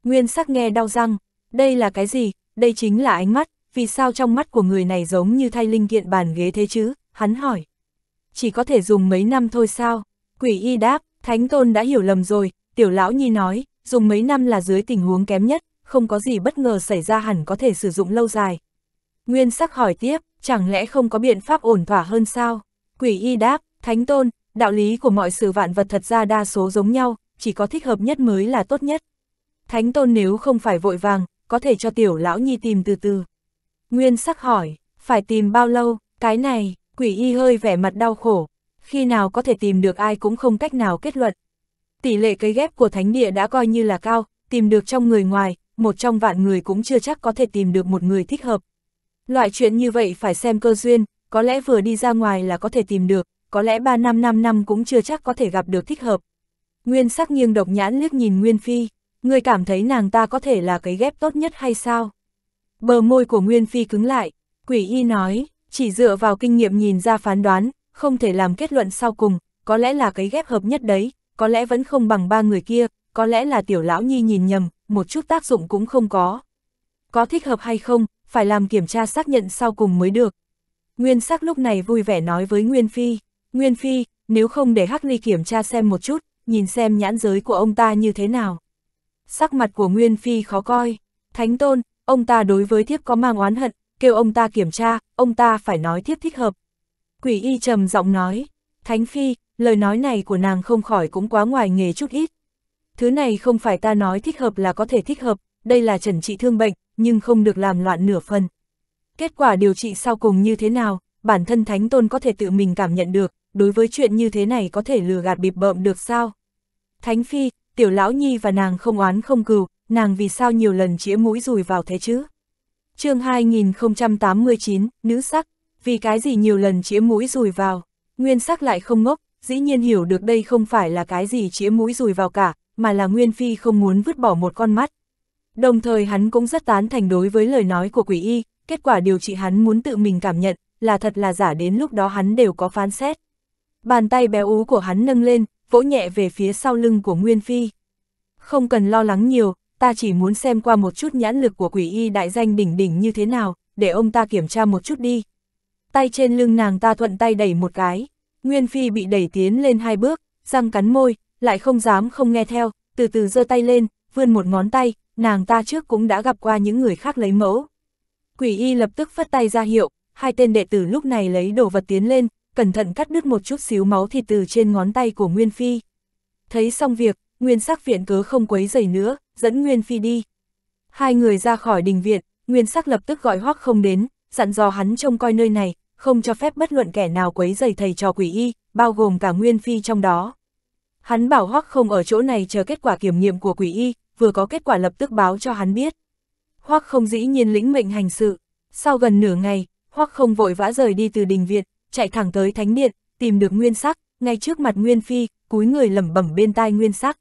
Nguyên Sắc nghe đau răng, đây là cái gì? Đây chính là ánh mắt, vì sao trong mắt của người này giống như thay linh kiện bàn ghế thế chứ? Hắn hỏi. Chỉ có thể dùng mấy năm thôi sao? Quỷ Y đáp, Thánh Tôn đã hiểu lầm rồi, Tiểu Lão Nhi nói, dùng mấy năm là dưới tình huống kém nhất, không có gì bất ngờ xảy ra hẳn có thể sử dụng lâu dài. Nguyên Sắc hỏi tiếp, chẳng lẽ không có biện pháp ổn thỏa hơn sao? Quỷ Y đáp, Thánh Tôn, đạo lý của mọi sự vạn vật thật ra đa số giống nhau, chỉ có thích hợp nhất mới là tốt nhất. Thánh Tôn nếu không phải vội vàng, có thể cho Tiểu Lão Nhi tìm từ từ. Nguyên Sắc hỏi, phải tìm bao lâu? Cái này, Quỷ Y hơi vẻ mặt đau khổ. Khi nào có thể tìm được ai cũng không cách nào kết luận. Tỷ lệ cấy ghép của thánh địa đã coi như là cao, tìm được trong người ngoài, một trong vạn người cũng chưa chắc có thể tìm được một người thích hợp. Loại chuyện như vậy phải xem cơ duyên, có lẽ vừa đi ra ngoài là có thể tìm được, có lẽ ba năm năm năm cũng chưa chắc có thể gặp được thích hợp. Nguyên Sắc nghiêng độc nhãn liếc nhìn Nguyên Phi, ngươi cảm thấy nàng ta có thể là cấy ghép tốt nhất hay sao? Bờ môi của Nguyên Phi cứng lại, Quỷ Y nói, chỉ dựa vào kinh nghiệm nhìn ra phán đoán, không thể làm kết luận sau cùng, có lẽ là cấy ghép hợp nhất đấy, có lẽ vẫn không bằng ba người kia, có lẽ là Tiểu Lão Nhi nhìn nhầm, một chút tác dụng cũng không có. Có thích hợp hay không, phải làm kiểm tra xác nhận sau cùng mới được. Nguyên Sắc lúc này vui vẻ nói với Nguyên Phi, Nguyên Phi, nếu không để Hắc Ly kiểm tra xem một chút, nhìn xem nhãn giới của ông ta như thế nào. Sắc mặt của Nguyên Phi khó coi, Thánh Tôn, ông ta đối với thiếp có mang oán hận, kêu ông ta kiểm tra, ông ta phải nói thiếp thích hợp. Quỷ Y trầm giọng nói, Thánh Phi, lời nói này của nàng không khỏi cũng quá ngoài nghề chút ít. Thứ này không phải ta nói thích hợp là có thể thích hợp, đây là trần trị thương bệnh, nhưng không được làm loạn nửa phần. Kết quả điều trị sau cùng như thế nào, bản thân Thánh Tôn có thể tự mình cảm nhận được, đối với chuyện như thế này có thể lừa gạt bịp bợm được sao? Thánh Phi, Tiểu Lão Nhi và nàng không oán không cừu, nàng vì sao nhiều lần chĩa mũi dùi vào thế chứ? Chương hai nghìn không trăm tám mươi chín, Nữ Sắc. Vì cái gì nhiều lần chĩa mũi dùi vào? Nguyên Sắc lại không ngốc, dĩ nhiên hiểu được đây không phải là cái gì chĩa mũi dùi vào cả, mà là Nguyên Phi không muốn vứt bỏ một con mắt. Đồng thời hắn cũng rất tán thành đối với lời nói của Quỷ Y, kết quả điều trị hắn muốn tự mình cảm nhận, là thật là giả đến lúc đó hắn đều có phán xét. Bàn tay béo ú của hắn nâng lên, vỗ nhẹ về phía sau lưng của Nguyên Phi. Không cần lo lắng nhiều, ta chỉ muốn xem qua một chút nhãn lực của Quỷ Y đại danh đỉnh đỉnh như thế nào, để ông ta kiểm tra một chút đi. Tay trên lưng nàng ta thuận tay đẩy một cái, Nguyên Phi bị đẩy tiến lên hai bước, răng cắn môi, lại không dám không nghe theo, từ từ giơ tay lên, vươn một ngón tay, nàng ta trước cũng đã gặp qua những người khác lấy mẫu. Quỷ Y lập tức phất tay ra hiệu, hai tên đệ tử lúc này lấy đồ vật tiến lên, cẩn thận cắt đứt một chút xíu máu thịt từ trên ngón tay của Nguyên Phi. Thấy xong việc, Nguyên Sắc viện cớ không quấy rầy nữa, dẫn Nguyên Phi đi. Hai người ra khỏi đình viện, Nguyên Sắc lập tức gọi Hoắc Không đến, dặn dò hắn trông coi nơi này, không cho phép bất luận kẻ nào quấy rầy thầy trò Quỷ Y, bao gồm cả Nguyên Phi trong đó. Hắn bảo Hoắc Không ở chỗ này chờ kết quả kiểm nghiệm của Quỷ Y, vừa có kết quả lập tức báo cho hắn biết. Hoắc Không dĩ nhiên lĩnh mệnh hành sự. Sau gần nửa ngày, Hoắc Không vội vã rời đi từ đình viện, chạy thẳng tới thánh điện, tìm được Nguyên Sắc, ngay trước mặt Nguyên Phi, cúi người lẩm bẩm bên tai Nguyên Sắc.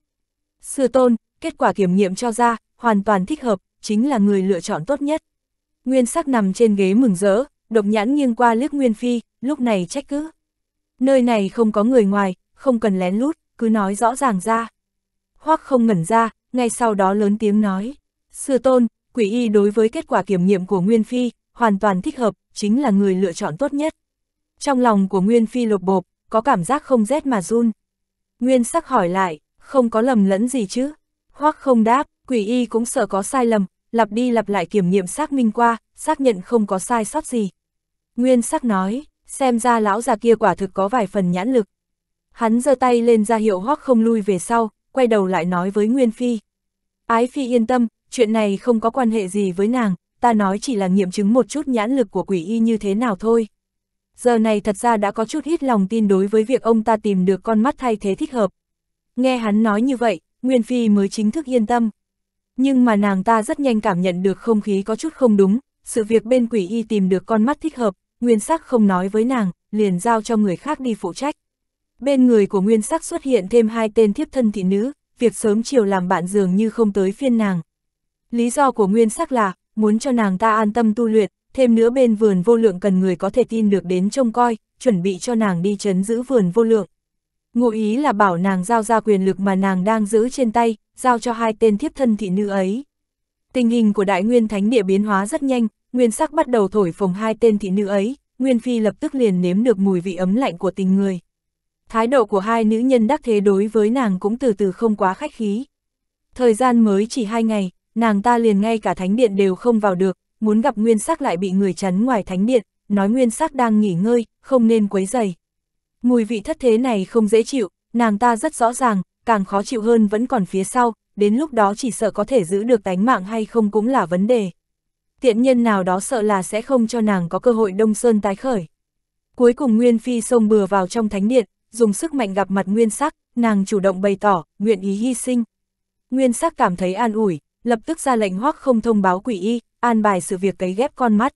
Sư tôn, kết quả kiểm nghiệm cho ra, hoàn toàn thích hợp, chính là người lựa chọn tốt nhất. Nguyên Sắc nằm trên ghế mừng rỡ, độc nhãn nghiêng qua liếc Nguyên Phi, lúc này trách cứ. Nơi này không có người ngoài, không cần lén lút, cứ nói rõ ràng ra. Hoắc Không ngẩn ra, ngay sau đó lớn tiếng nói. Sư tôn, Quỷ Y đối với kết quả kiểm nghiệm của Nguyên Phi, hoàn toàn thích hợp, chính là người lựa chọn tốt nhất. Trong lòng của Nguyên Phi lột bộp, có cảm giác không rét mà run. Nguyên Sắc hỏi lại, không có lầm lẫn gì chứ? Hoắc không đáp, Quỷ Y cũng sợ có sai lầm, lặp đi lặp lại kiểm nghiệm xác minh qua, xác nhận không có sai sót gì. Nguyên Sắc nói, xem ra lão già kia quả thực có vài phần nhãn lực. Hắn giơ tay lên ra hiệu Hoắc không lui về sau, quay đầu lại nói với Nguyên Phi. Ái Phi yên tâm, chuyện này không có quan hệ gì với nàng, ta nói chỉ là nghiệm chứng một chút nhãn lực của Quỷ Y như thế nào thôi. Giờ này thật ra đã có chút ít lòng tin đối với việc ông ta tìm được con mắt thay thế thích hợp. Nghe hắn nói như vậy, Nguyên Phi mới chính thức yên tâm. Nhưng mà nàng ta rất nhanh cảm nhận được không khí có chút không đúng, sự việc bên Quỷ Y tìm được con mắt thích hợp, Nguyên Sắc không nói với nàng, liền giao cho người khác đi phụ trách. Bên người của Nguyên Sắc xuất hiện thêm hai tên thiếp thân thị nữ, việc sớm chiều làm bạn dường như không tới phiên nàng. Lý do của Nguyên Sắc là muốn cho nàng ta an tâm tu luyện, thêm nữa bên Vườn Vô Lượng cần người có thể tin được đến trông coi, chuẩn bị cho nàng đi trấn giữ Vườn Vô Lượng. Ngụ ý là bảo nàng giao ra quyền lực mà nàng đang giữ trên tay, giao cho hai tên thiếp thân thị nữ ấy. Tình hình của Đại Nguyên Thánh Địa biến hóa rất nhanh, Nguyên Sắc bắt đầu thổi phồng hai tên thị nữ ấy, Nguyên Phi lập tức liền nếm được mùi vị ấm lạnh của tình người. Thái độ của hai nữ nhân đắc thế đối với nàng cũng từ từ không quá khách khí. Thời gian mới chỉ hai ngày, nàng ta liền ngay cả thánh điện đều không vào được, muốn gặp Nguyên Sắc lại bị người chắn ngoài thánh điện, nói Nguyên Sắc đang nghỉ ngơi, không nên quấy rầy. Mùi vị thất thế này không dễ chịu, nàng ta rất rõ ràng, càng khó chịu hơn vẫn còn phía sau, đến lúc đó chỉ sợ có thể giữ được tánh mạng hay không cũng là vấn đề. Tiện nhân nào đó sợ là sẽ không cho nàng có cơ hội đông sơn tái khởi. Cuối cùng Nguyên Phi xông bừa vào trong thánh điện, dùng sức mạnh gặp mặt Nguyên Sắc, nàng chủ động bày tỏ, nguyện ý hy sinh. Nguyên Sắc cảm thấy an ủi, lập tức ra lệnh Hoắc không thông báo Quỷ Y, an bài sự việc cấy ghép con mắt.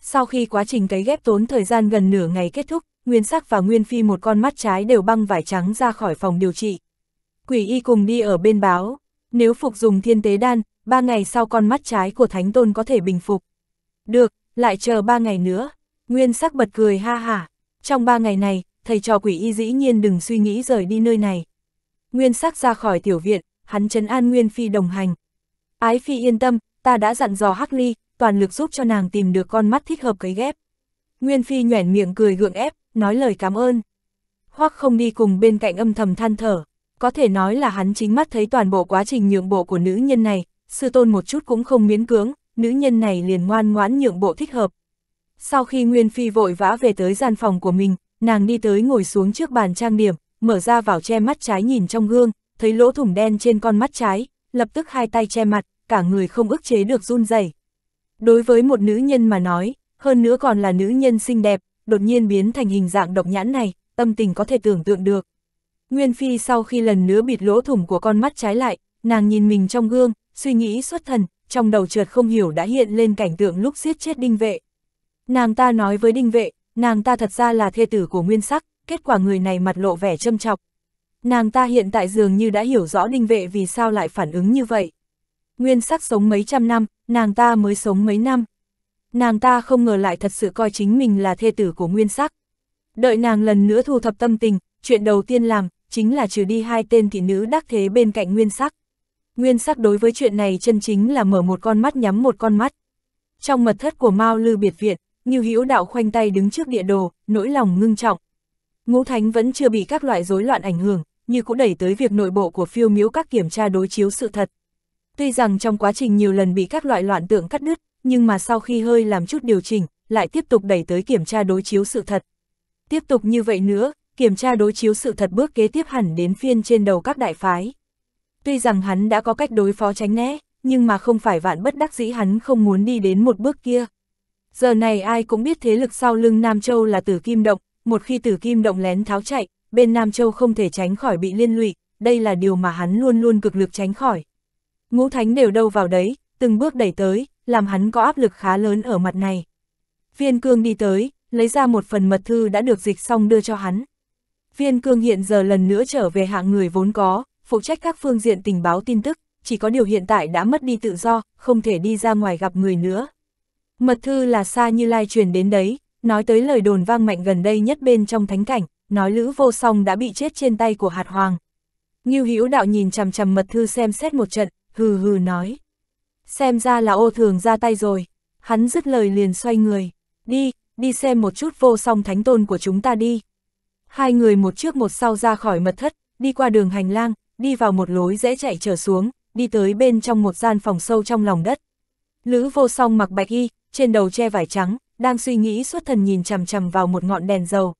Sau khi quá trình cấy ghép tốn thời gian gần nửa ngày kết thúc, Nguyên Sắc và Nguyên Phi một con mắt trái đều băng vải trắng ra khỏi phòng điều trị. Quỷ Y cùng đi ở bên báo, nếu phục dùng thiên tế đan, ba ngày sau con mắt trái của Thánh Tôn có thể bình phục. Được, lại chờ ba ngày nữa. Nguyên Sắc bật cười ha hả, trong ba ngày này, thầy trò Quỷ Y dĩ nhiên đừng suy nghĩ rời đi nơi này. Nguyên Sắc ra khỏi tiểu viện, hắn trấn an Nguyên Phi đồng hành. Ái Phi yên tâm, ta đã dặn dò Hắc Ly, toàn lực giúp cho nàng tìm được con mắt thích hợp cấy ghép. Nguyên Phi nhoẻn miệng cười gượng ép, nói lời cảm ơn. Hoắc không đi cùng bên cạnh âm thầm than thở, có thể nói là hắn chính mắt thấy toàn bộ quá trình nhượng bộ của nữ nhân này, sư tôn một chút cũng không miễn cưỡng, nữ nhân này liền ngoan ngoãn nhượng bộ thích hợp. Sau khi Nguyên Phi vội vã về tới gian phòng của mình, nàng đi tới ngồi xuống trước bàn trang điểm, mở ra vào che mắt trái nhìn trong gương, thấy lỗ thủng đen trên con mắt trái, lập tức hai tay che mặt, cả người không ức chế được run rẩy. Đối với một nữ nhân mà nói, hơn nữa còn là nữ nhân xinh đẹp, đột nhiên biến thành hình dạng độc nhãn này, tâm tình có thể tưởng tượng được. Nguyên Phi sau khi lần nữa bịt lỗ thủng của con mắt trái lại, nàng nhìn mình trong gương, suy nghĩ xuất thần, trong đầu chợt không hiểu đã hiện lên cảnh tượng lúc giết chết Đinh Vệ. Nàng ta nói với Đinh Vệ, nàng ta thật ra là thê tử của Nguyên Sắc, kết quả người này mặt lộ vẻ châm chọc. Nàng ta hiện tại dường như đã hiểu rõ Đinh Vệ vì sao lại phản ứng như vậy. Nguyên Sắc sống mấy trăm năm, nàng ta mới sống mấy năm. Nàng ta không ngờ lại thật sự coi chính mình là thê tử của Nguyên Sắc. Đợi nàng lần nữa thu thập tâm tình, chuyện đầu tiên làm chính là trừ đi hai tên thị nữ đắc thế bên cạnh Nguyên Sắc. Nguyên Sắc đối với chuyện này chân chính là mở một con mắt nhắm một con mắt. Trong mật thất của Mao Lư biệt viện, Như Hữu Đạo khoanh tay đứng trước địa đồ, nỗi lòng ngưng trọng. Ngũ Thánh vẫn chưa bị các loại rối loạn ảnh hưởng, như cũng đẩy tới việc nội bộ của Phiêu Miếu Các kiểm tra đối chiếu sự thật. Tuy rằng trong quá trình nhiều lần bị các loại loạn tượng cắt đứt, nhưng mà sau khi hơi làm chút điều chỉnh, lại tiếp tục đẩy tới kiểm tra đối chiếu sự thật. Tiếp tục như vậy nữa, kiểm tra đối chiếu sự thật bước kế tiếp hẳn đến phiên trên đầu các đại phái. Tuy rằng hắn đã có cách đối phó tránh né, nhưng mà không phải vạn bất đắc dĩ hắn không muốn đi đến một bước kia. Giờ này ai cũng biết thế lực sau lưng Nam Châu là Tử Kim Động, một khi Tử Kim Động lén tháo chạy, bên Nam Châu không thể tránh khỏi bị liên lụy, đây là điều mà hắn luôn luôn cực lực tránh khỏi. Ngũ Thánh đều đâu vào đấy, từng bước đẩy tới, làm hắn có áp lực khá lớn ở mặt này. Viên Cương đi tới, lấy ra một phần mật thư đã được dịch xong đưa cho hắn. Viên Cương hiện giờ lần nữa trở về hạng người vốn có, phụ trách các phương diện tình báo tin tức, chỉ có điều hiện tại đã mất đi tự do, không thể đi ra ngoài gặp người nữa. Mật thư là Sa Như Lai truyền đến đấy, nói tới lời đồn vang mạnh gần đây nhất bên trong thánh cảnh, nói Lữ Vô Song đã bị chết trên tay của hạt hoàng. Ngưu Hữu Đạo nhìn chằm chằm mật thư xem xét một trận, hừ hừ nói. xem ra là Ô Thường ra tay rồi. Hắn dứt lời liền xoay người, đi, đi xem một chút Vô Song Thánh Tôn của chúng ta đi. Hai người một trước một sau ra khỏi mật thất, đi qua đường hành lang, đi vào một lối dễ chạy trở xuống, đi tới bên trong một gian phòng sâu trong lòng đất. Lữ Vô Song mặc bạch y, trên đầu che vải trắng, đang suy nghĩ xuất thần nhìn chằm chằm vào một ngọn đèn dầu.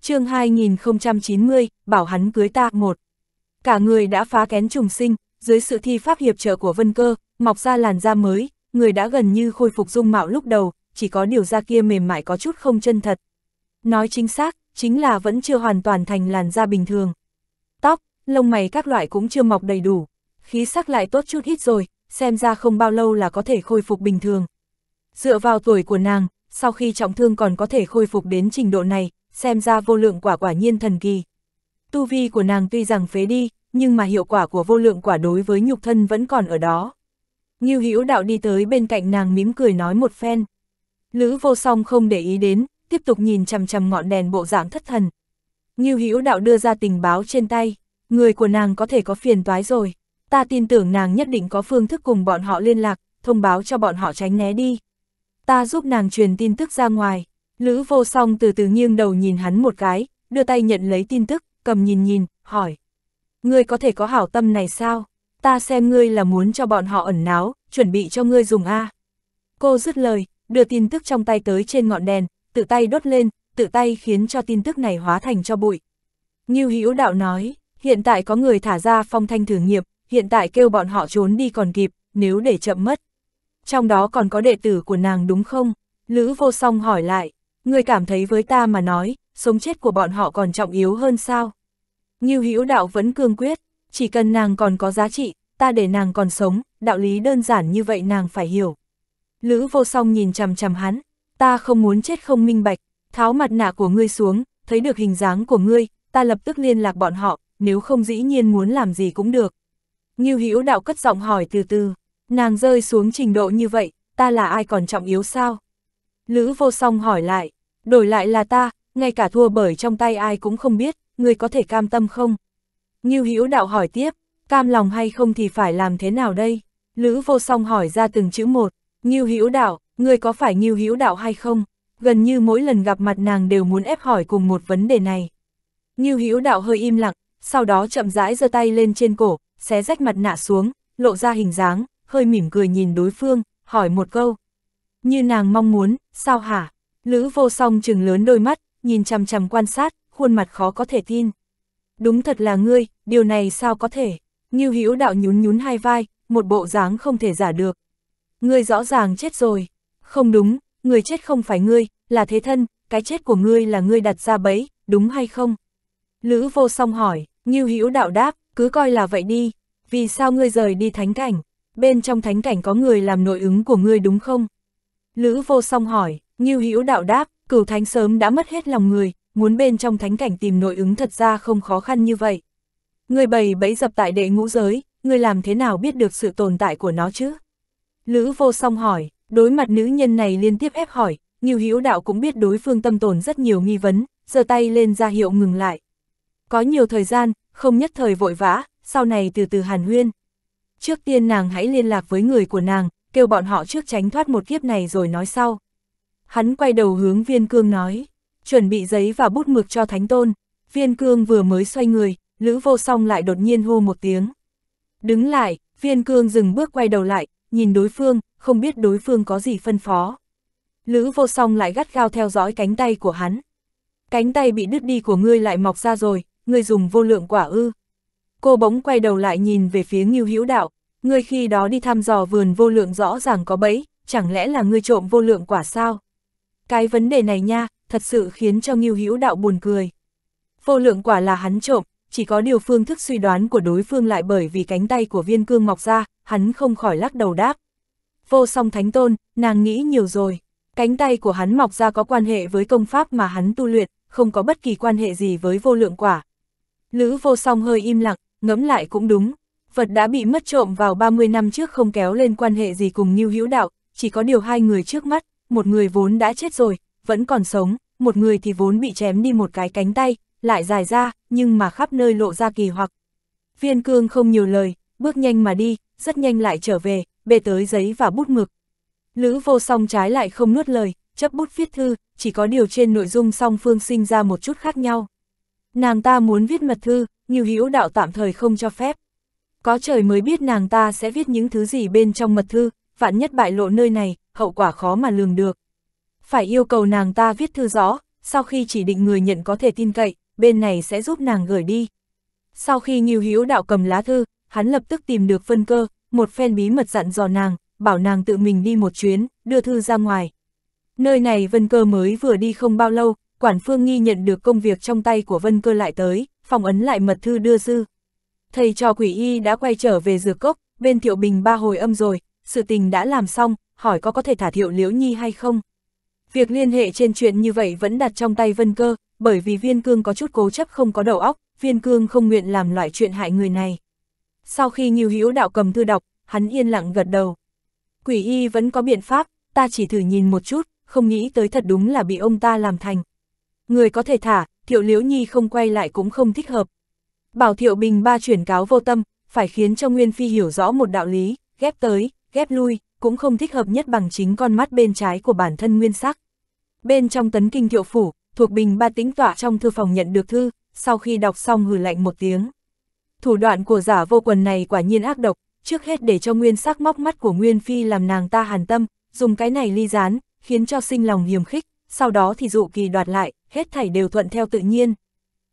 Chương hai nghìn không trăm chín mươi, bảo hắn cưới ta một. Cả người đã phá kén trùng sinh, dưới sự thi pháp hiệp trợ của Vân Cơ, mọc ra làn da mới, người đã gần như khôi phục dung mạo lúc đầu, chỉ có điều da kia mềm mại có chút không chân thật. Nói chính xác, chính là vẫn chưa hoàn toàn thành làn da bình thường. Tóc, lông mày các loại cũng chưa mọc đầy đủ, khí sắc lại tốt chút ít rồi, xem ra không bao lâu là có thể khôi phục bình thường. Dựa vào tuổi của nàng, sau khi trọng thương còn có thể khôi phục đến trình độ này, xem ra Vô Lượng Quả quả nhiên thần kỳ. Tu vi của nàng tuy rằng phế đi, nhưng mà hiệu quả của Vô Lượng Quả đối với nhục thân vẫn còn ở đó. Ngưu Hữu Đạo đi tới bên cạnh nàng mím cười nói một phen. Lữ Vô Song không để ý đến, tiếp tục nhìn chằm chằm ngọn đèn bộ dạng thất thần. Ngưu Hữu Đạo đưa ra tình báo trên tay, người của nàng có thể có phiền toái rồi, ta tin tưởng nàng nhất định có phương thức cùng bọn họ liên lạc, thông báo cho bọn họ tránh né đi. Ta giúp nàng truyền tin tức ra ngoài. Lữ Vô Song từ từ nghiêng đầu nhìn hắn một cái, đưa tay nhận lấy tin tức, cầm nhìn nhìn, hỏi. Ngươi có thể có hảo tâm này sao? Ta xem ngươi là muốn cho bọn họ ẩn náu, chuẩn bị cho ngươi dùng a. Cô dứt lời, đưa tin tức trong tay tới trên ngọn đèn, tự tay đốt lên, tự tay khiến cho tin tức này hóa thành cho bụi. Ngưu Hữu Đạo nói, hiện tại có người thả ra phong thanh thử nghiệp, hiện tại kêu bọn họ trốn đi còn kịp, nếu để chậm mất. Trong đó còn có đệ tử của nàng đúng không? Lữ Vô Song hỏi lại, ngươi cảm thấy với ta mà nói, sống chết của bọn họ còn trọng yếu hơn sao? Ngưu Hữu Đạo vẫn cương quyết, chỉ cần nàng còn có giá trị, ta để nàng còn sống, đạo lý đơn giản như vậy nàng phải hiểu. Lữ Vô Song nhìn chằm chằm hắn, ta không muốn chết không minh bạch, tháo mặt nạ của ngươi xuống, thấy được hình dáng của ngươi, ta lập tức liên lạc bọn họ, nếu không dĩ nhiên muốn làm gì cũng được. Ngưu Hữu Đạo cất giọng hỏi từ từ, nàng rơi xuống trình độ như vậy, ta là ai còn trọng yếu sao? Lữ Vô Song hỏi lại, đổi lại là ta, ngay cả thua bởi trong tay ai cũng không biết, ngươi có thể cam tâm không? Ngưu Hữu Đạo hỏi tiếp, cam lòng hay không thì phải làm thế nào đây? Lữ Vô Song hỏi ra từng chữ một, Ngưu Hữu Đạo, ngươi có phải Ngưu Hữu Đạo hay không? Gần như mỗi lần gặp mặt nàng đều muốn ép hỏi cùng một vấn đề này. Ngưu Hữu Đạo hơi im lặng, sau đó chậm rãi giơ tay lên trên cổ, xé rách mặt nạ xuống, lộ ra hình dáng, hơi mỉm cười nhìn đối phương, hỏi một câu. Như nàng mong muốn, sao hả? Lữ Vô Song trừng lớn đôi mắt, nhìn chằm chằm quan sát, khuôn mặt khó có thể tin. Đúng thật là ngươi, điều này sao có thể? Ngưu Hữu Đạo nhún nhún hai vai, một bộ dáng không thể giả được. Ngươi rõ ràng chết rồi. Không đúng, người chết không phải ngươi, là thế thân, cái chết của ngươi là ngươi đặt ra bẫy, đúng hay không? Lữ Vô Song hỏi, Ngưu Hữu Đạo đáp, cứ coi là vậy đi, vì sao ngươi rời đi thánh cảnh? Bên trong thánh cảnh có người làm nội ứng của ngươi đúng không? Lữ Vô Song hỏi, Ngưu Hữu Đạo đáp, cửu thánh sớm đã mất hết lòng người, muốn bên trong thánh cảnh tìm nội ứng thật ra không khó khăn như vậy. Ngươi bày bẫy dập tại đệ ngũ giới, ngươi làm thế nào biết được sự tồn tại của nó chứ? Lữ Vô Song hỏi, đối mặt nữ nhân này liên tiếp ép hỏi, Ngưu Hữu Đạo cũng biết đối phương tâm tồn rất nhiều nghi vấn, giơ tay lên ra hiệu ngừng lại. Có nhiều thời gian, không nhất thời vội vã, sau này từ từ hàn huyên. Trước tiên nàng hãy liên lạc với người của nàng, kêu bọn họ trước tránh thoát một kiếp này rồi nói sau. Hắn quay đầu hướng Viên Cương nói, chuẩn bị giấy và bút mực cho Thánh Tôn. Viên Cương vừa mới xoay người, Lữ Vô Song lại đột nhiên hô một tiếng. Đứng lại, Viên Cương dừng bước quay đầu lại, nhìn đối phương, không biết đối phương có gì phân phó. Lữ Vô Song lại gắt gao theo dõi cánh tay của hắn. Cánh tay bị đứt đi của ngươi lại mọc ra rồi, ngươi dùng vô lượng quả ư? Cô bỗng quay đầu lại nhìn về phía Ngưu Hữu Đạo, ngươi khi đó đi thăm dò vườn vô lượng rõ ràng có bẫy, chẳng lẽ là ngươi trộm vô lượng quả sao? Cái vấn đề này nha, thật sự khiến cho Ngưu Hữu Đạo buồn cười. Vô lượng quả là hắn trộm, chỉ có điều phương thức suy đoán của đối phương lại bởi vì cánh tay của Viên Cương mọc ra, hắn không khỏi lắc đầu đáp. Vô Song Thánh Tôn, nàng nghĩ nhiều rồi, cánh tay của hắn mọc ra có quan hệ với công pháp mà hắn tu luyện, không có bất kỳ quan hệ gì với vô lượng quả. Lữ Vô Song hơi im lặng, ngẫm lại cũng đúng, vật đã bị mất trộm vào ba mươi năm trước không kéo lên quan hệ gì cùng Ngưu Hữu Đạo, chỉ có điều hai người trước mắt, một người vốn đã chết rồi, vẫn còn sống, một người thì vốn bị chém đi một cái cánh tay, lại dài ra, nhưng mà khắp nơi lộ ra kỳ hoặc. Viên Cương không nhiều lời, bước nhanh mà đi, rất nhanh lại trở về, bê tới giấy và bút mực. Lữ Vô Song trái lại không nuốt lời, chấp bút viết thư, chỉ có điều trên nội dung song phương sinh ra một chút khác nhau. Nàng ta muốn viết mật thư, Ngưu Hữu Đạo tạm thời không cho phép. Có trời mới biết nàng ta sẽ viết những thứ gì bên trong mật thư, vạn nhất bại lộ nơi này, hậu quả khó mà lường được. Phải yêu cầu nàng ta viết thư rõ, sau khi chỉ định người nhận có thể tin cậy, bên này sẽ giúp nàng gửi đi. Sau khi Ngưu Hữu Đạo cầm lá thư, hắn lập tức tìm được Vân Cơ, một phen bí mật dặn dò nàng, bảo nàng tự mình đi một chuyến, đưa thư ra ngoài. Nơi này Vân Cơ mới vừa đi không bao lâu, Quản Phương Nghi nhận được công việc trong tay của Vân Cơ lại tới, phong ấn lại mật thư đưa dư. Thầy trò Quỷ Y đã quay trở về dược cốc, bên Thiệu Bình ba hồi âm rồi, sự tình đã làm xong, hỏi có có thể thả Thiệu Liễu Nhi hay không. Việc liên hệ trên chuyện như vậy vẫn đặt trong tay Vân Cơ, bởi vì Viên Cương có chút cố chấp không có đầu óc, Viên Cương không nguyện làm loại chuyện hại người này. Sau khi Ngưu Hữu Đạo cầm thư đọc, hắn yên lặng gật đầu. Quỷ Y vẫn có biện pháp, ta chỉ thử nhìn một chút, không nghĩ tới thật đúng là bị ông ta làm thành. Người có thể thả, Thiệu Liễu Nhi không quay lại cũng không thích hợp. Bảo Thiệu Bình ba chuyển cáo vô tâm, phải khiến cho Nguyên Phi hiểu rõ một đạo lý, ghép tới, ghép lui, cũng không thích hợp nhất bằng chính con mắt bên trái của bản thân nguyên sắc. Bên trong Tấn Kinh Thiệu Phủ, Thuộc Bình ba tĩnh tọa trong thư phòng nhận được thư, sau khi đọc xong hừ lạnh một tiếng. Thủ đoạn của Giả Vô Quần này quả nhiên ác độc, trước hết để cho nguyên sắc móc mắt của Nguyên Phi làm nàng ta hàn tâm, dùng cái này ly gián, khiến cho sinh lòng hiềm khích, sau đó thì dụ kỳ đoạt lại, hết thảy đều thuận theo tự nhiên.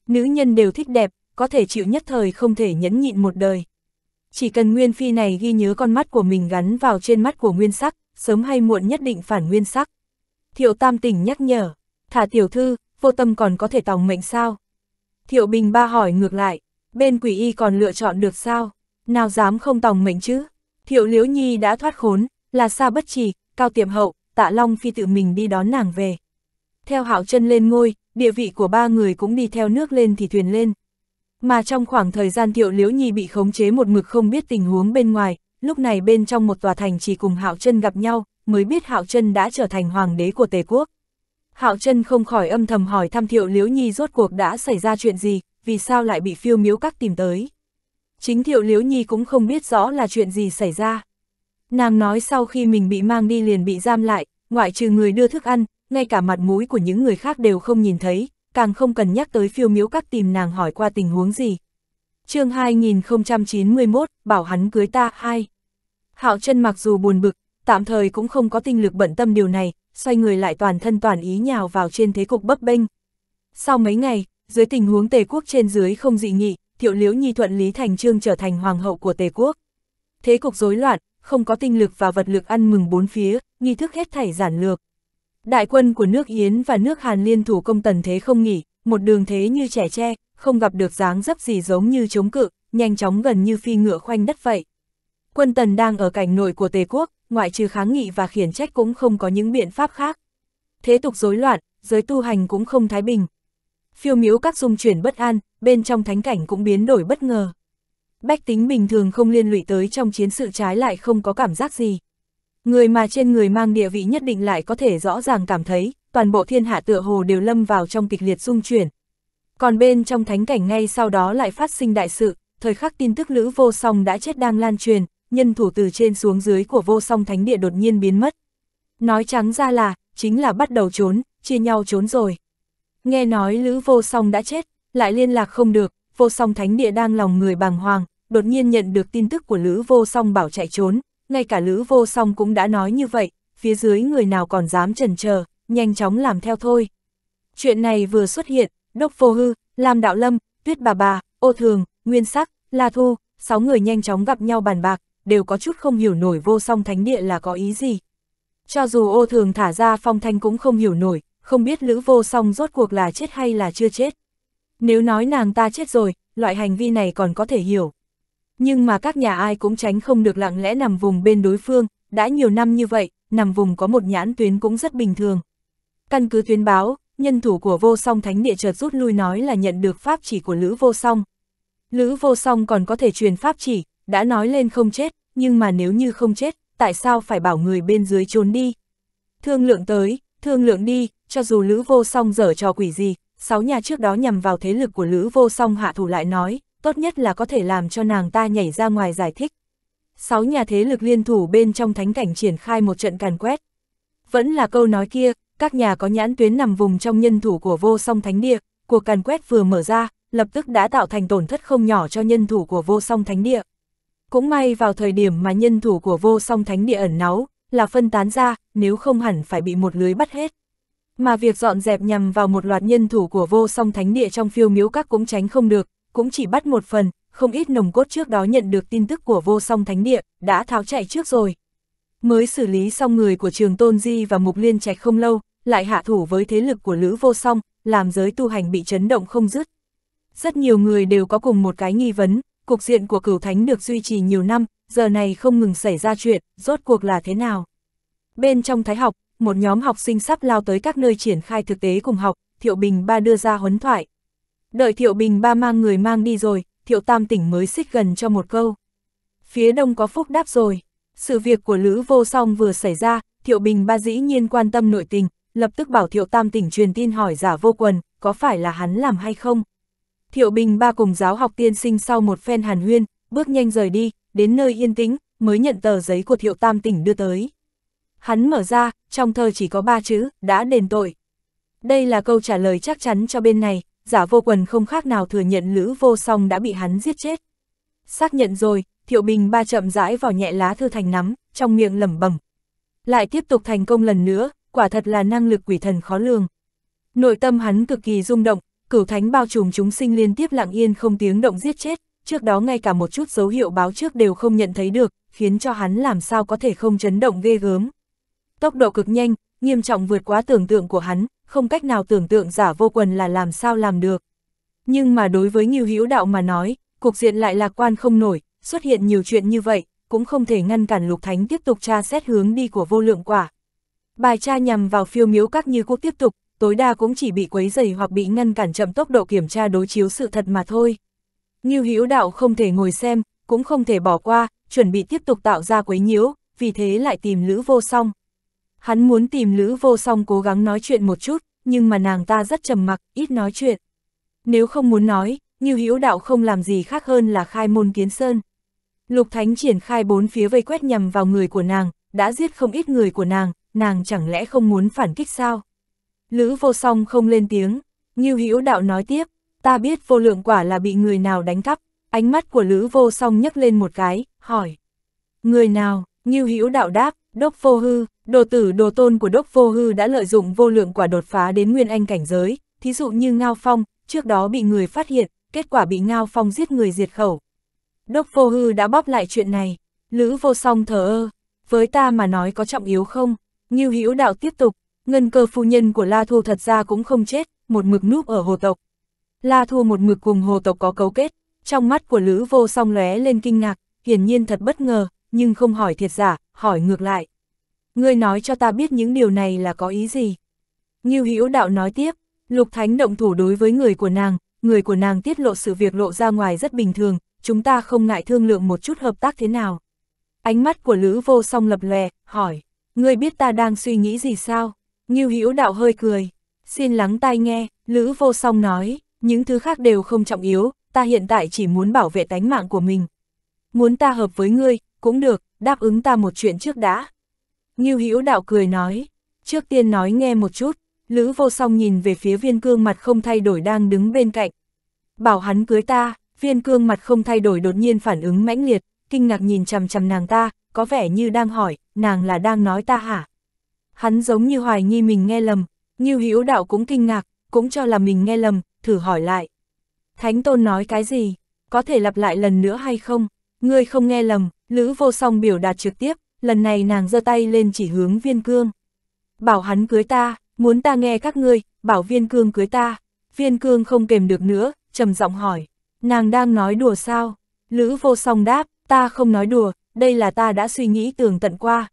Nữ nhân đều thích đẹp, có thể chịu nhất thời không thể nhẫn nhịn một đời. Chỉ cần Nguyên Phi này ghi nhớ con mắt của mình gắn vào trên mắt của nguyên sắc, sớm hay muộn nhất định phản nguyên sắc. Thiệu Tam Tỉnh nhắc nhở, thả tiểu thư, Vô Tâm còn có thể tòng mệnh sao? Thiệu Bình ba hỏi ngược lại, bên Quỷ Y còn lựa chọn được sao? Nào dám không tòng mệnh chứ? Thiệu Liễu Nhi đã thoát khốn, là Sa Bất Trì, Cao Tiệm Hậu, Tạ Long Phi tự mình đi đón nàng về. Theo Hạo Chân lên ngôi, địa vị của ba người cũng đi theo nước lên thì thuyền lên. Mà trong khoảng thời gian Thiệu Liễu Nhi bị khống chế một mực không biết tình huống bên ngoài, lúc này bên trong một tòa thành chỉ cùng Hạo Chân gặp nhau, mới biết Hạo Chân đã trở thành hoàng đế của Tề Quốc. Hạo Chân không khỏi âm thầm hỏi thăm Thiệu Liễu Nhi rốt cuộc đã xảy ra chuyện gì, vì sao lại bị Phiêu Miếu Các tìm tới. Chính Thiệu Liễu Nhi cũng không biết rõ là chuyện gì xảy ra. Nàng nói sau khi mình bị mang đi liền bị giam lại, ngoại trừ người đưa thức ăn, ngay cả mặt mũi của những người khác đều không nhìn thấy, càng không cần nhắc tới Phiêu Miếu Các tìm nàng hỏi qua tình huống gì. Chương hai nghìn không trăm chín mươi mốt, bảo hắn cưới ta hai. Hạo Chân mặc dù buồn bực, tạm thời cũng không có tinh lực bận tâm điều này, xoay người lại toàn thân toàn ý nhào vào trên thế cục bấp bênh. Sau mấy ngày, dưới tình huống Tề Quốc trên dưới không dị nghị, Thiệu Liễu Nhi thuận lý thành trương trở thành hoàng hậu của Tề Quốc. Thế cục rối loạn, không có tinh lực và vật lực ăn mừng bốn phía, nghi thức hết thảy giản lược. Đại quân của nước Yến và nước Hàn liên thủ công Tần Thế không nghỉ, một đường thế như trẻ tre, không gặp được dáng dấp gì giống như chống cự, nhanh chóng gần như phi ngựa khoanh đất vậy. Quân Tần đang ở cảnh nội của Tề Quốc, ngoại trừ kháng nghị và khiển trách cũng không có những biện pháp khác. Thế tục rối loạn, giới tu hành cũng không thái bình. Phiêu Miếu Các dung chuyển bất an, bên trong thánh cảnh cũng biến đổi bất ngờ. Bách tính bình thường không liên lụy tới trong chiến sự trái lại không có cảm giác gì. Người mà trên người mang địa vị nhất định lại có thể rõ ràng cảm thấy, toàn bộ thiên hạ tựa hồ đều lâm vào trong kịch liệt xung chuyển. Còn bên trong thánh cảnh ngay sau đó lại phát sinh đại sự, thời khắc tin tức Lữ Vô Song đã chết đang lan truyền, nhân thủ từ trên xuống dưới của Vô Song thánh địa đột nhiên biến mất. Nói trắng ra là, chính là bắt đầu trốn, chia nhau trốn rồi. Nghe nói Lữ Vô Song đã chết, lại liên lạc không được, Vô Song thánh địa đang lòng người bàng hoàng, đột nhiên nhận được tin tức của Lữ Vô Song bảo chạy trốn. Ngay cả Lữ Vô Song cũng đã nói như vậy, phía dưới người nào còn dám chần chờ, nhanh chóng làm theo thôi. Chuyện này vừa xuất hiện, Đốc Vô Hư, Lam Đạo Lâm, Tuyết Bà Bà, Ô Thường, Nguyên Sắc, La Thu, sáu người nhanh chóng gặp nhau bàn bạc, đều có chút không hiểu nổi Vô Song thánh địa là có ý gì. Cho dù Ô Thường thả ra phong thanh cũng không hiểu nổi, không biết Lữ Vô Song rốt cuộc là chết hay là chưa chết. Nếu nói nàng ta chết rồi, loại hành vi này còn có thể hiểu. Nhưng mà các nhà ai cũng tránh không được lặng lẽ nằm vùng bên đối phương, đã nhiều năm như vậy, nằm vùng có một nhãn tuyến cũng rất bình thường. Căn cứ tuyến báo, nhân thủ của Vô Song thánh địa chợt rút lui nói là nhận được pháp chỉ của Lữ Vô Song. Lữ Vô Song còn có thể truyền pháp chỉ, đã nói lên không chết, nhưng mà nếu như không chết, tại sao phải bảo người bên dưới trốn đi? Thương lượng tới, thương lượng đi, cho dù Lữ Vô Song dở trò quỷ gì, sáu nhà trước đó nhằm vào thế lực của Lữ Vô Song hạ thủ lại nói. Tốt nhất là có thể làm cho nàng ta nhảy ra ngoài giải thích. sáu nhà thế lực liên thủ bên trong thánh cảnh triển khai một trận càn quét. Vẫn là câu nói kia, các nhà có nhãn tuyến nằm vùng trong nhân thủ của Vô Song Thánh Địa, cuộc càn quét vừa mở ra, lập tức đã tạo thành tổn thất không nhỏ cho nhân thủ của Vô Song Thánh Địa. Cũng may vào thời điểm mà nhân thủ của Vô Song Thánh Địa ẩn náu, là phân tán ra, nếu không hẳn phải bị một lưới bắt hết. Mà việc dọn dẹp nhằm vào một loạt nhân thủ của Vô Song Thánh Địa trong Phiêu Miếu Các cũng tránh không được, cũng chỉ bắt một phần, không ít nồng cốt trước đó nhận được tin tức của Vô Song Thánh Địa, đã tháo chạy trước rồi. Mới xử lý xong người của Trường Tôn Di và Mục Liên Trạch không lâu, lại hạ thủ với thế lực của Lữ Vô Song, làm giới tu hành bị chấn động không dứt. Rất nhiều người đều có cùng một cái nghi vấn, cục diện của Cửu Thánh được duy trì nhiều năm, giờ này không ngừng xảy ra chuyện, rốt cuộc là thế nào? Bên trong Thái học, một nhóm học sinh sắp lao tới các nơi triển khai thực tế cùng học, Thiệu Bình Ba đưa ra huấn thoại. Đợi Thiệu Bình Ba mang người mang đi rồi, Thiệu Tam Tỉnh mới xích gần cho một câu. Phía đông có phúc đáp rồi. Sự việc của Lữ Vô Song vừa xảy ra, Thiệu Bình Ba dĩ nhiên quan tâm nội tình, lập tức bảo Thiệu Tam Tỉnh truyền tin hỏi Giả Vô Quần, có phải là hắn làm hay không? Thiệu Bình Ba cùng giáo học tiên sinh sau một phen hàn huyên, bước nhanh rời đi, đến nơi yên tĩnh, mới nhận tờ giấy của Thiệu Tam Tỉnh đưa tới. Hắn mở ra, trong thơ chỉ có ba chữ, đã đền tội. Đây là câu trả lời chắc chắn cho bên này, Giả Vô Quần không khác nào thừa nhận Lữ Vô Song đã bị hắn giết chết. Xác nhận rồi, Thiệu Bình Ba chậm rãi vào nhẹ lá thư thành nắm, trong miệng lẩm bẩm. Lại tiếp tục thành công lần nữa, quả thật là năng lực quỷ thần khó lường. Nội tâm hắn cực kỳ rung động, Cửu Thánh bao trùm chúng sinh liên tiếp lặng yên không tiếng động giết chết, trước đó ngay cả một chút dấu hiệu báo trước đều không nhận thấy được, khiến cho hắn làm sao có thể không chấn động ghê gớm. Tốc độ cực nhanh, nghiêm trọng vượt quá tưởng tượng của hắn, không cách nào tưởng tượng Giả Vô Quần là làm sao làm được. Nhưng mà đối với Ngưu Hữu Đạo mà nói, cục diện lại lạc quan không nổi, xuất hiện nhiều chuyện như vậy, cũng không thể ngăn cản Lục Thánh tiếp tục tra xét hướng đi của Vô Lượng Quả. Bài tra nhằm vào Phiêu Miếu Các như cũ tiếp tục, tối đa cũng chỉ bị quấy rầy hoặc bị ngăn cản chậm tốc độ kiểm tra đối chiếu sự thật mà thôi. Ngưu Hữu Đạo không thể ngồi xem, cũng không thể bỏ qua, chuẩn bị tiếp tục tạo ra quấy nhiễu, vì thế lại tìm Lữ Vô Song. Hắn muốn tìm Lữ Vô Song cố gắng nói chuyện một chút, nhưng mà nàng ta rất trầm mặc, ít nói chuyện. Nếu không muốn nói, Ngưu Hữu Đạo không làm gì khác hơn là khai môn kiến sơn. Lục Thánh triển khai bốn phía vây quét nhằm vào người của nàng, đã giết không ít người của nàng, nàng chẳng lẽ không muốn phản kích sao? Lữ Vô Song không lên tiếng, Ngưu Hữu Đạo nói tiếp, ta biết Vô Lượng Quả là bị người nào đánh cắp, ánh mắt của Lữ Vô Song nhấc lên một cái, hỏi. Người nào? Ngưu Hữu Đạo đáp, Đốc Vô Hư, đồ tử đồ tôn của Đốc Vô Hư đã lợi dụng Vô Lượng Quả đột phá đến nguyên anh cảnh giới, thí dụ như Ngao Phong, trước đó bị người phát hiện, kết quả bị Ngao Phong giết người diệt khẩu. Đốc Vô Hư đã bóp lại chuyện này, Lữ Vô Song thờ ơ, với ta mà nói có trọng yếu không? Ngưu Hữu Đạo tiếp tục, Ngân Cơ phu nhân của La Thu thật ra cũng không chết, một mực núp ở hồ tộc. La Thu một mực cùng hồ tộc có cấu kết, trong mắt của Lữ Vô Song lóe lên kinh ngạc, hiển nhiên thật bất ngờ, nhưng không hỏi thiệt giả, hỏi ngược lại. Ngươi nói cho ta biết những điều này là có ý gì? Ngưu Hữu Đạo nói tiếp, Lục Thánh động thủ đối với người của nàng, người của nàng tiết lộ sự việc lộ ra ngoài rất bình thường, chúng ta không ngại thương lượng một chút hợp tác thế nào. Ánh mắt của Lữ Vô Song lập lòe, hỏi, ngươi biết ta đang suy nghĩ gì sao? Ngưu Hữu Đạo hơi cười, xin lắng tai nghe, Lữ Vô Song nói, những thứ khác đều không trọng yếu, ta hiện tại chỉ muốn bảo vệ tánh mạng của mình. Muốn ta hợp với ngươi, cũng được, đáp ứng ta một chuyện trước đã. Ngưu Hữu Đạo cười nói, trước tiên nói nghe một chút, Lữ Vô Song nhìn về phía Viên Cương mặt không thay đổi đang đứng bên cạnh. Bảo hắn cưới ta, Viên Cương mặt không thay đổi đột nhiên phản ứng mãnh liệt, kinh ngạc nhìn chằm chằm nàng ta, có vẻ như đang hỏi, nàng là đang nói ta hả? Hắn giống như hoài nghi mình nghe lầm, Ngưu Hữu Đạo cũng kinh ngạc, cũng cho là mình nghe lầm, thử hỏi lại. Thánh Tôn nói cái gì? Có thể lặp lại lần nữa hay không? Ngươi không nghe lầm, Lữ Vô Song biểu đạt trực tiếp, lần này nàng giơ tay lên chỉ hướng Viên Cương. Bảo hắn cưới ta, muốn ta nghe các ngươi, bảo Viên Cương cưới ta. Viên Cương không kềm được nữa, trầm giọng hỏi, nàng đang nói đùa sao? Lữ Vô Song đáp, ta không nói đùa, đây là ta đã suy nghĩ tường tận qua.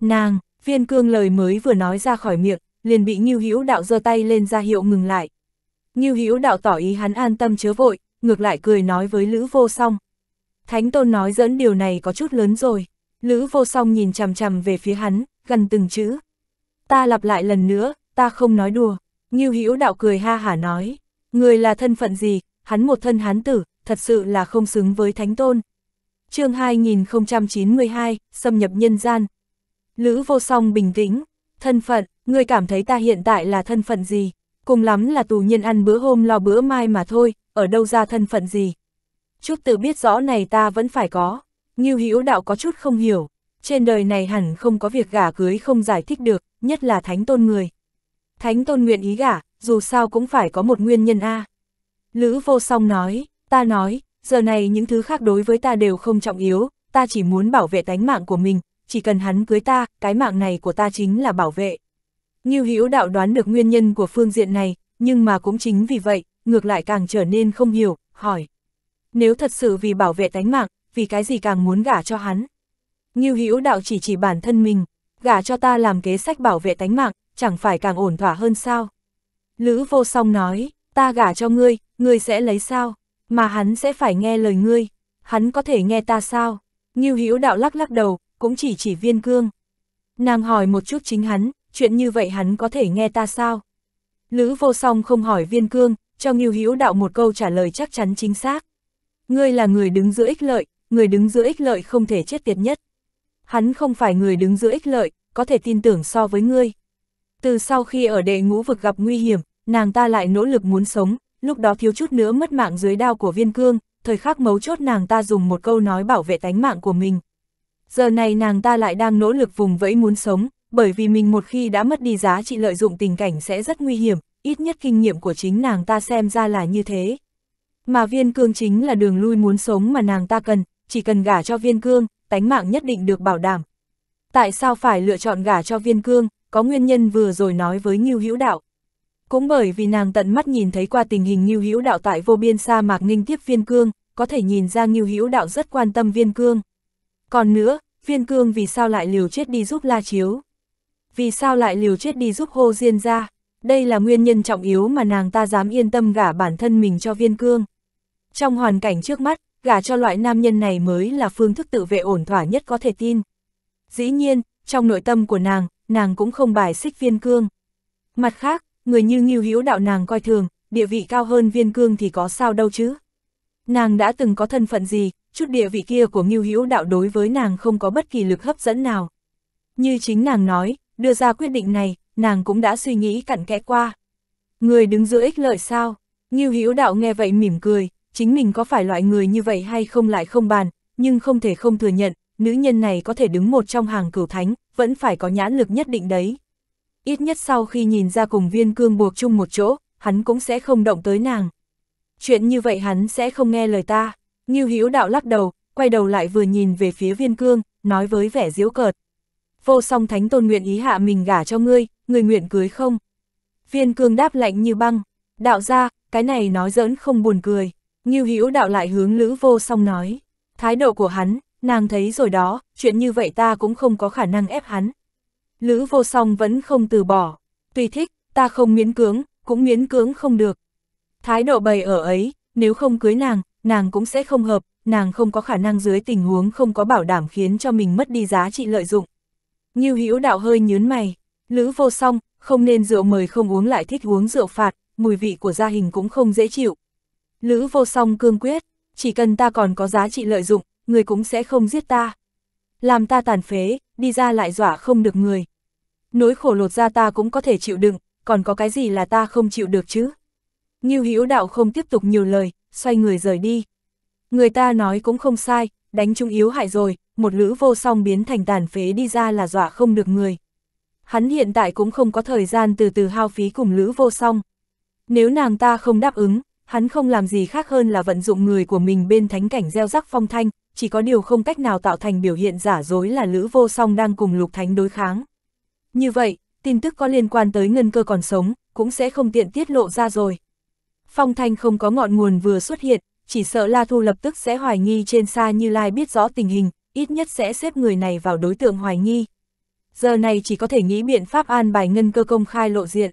Nàng, Viên Cương lời mới vừa nói ra khỏi miệng, liền bị Ngưu Hữu Đạo giơ tay lên ra hiệu ngừng lại. Ngưu Hữu Đạo tỏ ý hắn an tâm chớ vội, ngược lại cười nói với Lữ Vô Song. Thánh Tôn nói dẫn điều này có chút lớn rồi. Lữ Vô Song nhìn chằm chằm về phía hắn, gần từng chữ. Ta lặp lại lần nữa, ta không nói đùa. Ngưu Hữu Đạo cười ha hả nói, người là thân phận gì, hắn một thân hán tử, thật sự là không xứng với Thánh Tôn. Chương hai nghìn không trăm chín mươi hai, xâm nhập nhân gian. Lữ Vô Song bình tĩnh. Thân phận, ngươi cảm thấy ta hiện tại là thân phận gì? Cùng lắm là tù nhân ăn bữa hôm lo bữa mai mà thôi, ở đâu ra thân phận gì? Chút tự biết rõ này ta vẫn phải có. Ngưu Hữu Đạo có chút không hiểu. Trên đời này hẳn không có việc gả cưới không giải thích được, nhất là thánh tôn người. Thánh tôn nguyện ý gả, dù sao cũng phải có một nguyên nhân a. Lữ Vô Song nói, ta nói, giờ này những thứ khác đối với ta đều không trọng yếu, ta chỉ muốn bảo vệ tánh mạng của mình, chỉ cần hắn cưới ta, cái mạng này của ta chính là bảo vệ. Ngưu Hữu Đạo đoán được nguyên nhân của phương diện này, nhưng mà cũng chính vì vậy, ngược lại càng trở nên không hiểu, hỏi. Nếu thật sự vì bảo vệ tánh mạng, vì cái gì càng muốn gả cho hắn? Ngưu Hữu Đạo chỉ chỉ bản thân mình, gả cho ta làm kế sách bảo vệ tánh mạng, chẳng phải càng ổn thỏa hơn sao? Lữ Vô Song nói, ta gả cho ngươi, ngươi sẽ lấy sao? Mà hắn sẽ phải nghe lời ngươi, hắn có thể nghe ta sao? Ngưu Hữu Đạo lắc lắc đầu, cũng chỉ chỉ Viên Cương. Nàng hỏi một chút chính hắn, chuyện như vậy hắn có thể nghe ta sao? Lữ Vô Song không hỏi Viên Cương, cho Ngưu Hữu Đạo một câu trả lời chắc chắn chính xác. Ngươi là người đứng giữa ích lợi, người đứng giữa ích lợi không thể chết tiệt nhất. Hắn không phải người đứng giữa ích lợi, có thể tin tưởng so với ngươi. Từ sau khi ở Đệ Ngũ Vực gặp nguy hiểm, nàng ta lại nỗ lực muốn sống, lúc đó thiếu chút nữa mất mạng dưới đao của Viên Cương, thời khắc mấu chốt nàng ta dùng một câu nói bảo vệ tánh mạng của mình. Giờ này nàng ta lại đang nỗ lực vùng vẫy muốn sống, bởi vì mình một khi đã mất đi giá trị lợi dụng tình cảnh sẽ rất nguy hiểm, ít nhất kinh nghiệm của chính nàng ta xem ra là như thế. Mà Viên Cương chính là đường lui muốn sống mà nàng ta cần, chỉ cần gả cho Viên Cương, tánh mạng nhất định được bảo đảm. Tại sao phải lựa chọn gả cho Viên Cương, có nguyên nhân vừa rồi nói với Ngưu Hữu Đạo. Cũng bởi vì nàng tận mắt nhìn thấy qua tình hình Ngưu Hữu Đạo tại vô biên sa mạc nghinh tiếp Viên Cương, có thể nhìn ra Ngưu Hữu Đạo rất quan tâm Viên Cương. Còn nữa, Viên Cương vì sao lại liều chết đi giúp La Chiếu? Vì sao lại liều chết đi giúp Hồ Diên gia? Đây là nguyên nhân trọng yếu mà nàng ta dám yên tâm gả bản thân mình cho Viên Cương. Trong hoàn cảnh trước mắt, gả cho loại nam nhân này mới là phương thức tự vệ ổn thỏa nhất có thể tin. Dĩ nhiên, trong nội tâm của nàng, nàng cũng không bài xích Viên Cương. Mặt khác, người như Ngưu Hữu Đạo nàng coi thường, địa vị cao hơn Viên Cương thì có sao đâu chứ. Nàng đã từng có thân phận gì, chút địa vị kia của Ngưu Hữu Đạo đối với nàng không có bất kỳ lực hấp dẫn nào. Như chính nàng nói, đưa ra quyết định này, nàng cũng đã suy nghĩ cặn kẽ qua. Người đứng giữa ích lợi sao? Ngưu Hữu Đạo nghe vậy mỉm cười, chính mình có phải loại người như vậy hay không lại không bàn, nhưng không thể không thừa nhận, nữ nhân này có thể đứng một trong hàng cửu thánh, vẫn phải có nhãn lực nhất định đấy. Ít nhất sau khi nhìn ra cùng Viên Cương buộc chung một chỗ, hắn cũng sẽ không động tới nàng. Chuyện như vậy hắn sẽ không nghe lời ta. Ngưu Hữu Đạo lắc đầu, quay đầu lại vừa nhìn về phía Viên Cương, nói với vẻ giễu cợt. Vô Song thánh tôn nguyện ý hạ mình gả cho ngươi, ngươi nguyện cưới không? Viên Cương đáp lạnh như băng. Đạo gia, cái này nói giỡn không buồn cười. Ngưu Hữu Đạo lại hướng Lữ Vô Song nói. Thái độ của hắn, nàng thấy rồi đó, chuyện như vậy ta cũng không có khả năng ép hắn. Lữ Vô Song vẫn không từ bỏ. Tùy thích, ta không miễn cưỡng, cũng miễn cưỡng không được. Thái độ bày ở ấy, nếu không cưới nàng, nàng cũng sẽ không hợp, nàng không có khả năng dưới tình huống không có bảo đảm khiến cho mình mất đi giá trị lợi dụng. Ngưu Hữu Đạo hơi nhướng mày. Lữ Vô Song, không nên rượu mời không uống lại thích uống rượu phạt, mùi vị của gia hình cũng không dễ chịu. Lữ Vô Song cương quyết, chỉ cần ta còn có giá trị lợi dụng, người cũng sẽ không giết ta. Làm ta tàn phế, đi ra lại dọa không được người. Nỗi khổ lột ra ta cũng có thể chịu đựng, còn có cái gì là ta không chịu được chứ? Ngưu Hữu Đạo không tiếp tục nhiều lời, xoay người rời đi. Người ta nói cũng không sai, đánh trúng yếu hại rồi, một Lữ Vô Song biến thành tàn phế đi ra là dọa không được người. Hắn hiện tại cũng không có thời gian từ từ hao phí cùng Lữ Vô Song. Nếu nàng ta không đáp ứng, hắn không làm gì khác hơn là vận dụng người của mình bên thánh cảnh gieo rắc phong thanh, chỉ có điều không cách nào tạo thành biểu hiện giả dối là Lữ Vô Song đang cùng lục thánh đối kháng. Như vậy, tin tức có liên quan tới Ngân Cơ còn sống, cũng sẽ không tiện tiết lộ ra rồi. Phong thanh không có ngọn nguồn vừa xuất hiện, chỉ sợ La Thu lập tức sẽ hoài nghi trên Sa Như Lai biết rõ tình hình, ít nhất sẽ xếp người này vào đối tượng hoài nghi. Giờ này chỉ có thể nghĩ biện pháp an bài Ngân Cơ công khai lộ diện.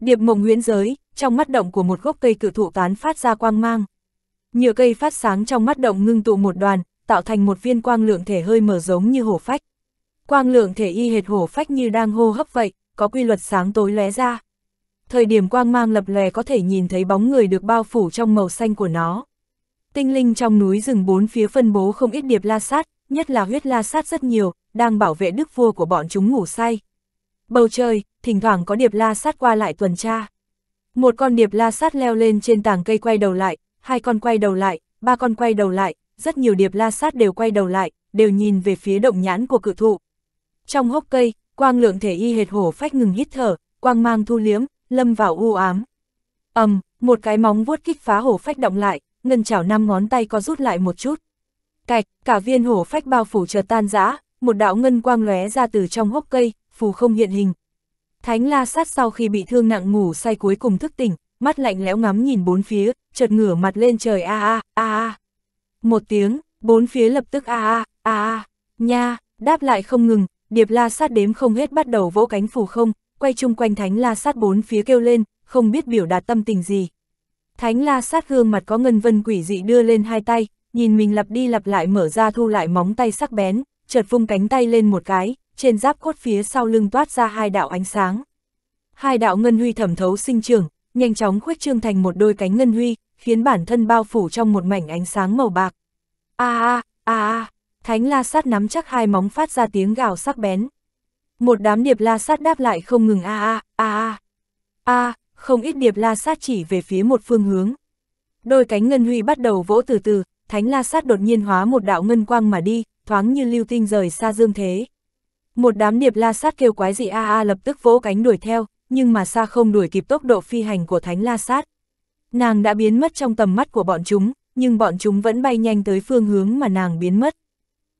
Điệp Mộng huyễn giới, trong mắt động của một gốc cây cự thụ tán phát ra quang mang. Nhựa cây phát sáng trong mắt động ngưng tụ một đoàn, tạo thành một viên quang lượng thể hơi mở giống như hổ phách. Quang lượng thể y hệt hổ phách như đang hô hấp vậy, có quy luật sáng tối lóe ra. Thời điểm quang mang lập lòe có thể nhìn thấy bóng người được bao phủ trong màu xanh của nó. Tinh linh trong núi rừng bốn phía phân bố không ít điệp la sát, nhất là huyết la sát rất nhiều, đang bảo vệ đức vua của bọn chúng ngủ say. Bầu trời, thỉnh thoảng có điệp la sát qua lại tuần tra. Một con điệp la sát leo lên trên tàng cây quay đầu lại, hai con quay đầu lại, ba con quay đầu lại, rất nhiều điệp la sát đều quay đầu lại, đều nhìn về phía động nhãn của cự thụ. Trong hốc cây, quang lượng thể y hệt hổ phách ngừng hít thở, quang mang thu liếm, lâm vào u ám. Ầm, um, một cái móng vuốt kích phá hổ phách động lại, ngân chảo năm ngón tay co rút lại một chút. Cạch, cả viên hổ phách bao phủ chợt tan rã, một đạo ngân quang lóe ra từ trong hốc cây, phù không hiện hình. Thánh La Sát sau khi bị thương nặng ngủ say cuối cùng thức tỉnh, mắt lạnh lẽo ngắm nhìn bốn phía, chợt ngửa mặt lên trời a a a a. Một tiếng, bốn phía lập tức a a a a, nha, đáp lại không ngừng, điệp La Sát đếm không hết bắt đầu vỗ cánh phù không, quay chung quanh Thánh La Sát bốn phía kêu lên, không biết biểu đạt tâm tình gì. Thánh La Sát gương mặt có ngân vân quỷ dị đưa lên hai tay, nhìn mình lặp đi lặp lại mở ra thu lại móng tay sắc bén, chợt vung cánh tay lên một cái, trên giáp cốt phía sau lưng toát ra hai đạo ánh sáng. Hai đạo ngân huy thẩm thấu sinh trưởng, nhanh chóng khuếch trương thành một đôi cánh ngân huy, khiến bản thân bao phủ trong một mảnh ánh sáng màu bạc. A a a a, Thánh La Sát nắm chắc hai móng phát ra tiếng gào sắc bén. Một đám điệp la sát đáp lại không ngừng a a a a. A, không ít điệp la sát chỉ về phía một phương hướng. Đôi cánh ngân huy bắt đầu vỗ từ từ, Thánh La Sát đột nhiên hóa một đạo ngân quang mà đi, thoáng như lưu tinh rời xa dương thế. Một đám điệp la sát kêu quái dị a a lập tức vỗ cánh đuổi theo, nhưng mà xa không đuổi kịp tốc độ phi hành của Thánh La Sát. Nàng đã biến mất trong tầm mắt của bọn chúng, nhưng bọn chúng vẫn bay nhanh tới phương hướng mà nàng biến mất.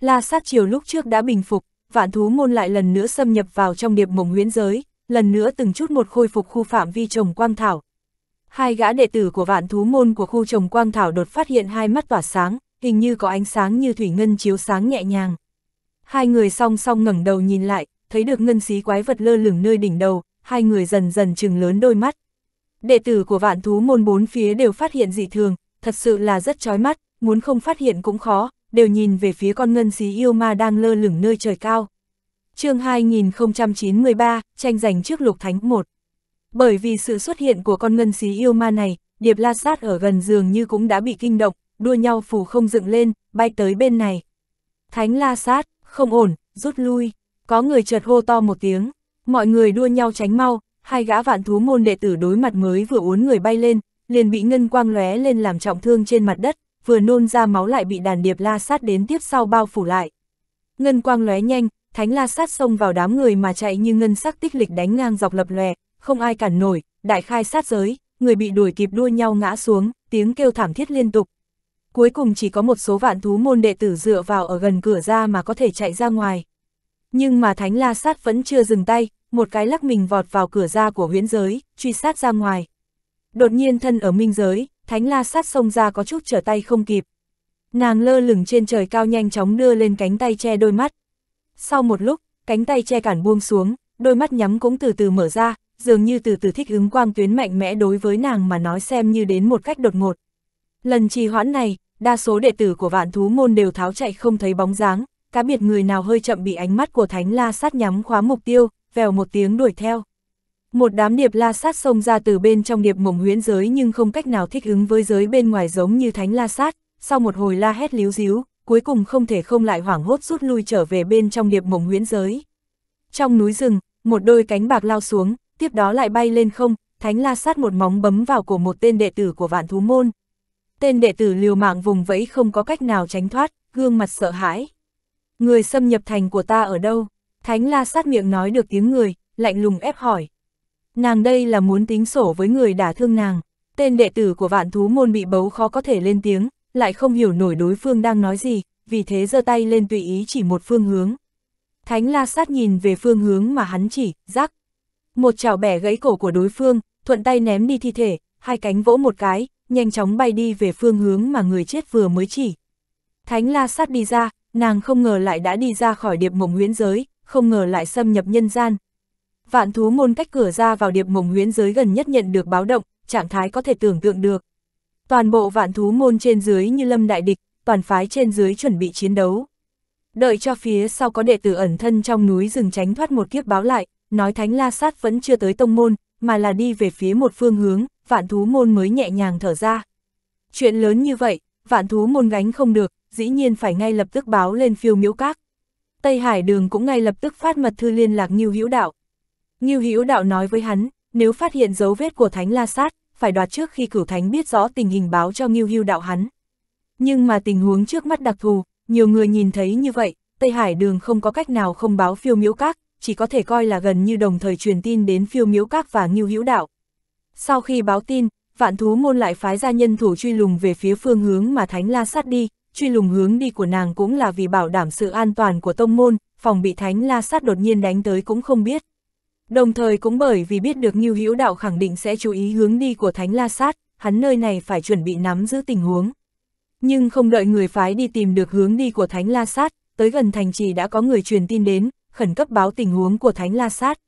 La Sát chiều lúc trước đã bình phục, vạn thú môn lại lần nữa xâm nhập vào trong điệp mộng huyễn giới, lần nữa từng chút một khôi phục khu phạm vi trồng quang thảo. Hai gã đệ tử của vạn thú môn của khu trồng quang thảo đột phát hiện hai mắt tỏa sáng, hình như có ánh sáng như thủy ngân chiếu sáng nhẹ nhàng. Hai người song song ngẩng đầu nhìn lại, thấy được ngân xí quái vật lơ lửng nơi đỉnh đầu, hai người dần dần trừng lớn đôi mắt. Đệ tử của vạn thú môn bốn phía đều phát hiện dị thường, thật sự là rất chói mắt, muốn không phát hiện cũng khó, đều nhìn về phía con ngân xí yêu ma đang lơ lửng nơi trời cao. Chương hai nghìn không trăm chín mươi ba, tranh giành trước lục thánh một. Bởi vì sự xuất hiện của con ngân xí yêu ma này, điệp la sát ở gần dường như cũng đã bị kinh động, đua nhau phù không dựng lên, bay tới bên này. Thánh La Sát, không ổn, rút lui, có người chợt hô to một tiếng, mọi người đua nhau tránh mau, hai gã vạn thú môn đệ tử đối mặt mới vừa uốn người bay lên, liền bị ngân quang lóe lên làm trọng thương trên mặt đất, vừa nôn ra máu lại bị đàn điệp la sát đến tiếp sau bao phủ lại. Ngân quang lóe nhanh, Thánh La Sát xông vào đám người mà chạy như ngân sắc tích lịch đánh ngang dọc lập lòe, không ai cản nổi, đại khai sát giới, người bị đuổi kịp đua nhau ngã xuống, tiếng kêu thảm thiết liên tục. Cuối cùng chỉ có một số vạn thú môn đệ tử dựa vào ở gần cửa ra mà có thể chạy ra ngoài. Nhưng mà Thánh La Sát vẫn chưa dừng tay, một cái lắc mình vọt vào cửa ra của huyễn giới, truy sát ra ngoài. Đột nhiên thân ở minh giới, Thánh La Sát xông ra có chút trở tay không kịp. Nàng lơ lửng trên trời cao nhanh chóng đưa lên cánh tay che đôi mắt. Sau một lúc, cánh tay che cản buông xuống, đôi mắt nhắm cũng từ từ mở ra, dường như từ từ thích ứng quang tuyến mạnh mẽ đối với nàng mà nói xem như đến một cách đột ngột. Lần trì hoãn này, đa số đệ tử của vạn thú môn đều tháo chạy không thấy bóng dáng, cá biệt người nào hơi chậm bị ánh mắt của Thánh La Sát nhắm khóa mục tiêu, vèo một tiếng đuổi theo. Một đám điệp la sát xông ra từ bên trong điệp mộng huyễn giới nhưng không cách nào thích ứng với giới bên ngoài giống như Thánh La Sát, sau một hồi la hét líu díu, cuối cùng không thể không lại hoảng hốt rút lui trở về bên trong điệp mộng huyễn giới. Trong núi rừng, một đôi cánh bạc lao xuống, tiếp đó lại bay lên không, Thánh La Sát một móng bấm vào cổ một tên đệ tử của vạn thú môn. Tên đệ tử liều mạng vùng vẫy không có cách nào tránh thoát, gương mặt sợ hãi. Người xâm nhập thành của ta ở đâu? Thánh La Sát miệng nói được tiếng người, lạnh lùng ép hỏi. Nàng đây là muốn tính sổ với người đả thương nàng. Tên đệ tử của vạn thú môn bị bấu khó có thể lên tiếng, lại không hiểu nổi đối phương đang nói gì, vì thế giơ tay lên tùy ý chỉ một phương hướng. Thánh La Sát nhìn về phương hướng mà hắn chỉ, rắc. Một chảo bẻ gãy cổ của đối phương, thuận tay ném đi thi thể, hai cánh vỗ một cái, nhanh chóng bay đi về phương hướng mà người chết vừa mới chỉ. Thánh La Sát đi ra, nàng không ngờ lại đã đi ra khỏi điệp mộng huyễn giới, không ngờ lại xâm nhập nhân gian. Vạn thú môn cách cửa ra vào điệp mộng huyễn giới gần nhất nhận được báo động, trạng thái có thể tưởng tượng được. Toàn bộ vạn thú môn trên dưới như lâm đại địch, toàn phái trên dưới chuẩn bị chiến đấu. Đợi cho phía sau có đệ tử ẩn thân trong núi rừng tránh thoát một kiếp báo lại, nói Thánh La Sát vẫn chưa tới tông môn, mà là đi về phía một phương hướng, vạn thú môn mới nhẹ nhàng thở ra. Chuyện lớn như vậy, vạn thú môn gánh không được, dĩ nhiên phải ngay lập tức báo lên Phiêu Miễu Các. Tây Hải Đường cũng ngay lập tức phát mật thư liên lạc Ngưu Hữu Đạo. Ngưu Hữu Đạo nói với hắn, nếu phát hiện dấu vết của Thánh La Sát, phải đoạt trước khi Cửu Thánh biết rõ tình hình báo cho Ngưu Hữu Đạo hắn. Nhưng mà tình huống trước mắt đặc thù, nhiều người nhìn thấy như vậy, Tây Hải Đường không có cách nào không báo Phiêu Miễu Các, chỉ có thể coi là gần như đồng thời truyền tin đến Phiêu Miễu Các và Ngưu Hữu Đạo. Sau khi báo tin, vạn thú môn lại phái ra nhân thủ truy lùng về phía phương hướng mà Thánh La Sát đi, truy lùng hướng đi của nàng cũng là vì bảo đảm sự an toàn của tông môn, phòng bị Thánh La Sát đột nhiên đánh tới cũng không biết. Đồng thời cũng bởi vì biết được Ngưu Hữu Đạo khẳng định sẽ chú ý hướng đi của Thánh La Sát, hắn nơi này phải chuẩn bị nắm giữ tình huống. Nhưng không đợi người phái đi tìm được hướng đi của Thánh La Sát, tới gần thành trì đã có người truyền tin đến, khẩn cấp báo tình huống của Thánh La Sát.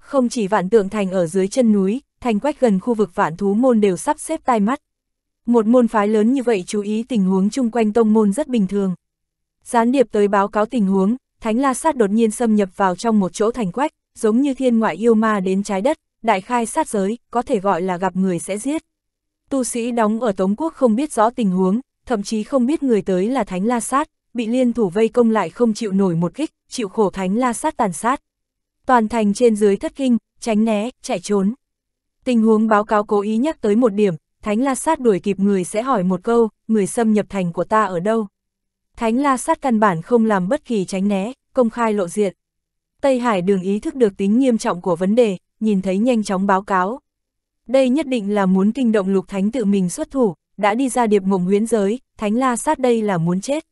Không chỉ Vạn Tượng Thành ở dưới chân núi, thành quách gần khu vực vạn thú môn đều sắp xếp tai mắt. Một môn phái lớn như vậy chú ý tình huống chung quanh tông môn rất bình thường. Gián điệp tới báo cáo tình huống, Thánh La Sát đột nhiên xâm nhập vào trong một chỗ thành quách, giống như thiên ngoại yêu ma đến trái đất, đại khai sát giới, có thể gọi là gặp người sẽ giết. Tu sĩ đóng ở Tống Quốc không biết rõ tình huống, thậm chí không biết người tới là Thánh La Sát, bị liên thủ vây công lại không chịu nổi một kích, chịu khổ Thánh La Sát tàn sát. Toàn thành trên dưới thất kinh, tránh né, chạy trốn. Tình huống báo cáo cố ý nhắc tới một điểm, Thánh La Sát đuổi kịp người sẽ hỏi một câu, người xâm nhập thành của ta ở đâu? Thánh La Sát căn bản không làm bất kỳ tránh né, công khai lộ diện. Tây Hải Đường ý thức được tính nghiêm trọng của vấn đề, nhìn thấy nhanh chóng báo cáo. Đây nhất định là muốn kinh động Lục Thánh tự mình xuất thủ, đã đi ra điệp mộng huyễn giới, Thánh La Sát đây là muốn chết.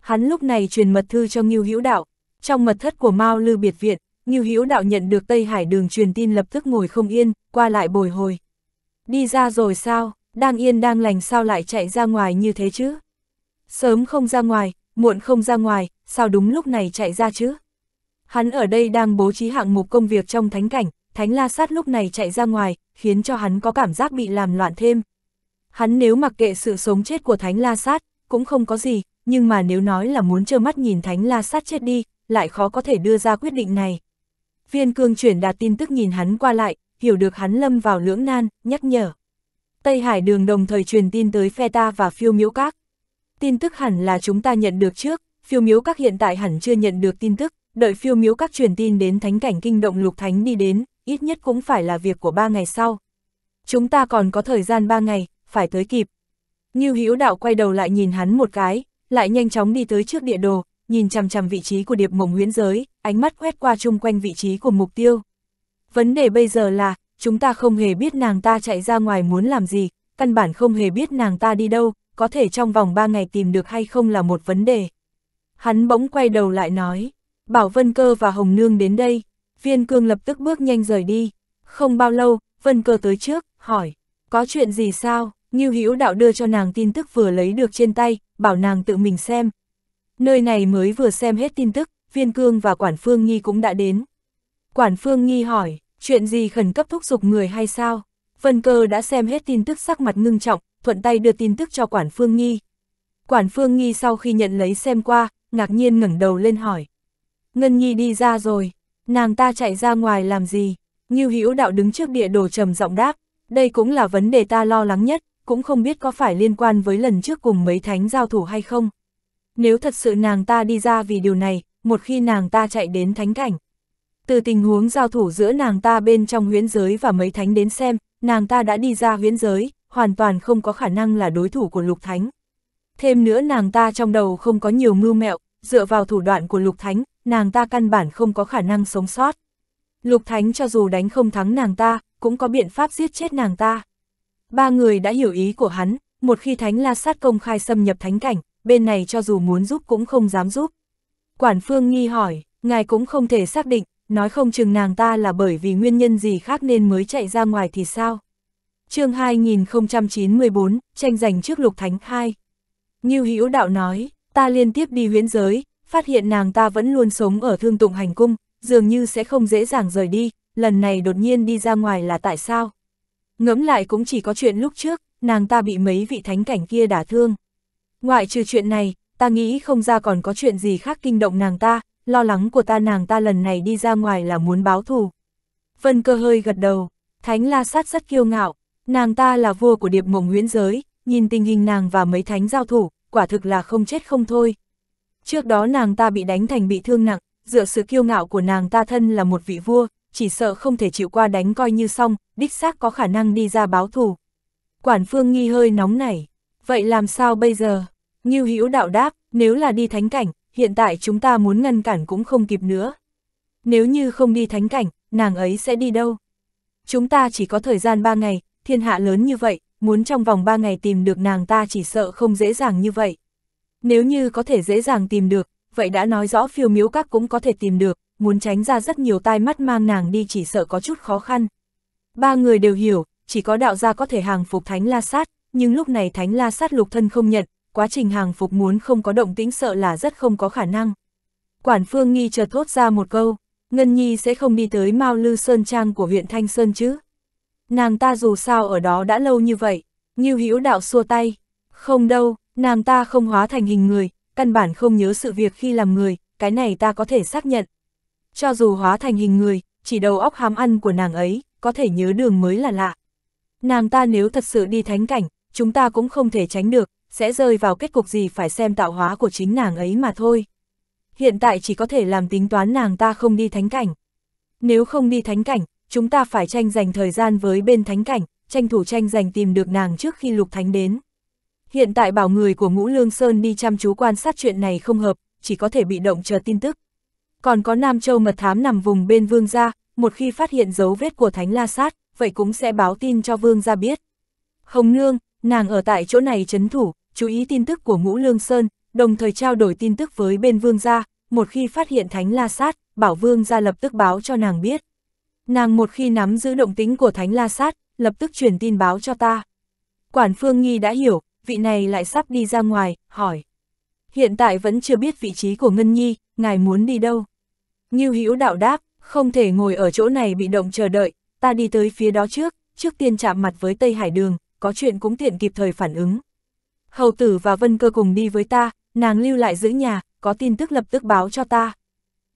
Hắn lúc này truyền mật thư cho Ngưu Hữu Đạo, trong mật thất của Mao Lư Biệt Viện. Ngưu Hữu Đạo nhận được Tây Hải Đường truyền tin lập tức ngồi không yên, qua lại bồi hồi. Đi ra rồi sao, đang yên đang lành sao lại chạy ra ngoài như thế chứ? Sớm không ra ngoài, muộn không ra ngoài, sao đúng lúc này chạy ra chứ? Hắn ở đây đang bố trí hạng mục công việc trong thánh cảnh, Thánh La Sát lúc này chạy ra ngoài, khiến cho hắn có cảm giác bị làm loạn thêm. Hắn nếu mặc kệ sự sống chết của Thánh La Sát, cũng không có gì, nhưng mà nếu nói là muốn trơ mắt nhìn Thánh La Sát chết đi, lại khó có thể đưa ra quyết định này. Viên Cương chuyển đạt tin tức nhìn hắn qua lại, hiểu được hắn lâm vào lưỡng nan, nhắc nhở. Tây Hải Đường đồng thời truyền tin tới phe ta và Phiêu Miễu Các. Tin tức hẳn là chúng ta nhận được trước, Phiêu Miễu Các hiện tại hẳn chưa nhận được tin tức, đợi Phiêu Miễu Các truyền tin đến thánh cảnh kinh động Lục Thánh đi đến, ít nhất cũng phải là việc của ba ngày sau. Chúng ta còn có thời gian ba ngày, phải tới kịp. Ngưu Hữu Đạo quay đầu lại nhìn hắn một cái, lại nhanh chóng đi tới trước địa đồ, nhìn chằm chằm vị trí của điệp mộng huyễn giới, ánh mắt quét qua chung quanh vị trí của mục tiêu. Vấn đề bây giờ là, chúng ta không hề biết nàng ta chạy ra ngoài muốn làm gì, căn bản không hề biết nàng ta đi đâu, có thể trong vòng ba ngày tìm được hay không là một vấn đề. Hắn bỗng quay đầu lại nói, bảo Vân Cơ và Hồng Nương đến đây, Viên Cương lập tức bước nhanh rời đi. Không bao lâu, Vân Cơ tới trước, hỏi, có chuyện gì sao? Ngưu Hữu Đạo đưa cho nàng tin tức vừa lấy được trên tay, bảo nàng tự mình xem. Nơi này mới vừa xem hết tin tức, Viên Cương và Quản Phương Nghi cũng đã đến. Quản Phương Nghi hỏi, chuyện gì khẩn cấp thúc giục người hay sao? Vân Cơ đã xem hết tin tức sắc mặt ngưng trọng, thuận tay đưa tin tức cho Quản Phương Nghi. Quản Phương Nghi sau khi nhận lấy xem qua, ngạc nhiên ngẩng đầu lên hỏi. Ngân Nhi đi ra rồi, nàng ta chạy ra ngoài làm gì? Ngưu Hữu Đạo đứng trước địa đồ trầm giọng đáp, đây cũng là vấn đề ta lo lắng nhất, cũng không biết có phải liên quan với lần trước cùng mấy thánh giao thủ hay không. Nếu thật sự nàng ta đi ra vì điều này, một khi nàng ta chạy đến thánh cảnh. Từ tình huống giao thủ giữa nàng ta bên trong huyễn giới và mấy thánh đến xem, nàng ta đã đi ra huyễn giới, hoàn toàn không có khả năng là đối thủ của Lục Thánh. Thêm nữa nàng ta trong đầu không có nhiều mưu mẹo, dựa vào thủ đoạn của Lục Thánh, nàng ta căn bản không có khả năng sống sót. Lục Thánh cho dù đánh không thắng nàng ta, cũng có biện pháp giết chết nàng ta. Ba người đã hiểu ý của hắn, một khi Thánh La Sát công khai xâm nhập thánh cảnh, bên này cho dù muốn giúp cũng không dám giúp. Quản Phương Nghi hỏi, ngài cũng không thể xác định, nói không chừng nàng ta là bởi vì nguyên nhân gì khác nên mới chạy ra ngoài thì sao? Chương hai nghìn không trăm chín mươi tư, tranh giành trước Lục Thánh hai. Ngưu Hữu Đạo nói, ta liên tiếp đi huyễn giới, phát hiện nàng ta vẫn luôn sống ở Thương Tụng Hành Cung, dường như sẽ không dễ dàng rời đi, lần này đột nhiên đi ra ngoài là tại sao? Ngẫm lại cũng chỉ có chuyện lúc trước, nàng ta bị mấy vị thánh cảnh kia đả thương. Ngoại trừ chuyện này, ta nghĩ không ra còn có chuyện gì khác kinh động nàng ta, lo lắng của ta nàng ta lần này đi ra ngoài là muốn báo thù. Vân Cơ hơi gật đầu, Thánh La Sát rất kiêu ngạo, nàng ta là vua của điệp mộng huyễn giới, nhìn tình hình nàng và mấy thánh giao thủ, quả thực là không chết không thôi. Trước đó nàng ta bị đánh thành bị thương nặng, dựa sự kiêu ngạo của nàng ta thân là một vị vua, chỉ sợ không thể chịu qua đánh coi như xong, đích xác có khả năng đi ra báo thù. Quản Phương Nghi hơi nóng nảy, vậy làm sao bây giờ? Ngưu Hữu Đạo đáp, nếu là đi thánh cảnh, hiện tại chúng ta muốn ngăn cản cũng không kịp nữa. Nếu như không đi thánh cảnh, nàng ấy sẽ đi đâu? Chúng ta chỉ có thời gian ba ngày, thiên hạ lớn như vậy, muốn trong vòng ba ngày tìm được nàng ta chỉ sợ không dễ dàng như vậy. Nếu như có thể dễ dàng tìm được, vậy đã nói rõ Phiêu Miếu Các cũng có thể tìm được, muốn tránh ra rất nhiều tai mắt mang nàng đi chỉ sợ có chút khó khăn. Ba người đều hiểu, chỉ có đạo gia có thể hàng phục Thánh La Sát, nhưng lúc này Thánh La Sát lục thân không nhận, quá trình hàng phục muốn không có động tĩnh sợ là rất không có khả năng. Quản Phương Nghi chợt thốt ra một câu, Ngân Nhi sẽ không đi tới Mao Lư Sơn Trang của huyện Thanh Sơn chứ? Nàng ta dù sao ở đó đã lâu như vậy. Ngưu Hữu Đạo xua tay, không đâu, nàng ta không hóa thành hình người, căn bản không nhớ sự việc khi làm người, cái này ta có thể xác nhận. Cho dù hóa thành hình người, chỉ đầu óc hám ăn của nàng ấy, có thể nhớ đường mới là lạ. Nàng ta nếu thật sự đi thánh cảnh, chúng ta cũng không thể tránh được, sẽ rơi vào kết cục gì phải xem tạo hóa của chính nàng ấy mà thôi. Hiện tại chỉ có thể làm tính toán nàng ta không đi thánh cảnh. Nếu không đi thánh cảnh, chúng ta phải tranh giành thời gian với bên thánh cảnh, tranh thủ tranh giành tìm được nàng trước khi lục thánh đến. Hiện tại bảo người của Ngũ Lương Sơn đi chăm chú quan sát chuyện này không hợp, chỉ có thể bị động chờ tin tức. Còn có Nam Châu mật thám nằm vùng bên Vương gia, một khi phát hiện dấu vết của Thánh La Sát, vậy cũng sẽ báo tin cho Vương gia biết. Hồng Nương, nàng ở tại chỗ này trấn thủ, chú ý tin tức của Ngũ Lương Sơn, đồng thời trao đổi tin tức với bên Vương gia, một khi phát hiện Thánh La Sát, bảo Vương gia lập tức báo cho nàng biết. Nàng một khi nắm giữ động tính của Thánh La Sát, lập tức truyền tin báo cho ta. Quản Phương Nghi đã hiểu, vị này lại sắp đi ra ngoài, hỏi. Hiện tại vẫn chưa biết vị trí của Ngân Nhi, ngài muốn đi đâu? Ngưu Hữu Đạo đáp, không thể ngồi ở chỗ này bị động chờ đợi, ta đi tới phía đó trước, trước tiên chạm mặt với Tây Hải Đường, có chuyện cũng tiện kịp thời phản ứng. Hầu tử và Vân Cơ cùng đi với ta, nàng lưu lại giữ nhà, có tin tức lập tức báo cho ta.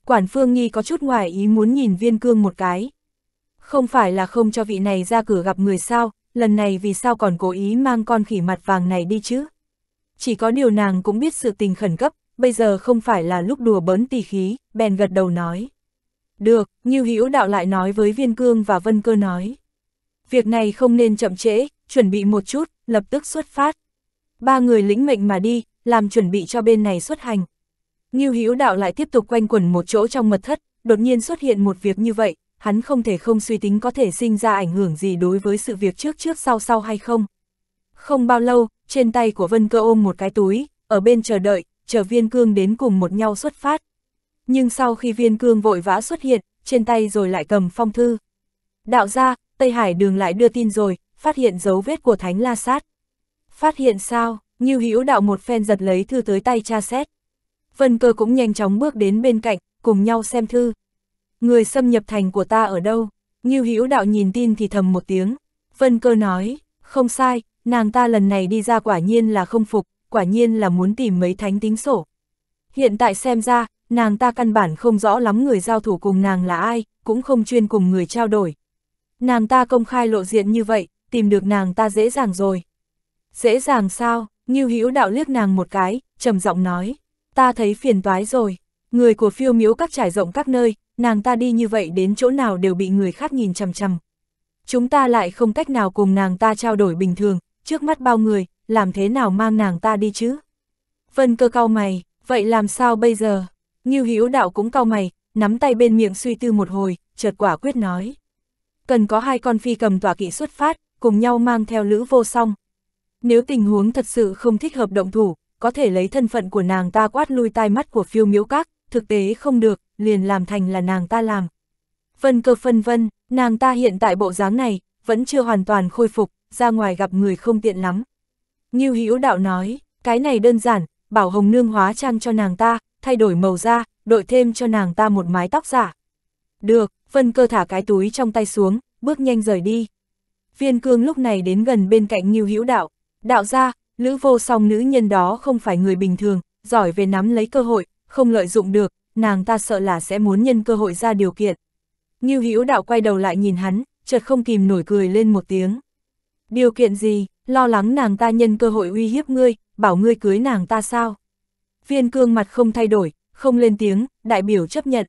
Quản Phương Nghi có chút ngoài ý muốn nhìn Viên Cương một cái. Không phải là không cho vị này ra cửa gặp người sao, lần này vì sao còn cố ý mang con khỉ mặt vàng này đi chứ? Chỉ có điều nàng cũng biết sự tình khẩn cấp, bây giờ không phải là lúc đùa bỡn tỉ khí, bèn gật đầu nói. Được, Ngưu Hữu Đạo lại nói với Viên Cương và Vân Cơ nói. Việc này không nên chậm trễ, chuẩn bị một chút, lập tức xuất phát. Ba người lĩnh mệnh mà đi, làm chuẩn bị cho bên này xuất hành. Ngưu Hữu Đạo lại tiếp tục quanh quẩn một chỗ trong mật thất, đột nhiên xuất hiện một việc như vậy. Hắn không thể không suy tính có thể sinh ra ảnh hưởng gì đối với sự việc trước trước sau sau hay không. Không bao lâu, trên tay của Vân Cơ ôm một cái túi, ở bên chờ đợi, chờ Viên Cương đến cùng một nhau xuất phát. Nhưng sau khi Viên Cương vội vã xuất hiện, trên tay rồi lại cầm phong thư. Đạo gia, Tây Hải Đường lại đưa tin rồi, phát hiện dấu vết của Thánh La Sát. Phát hiện sao? Ngưu Hữu Đạo một phen giật lấy thư tới tay tra xét. Vân Cơ cũng nhanh chóng bước đến bên cạnh, cùng nhau xem thư. Người xâm nhập thành của ta ở đâu? Ngưu Hữu Đạo nhìn tin thì thầm một tiếng. Vân Cơ nói, không sai, nàng ta lần này đi ra quả nhiên là không phục, quả nhiên là muốn tìm mấy thánh tính sổ. Hiện tại xem ra, nàng ta căn bản không rõ lắm người giao thủ cùng nàng là ai, cũng không chuyên cùng người trao đổi. Nàng ta công khai lộ diện như vậy, tìm được nàng ta dễ dàng rồi. Dễ dàng sao? Ngưu Hữu Đạo liếc nàng một cái, trầm giọng nói, ta thấy phiền toái rồi, người của Phiêu Miếu Các trải rộng các nơi. Nàng ta đi như vậy đến chỗ nào đều bị người khác nhìn chằm chằm. Chúng ta lại không cách nào cùng nàng ta trao đổi bình thường, trước mắt bao người, làm thế nào mang nàng ta đi chứ? Vân Cơ cau mày, vậy làm sao bây giờ? Ngưu Hữu Đạo cũng cau mày, nắm tay bên miệng suy tư một hồi, chợt quả quyết nói. Cần có hai con phi cầm tọa kỵ xuất phát, cùng nhau mang theo Lữ Vô Song. Nếu tình huống thật sự không thích hợp động thủ, có thể lấy thân phận của nàng ta quát lui tai mắt của Phiêu Miếu Các, thực tế không được. Liền làm thành là nàng ta làm. Vân Cơ phân vân, nàng ta hiện tại bộ dáng này, vẫn chưa hoàn toàn khôi phục, ra ngoài gặp người không tiện lắm. Ngưu Hữu Đạo nói, cái này đơn giản, bảo Hồng Nương hóa trang cho nàng ta, thay đổi màu da, đội thêm cho nàng ta một mái tóc giả. Được, Vân Cơ thả cái túi trong tay xuống, bước nhanh rời đi. Viên Cương lúc này đến gần bên cạnh Ngưu Hữu Đạo, đạo ra, Lữ Vô Song nữ nhân đó không phải người bình thường, giỏi về nắm lấy cơ hội, không lợi dụng được. Nàng ta sợ là sẽ muốn nhân cơ hội ra điều kiện. Ngưu Hữu Đạo quay đầu lại nhìn hắn, chợt không kìm nổi cười lên một tiếng. Điều kiện gì? lo lắng nàng ta nhân cơ hội uy hiếp ngươi, bảo ngươi cưới nàng ta sao? Viên Cương mặt không thay đổi, không lên tiếng, đại biểu chấp nhận.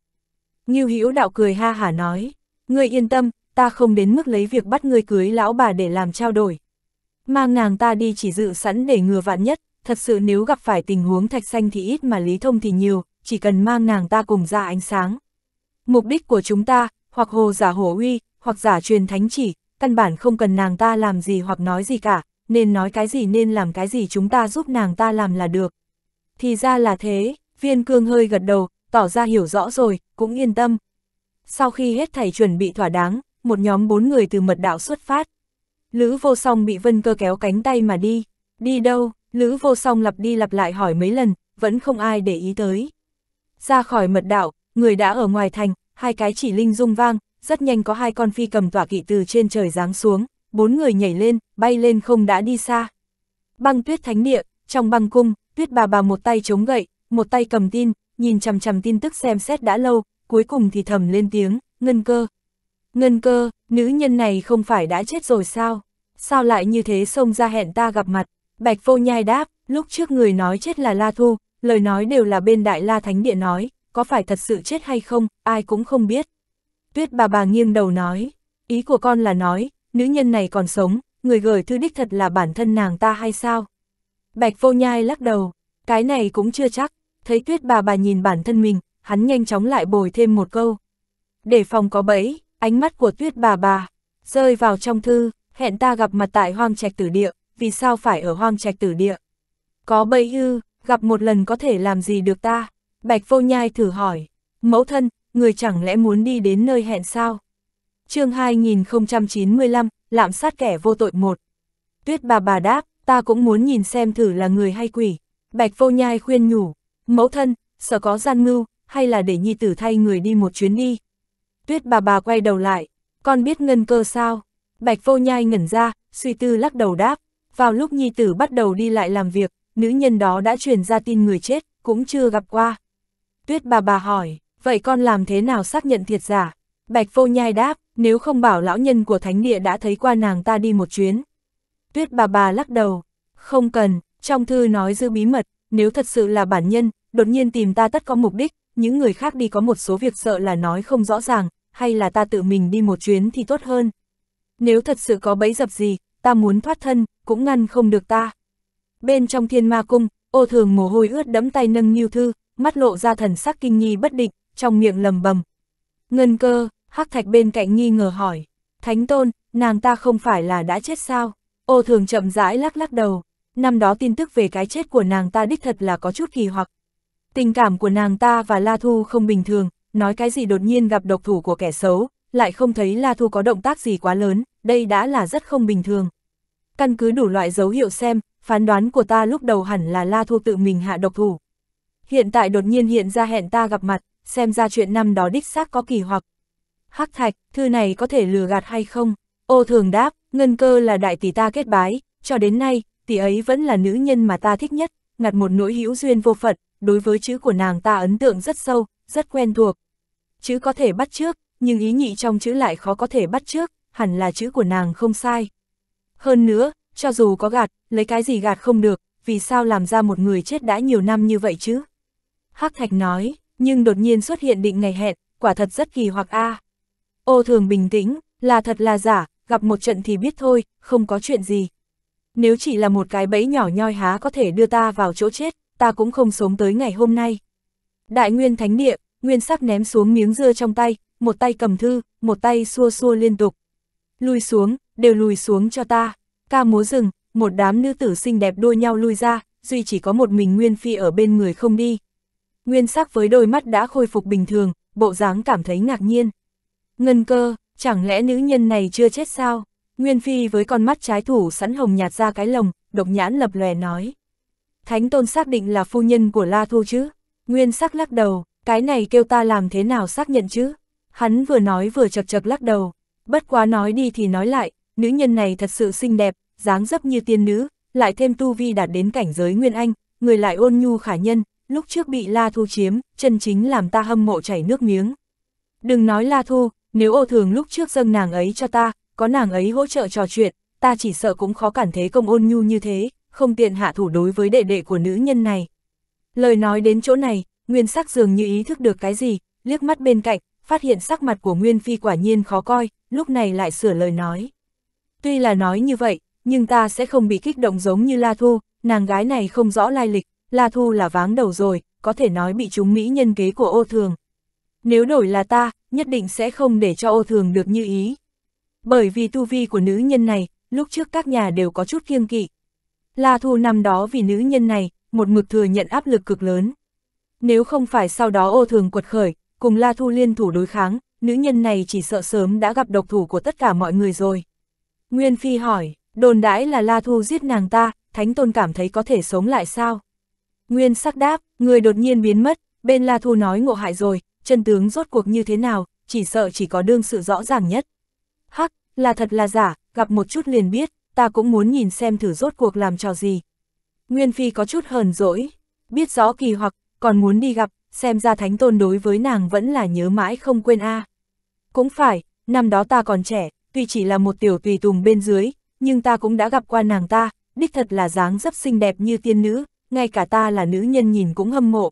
Ngưu Hữu Đạo cười ha hả nói, ngươi yên tâm, ta không đến mức lấy việc bắt ngươi cưới lão bà để làm trao đổi. Mang nàng ta đi chỉ dự sẵn để ngừa vạn nhất, thật sự nếu gặp phải tình huống Thạch Xanh thì ít mà Lý Thông thì nhiều, chỉ cần mang nàng ta cùng ra ánh sáng. Mục đích của chúng ta, hoặc hồ giả hổ uy, hoặc giả truyền thánh chỉ, căn bản không cần nàng ta làm gì hoặc nói gì cả, nên nói cái gì nên làm cái gì chúng ta giúp nàng ta làm là được. Thì ra là thế, Viên Cương hơi gật đầu, tỏ ra hiểu rõ rồi, cũng yên tâm. Sau khi hết thảy chuẩn bị thỏa đáng, một nhóm bốn người từ Mật Đạo xuất phát. Lữ Vô Song bị Vân Cơ kéo cánh tay mà đi. Đi đâu? Lữ Vô Song lặp đi lặp lại hỏi mấy lần, vẫn không ai để ý tới. Ra khỏi Mật Đạo, người đã ở ngoài thành, hai cái chỉ linh rung vang, rất nhanh có hai con phi cầm tỏa kỵ từ trên trời giáng xuống, bốn người nhảy lên, bay lên không đã đi xa. Băng Tuyết Thánh Địa, trong băng cung, Tuyết Bà Bà một tay chống gậy, một tay cầm tin, nhìn chằm chằm tin tức xem xét đã lâu, cuối cùng thì thầm lên tiếng, Ngân Cơ. Ngân Cơ, nữ nhân này không phải đã chết rồi sao? Sao lại như thế xông ra hẹn ta gặp mặt? Bạch Vô Nhai đáp, lúc trước người nói chết là La Thu, lời nói đều là bên Đại La Thánh Địa nói, có phải thật sự chết hay không, ai cũng không biết. Tuyết Bà Bà nghiêng đầu nói, ý của con là nói, nữ nhân này còn sống, người gửi thư đích thật là bản thân nàng ta hay sao? Bạch Vô Nhai lắc đầu, cái này cũng chưa chắc, thấy Tuyết Bà Bà nhìn bản thân mình, hắn nhanh chóng lại bồi thêm một câu. Để phòng có bẫy, ánh mắt của Tuyết Bà Bà rơi vào trong thư, hẹn ta gặp mặt tại Hoang Trạch Tử Địa, vì sao phải ở Hoang Trạch Tử Địa? Có bẫy ư, gặp một lần có thể làm gì được ta? Bạch Vô Nhai thử hỏi, mẫu thân, người chẳng lẽ muốn đi đến nơi hẹn sao? Chương hai nghìn không trăm chín mươi lăm, lạm sát kẻ vô tội một. Tuyết Bà Bà đáp, ta cũng muốn nhìn xem thử là người hay quỷ. Bạch Vô Nhai khuyên nhủ, mẫu thân, sợ có gian mưu, hay là để nhi tử thay người đi một chuyến đi. Tuyết Bà Bà quay đầu lại, con biết Ngân Cơ sao? Bạch Vô Nhai ngẩn ra, suy tư lắc đầu đáp, vào lúc nhi tử bắt đầu đi lại làm việc, nữ nhân đó đã truyền ra tin người chết, cũng chưa gặp qua. Tuyết Bà Bà hỏi, vậy con làm thế nào xác nhận thiệt giả? Bạch Vô Nhai đáp, nếu không bảo lão nhân của Thánh Địa đã thấy qua nàng ta đi một chuyến. Tuyết Bà Bà lắc đầu, không cần, trong thư nói giữ bí mật, nếu thật sự là bản nhân, đột nhiên tìm ta tất có mục đích, những người khác đi có một số việc sợ là nói không rõ ràng, hay là ta tự mình đi một chuyến thì tốt hơn. Nếu thật sự có bẫy dập gì, ta muốn thoát thân, cũng ngăn không được ta. Bên trong Thiên Ma Cung, Ô Thường mồ hôi ướt đẫm tay nâng niu thư, mắt lộ ra thần sắc kinh nghi bất định, trong miệng lầm bầm. Ngân Cơ, Hắc Thạch bên cạnh nghi ngờ hỏi, Thánh Tôn, nàng ta không phải là đã chết sao? Ô Thường chậm rãi lắc lắc đầu, năm đó tin tức về cái chết của nàng ta đích thật là có chút kỳ hoặc. Tình cảm của nàng ta và La Thu không bình thường, nói cái gì đột nhiên gặp độc thủ của kẻ xấu, lại không thấy La Thu có động tác gì quá lớn, đây đã là rất không bình thường. Căn cứ đủ loại dấu hiệu xem, phán đoán của ta lúc đầu hẳn là La Thu tự mình hạ độc thủ. Hiện tại đột nhiên hiện ra hẹn ta gặp mặt, xem ra chuyện năm đó đích xác có kỳ hoặc. Hắc Thạch, thư này có thể lừa gạt hay không? Ô Thường đáp, Ngân Cơ là đại tỷ ta kết bái, cho đến nay, tỷ ấy vẫn là nữ nhân mà ta thích nhất, ngặt một nỗi hữu duyên vô phận, đối với chữ của nàng ta ấn tượng rất sâu, rất quen thuộc. Chữ có thể bắt chước, nhưng ý nhị trong chữ lại khó có thể bắt chước, hẳn là chữ của nàng không sai. Hơn nữa, cho dù có gạt, lấy cái gì gạt không được, vì sao làm ra một người chết đã nhiều năm như vậy chứ? Hắc Thạch nói, nhưng đột nhiên xuất hiện định ngày hẹn, quả thật rất kỳ hoặc a. À. Ô Thường bình tĩnh, là thật là giả, gặp một trận thì biết thôi, không có chuyện gì. Nếu chỉ là một cái bẫy nhỏ nhoi há có thể đưa ta vào chỗ chết, ta cũng không sống tới ngày hôm nay. Đại Nguyên Thánh Địa, Nguyên Sắc ném xuống miếng dưa trong tay, một tay cầm thư, một tay xua xua liên tục. Lùi xuống, đều lùi xuống cho ta. Ca múa rừng, một đám nữ tử xinh đẹp đua nhau lùi ra, duy chỉ có một mình Nguyên Phi ở bên người không đi. Nguyên Sắc với đôi mắt đã khôi phục bình thường, bộ dáng cảm thấy ngạc nhiên. Ngân Cơ, chẳng lẽ nữ nhân này chưa chết sao? Nguyên Phi với con mắt trái thủ sẵn hồng nhạt ra cái lồng, độc nhãn lập lòe nói. Thánh Tôn xác định là phu nhân của La Thu chứ? Nguyên Sắc lắc đầu, cái này kêu ta làm thế nào xác nhận chứ? Hắn vừa nói vừa chật chật lắc đầu, bất quá nói đi thì nói lại, nữ nhân này thật sự xinh đẹp, dáng dấp như tiên nữ, lại thêm tu vi đạt đến cảnh giới Nguyên Anh, người lại ôn nhu khả nhân, lúc trước bị La Thu chiếm, chân chính làm ta hâm mộ chảy nước miếng. Đừng nói La Thu, nếu Ô Thường lúc trước dâng nàng ấy cho ta, có nàng ấy hỗ trợ trò chuyện, ta chỉ sợ cũng khó cản thế công ôn nhu như thế, không tiện hạ thủ đối với đệ đệ của nữ nhân này. Lời nói đến chỗ này, Nguyên Sắc dường như ý thức được cái gì, liếc mắt bên cạnh, phát hiện sắc mặt của Nguyên Phi quả nhiên khó coi, lúc này lại sửa lời nói. Tuy là nói như vậy, nhưng ta sẽ không bị kích động giống như La Thu, nàng gái này không rõ lai lịch, La Thu là váng đầu rồi, có thể nói bị chúng mỹ nhân kế của Ô Thường. Nếu đổi là ta, nhất định sẽ không để cho Ô Thường được như ý. Bởi vì tu vi của nữ nhân này, lúc trước các nhà đều có chút kiêng kỵ. La Thu năm đó vì nữ nhân này, một mực thừa nhận áp lực cực lớn. Nếu không phải sau đó Ô Thường quật khởi, cùng La Thu liên thủ đối kháng, nữ nhân này chỉ sợ sớm đã gặp độc thủ của tất cả mọi người rồi. Nguyên Phi hỏi, đồn đãi là La Thu giết nàng ta, Thánh Tôn cảm thấy có thể sống lại sao? Nguyên Sắc đáp, người đột nhiên biến mất, bên La Thu nói ngộ hại rồi, chân tướng rốt cuộc như thế nào, chỉ sợ chỉ có đương sự rõ ràng nhất. Hắc, là thật là giả, gặp một chút liền biết, ta cũng muốn nhìn xem thử rốt cuộc làm trò gì. Nguyên Phi có chút hờn dỗi, biết rõ kỳ hoặc, còn muốn đi gặp, xem ra Thánh Tôn đối với nàng vẫn là nhớ mãi không quên a. À. Cũng phải, năm đó ta còn trẻ, tuy chỉ là một tiểu tùy tùng bên dưới, nhưng ta cũng đã gặp qua nàng ta, đích thật là dáng dấp xinh đẹp như tiên nữ, ngay cả ta là nữ nhân nhìn cũng hâm mộ.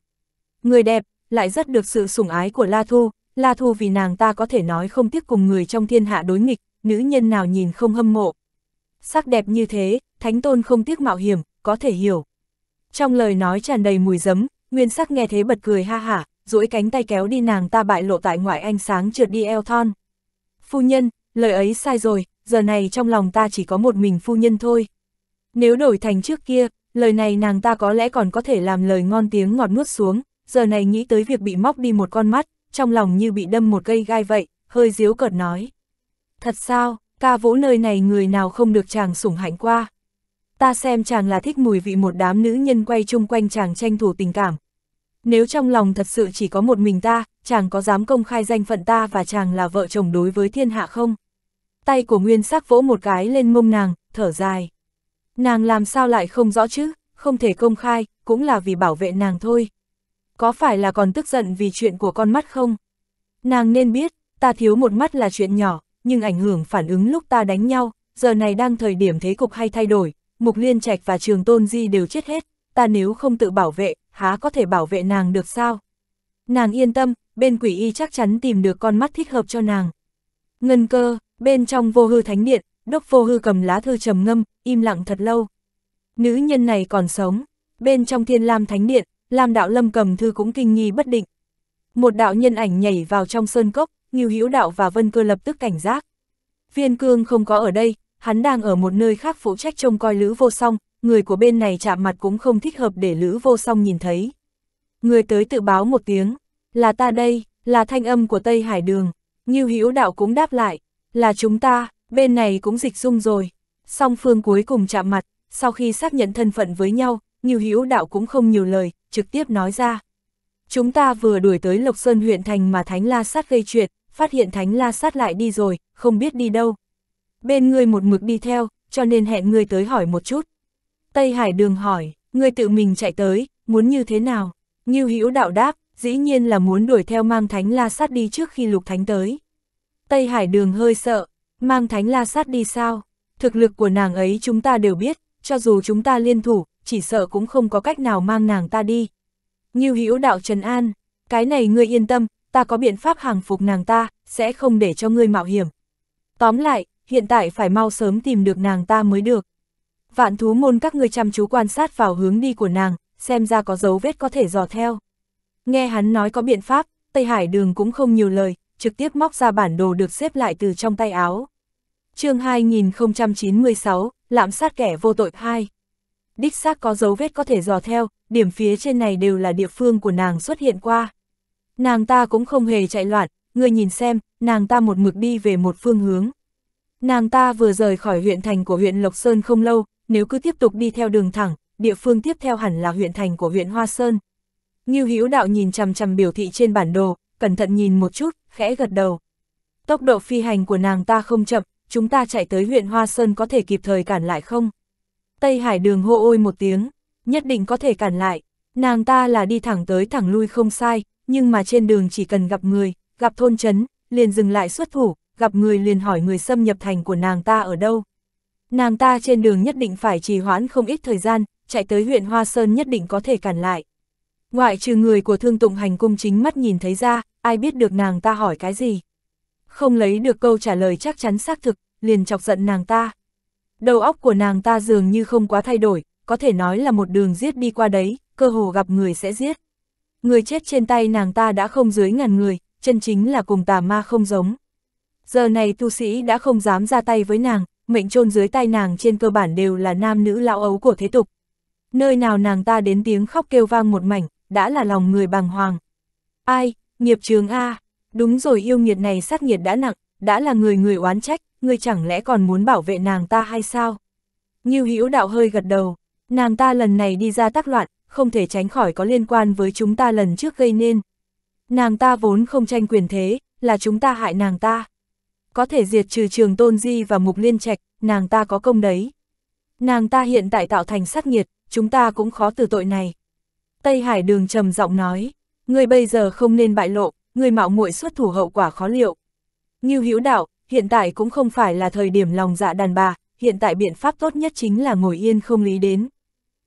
Người đẹp, lại rất được sự sủng ái của La Thu, La Thu vì nàng ta có thể nói không tiếc cùng người trong thiên hạ đối nghịch, nữ nhân nào nhìn không hâm mộ. Sắc đẹp như thế, Thánh Tôn không tiếc mạo hiểm, có thể hiểu. Trong lời nói tràn đầy mùi giấm, Nguyên Sắc nghe thế bật cười ha hả, duỗi cánh tay kéo đi nàng ta bại lộ tại ngoại ánh sáng trượt đi eo thon. Phu nhân, lời ấy sai rồi, giờ này trong lòng ta chỉ có một mình phu nhân thôi. Nếu đổi thành trước kia, lời này nàng ta có lẽ còn có thể làm lời ngon tiếng ngọt nuốt xuống, giờ này nghĩ tới việc bị móc đi một con mắt, trong lòng như bị đâm một cây gai vậy, hơi díu cợt nói. Thật sao, ca Vũ nơi này người nào không được chàng sủng hạnh qua. Ta xem chàng là thích mùi vị một đám nữ nhân quay chung quanh chàng tranh thủ tình cảm. Nếu trong lòng thật sự chỉ có một mình ta, chàng có dám công khai danh phận ta và chàng là vợ chồng đối với thiên hạ không? Tay của Nguyên Sắc vỗ một cái lên mông nàng, thở dài. Nàng làm sao lại không rõ chứ, không thể công khai, cũng là vì bảo vệ nàng thôi. Có phải là còn tức giận vì chuyện của con mắt không? Nàng nên biết, ta thiếu một mắt là chuyện nhỏ, nhưng ảnh hưởng phản ứng lúc ta đánh nhau, giờ này đang thời điểm thế cục hay thay đổi. Mục Liên Trạch và Trường Tôn Di đều chết hết, ta nếu không tự bảo vệ, há có thể bảo vệ nàng được sao? Nàng yên tâm, bên quỷ y chắc chắn tìm được con mắt thích hợp cho nàng. Ngân cơ, bên trong Vô Hư Thánh Điện, Đốc Vô Hư cầm lá thư trầm ngâm, im lặng thật lâu. Nữ nhân này còn sống, bên trong Thiên Lam Thánh Điện, Lam Đạo Lâm cầm thư cũng kinh nghi bất định. Một đạo nhân ảnh nhảy vào trong sơn cốc, Ngưu Hữu Đạo và Vân Cơ lập tức cảnh giác. Viên Cương không có ở đây. Hắn đang ở một nơi khác phụ trách trông coi Lữ Vô Song, người của bên này chạm mặt cũng không thích hợp để Lữ Vô Song nhìn thấy. Người tới tự báo một tiếng, là ta đây, là thanh âm của Tây Hải Đường, Ngưu Hữu Đạo cũng đáp lại, là chúng ta, bên này cũng dịch dung rồi. Song phương cuối cùng chạm mặt, sau khi xác nhận thân phận với nhau, Ngưu Hữu Đạo cũng không nhiều lời, trực tiếp nói ra. Chúng ta vừa đuổi tới Lộc Sơn huyện thành mà Thánh La Sát gây chuyện, phát hiện Thánh La Sát lại đi rồi, không biết đi đâu. Bên ngươi một mực đi theo, cho nên hẹn ngươi tới hỏi một chút. Tây Hải Đường hỏi, ngươi tự mình chạy tới, muốn như thế nào? Ngưu Hữu Đạo đáp, dĩ nhiên là muốn đuổi theo mang Thánh La Sát đi trước khi Lục Thánh tới. Tây Hải Đường hơi sợ, mang Thánh La Sát đi sao? Thực lực của nàng ấy chúng ta đều biết, cho dù chúng ta liên thủ, chỉ sợ cũng không có cách nào mang nàng ta đi. Ngưu Hữu Đạo trấn an, cái này ngươi yên tâm, ta có biện pháp hàng phục nàng ta, sẽ không để cho ngươi mạo hiểm. Tóm lại, hiện tại phải mau sớm tìm được nàng ta mới được. Vạn thú môn các ngươi chăm chú quan sát vào hướng đi của nàng, xem ra có dấu vết có thể dò theo. Nghe hắn nói có biện pháp, Tây Hải Đường cũng không nhiều lời, trực tiếp móc ra bản đồ được xếp lại từ trong tay áo. Chương hai nghìn không trăm chín mươi sáu, lạm sát kẻ vô tội hai. Đích xác có dấu vết có thể dò theo, điểm phía trên này đều là địa phương của nàng xuất hiện qua. Nàng ta cũng không hề chạy loạn, ngươi nhìn xem, nàng ta một mực đi về một phương hướng. Nàng ta vừa rời khỏi huyện thành của huyện Lộc Sơn không lâu, nếu cứ tiếp tục đi theo đường thẳng, địa phương tiếp theo hẳn là huyện thành của huyện Hoa Sơn. Ngưu Hữu Đạo nhìn chằm chằm biểu thị trên bản đồ, cẩn thận nhìn một chút, khẽ gật đầu. Tốc độ phi hành của nàng ta không chậm, chúng ta chạy tới huyện Hoa Sơn có thể kịp thời cản lại không? Tây Hải Đường hô ôi một tiếng, nhất định có thể cản lại, nàng ta là đi thẳng tới thẳng lui không sai, nhưng mà trên đường chỉ cần gặp người, gặp thôn trấn, liền dừng lại xuất thủ. Gặp người liền hỏi người xâm nhập thành của nàng ta ở đâu. nàng ta trên đường nhất định phải trì hoãn không ít thời gian, chạy tới huyện Hoa Sơn nhất định có thể cản lại. Ngoại trừ người của Thương Tụng Hành cung chính mắt nhìn thấy ra, ai biết được nàng ta hỏi cái gì. Không lấy được câu trả lời chắc chắn xác thực, liền chọc giận nàng ta. Đầu óc của nàng ta dường như không quá thay đổi, có thể nói là một đường giết đi qua đấy, cơ hồ gặp người sẽ giết. Người chết trên tay nàng ta đã không dưới ngàn người, chân chính là cùng tà ma không giống. Giờ này tu sĩ đã không dám ra tay với nàng, mệnh chôn dưới tay nàng trên cơ bản đều là nam nữ lão ấu của thế tục. Nơi nào nàng ta đến tiếng khóc kêu vang một mảnh, đã là lòng người bàng hoàng. Ai, nghiệp chướng a, đúng rồi, yêu nghiệt này sát nghiệt đã nặng, đã là người người oán trách, ngươi chẳng lẽ còn muốn bảo vệ nàng ta hay sao? Như Hữu Đạo hơi gật đầu, nàng ta lần này đi ra tác loạn, không thể tránh khỏi có liên quan với chúng ta lần trước gây nên. Nàng ta vốn không tranh quyền thế, là chúng ta hại nàng ta. Có thể diệt trừ Trường Tôn Di và Mục Liên Trạch, nàng ta có công đấy. Nàng ta hiện tại tạo thành sát nghiệt, chúng ta cũng khó từ tội này. Tây Hải Đường trầm giọng nói, ngươi bây giờ không nên bại lộ, ngươi mạo muội xuất thủ hậu quả khó liệu. Như Hữu Đạo, hiện tại cũng không phải là thời điểm lòng dạ đàn bà, hiện tại biện pháp tốt nhất chính là ngồi yên không lý đến.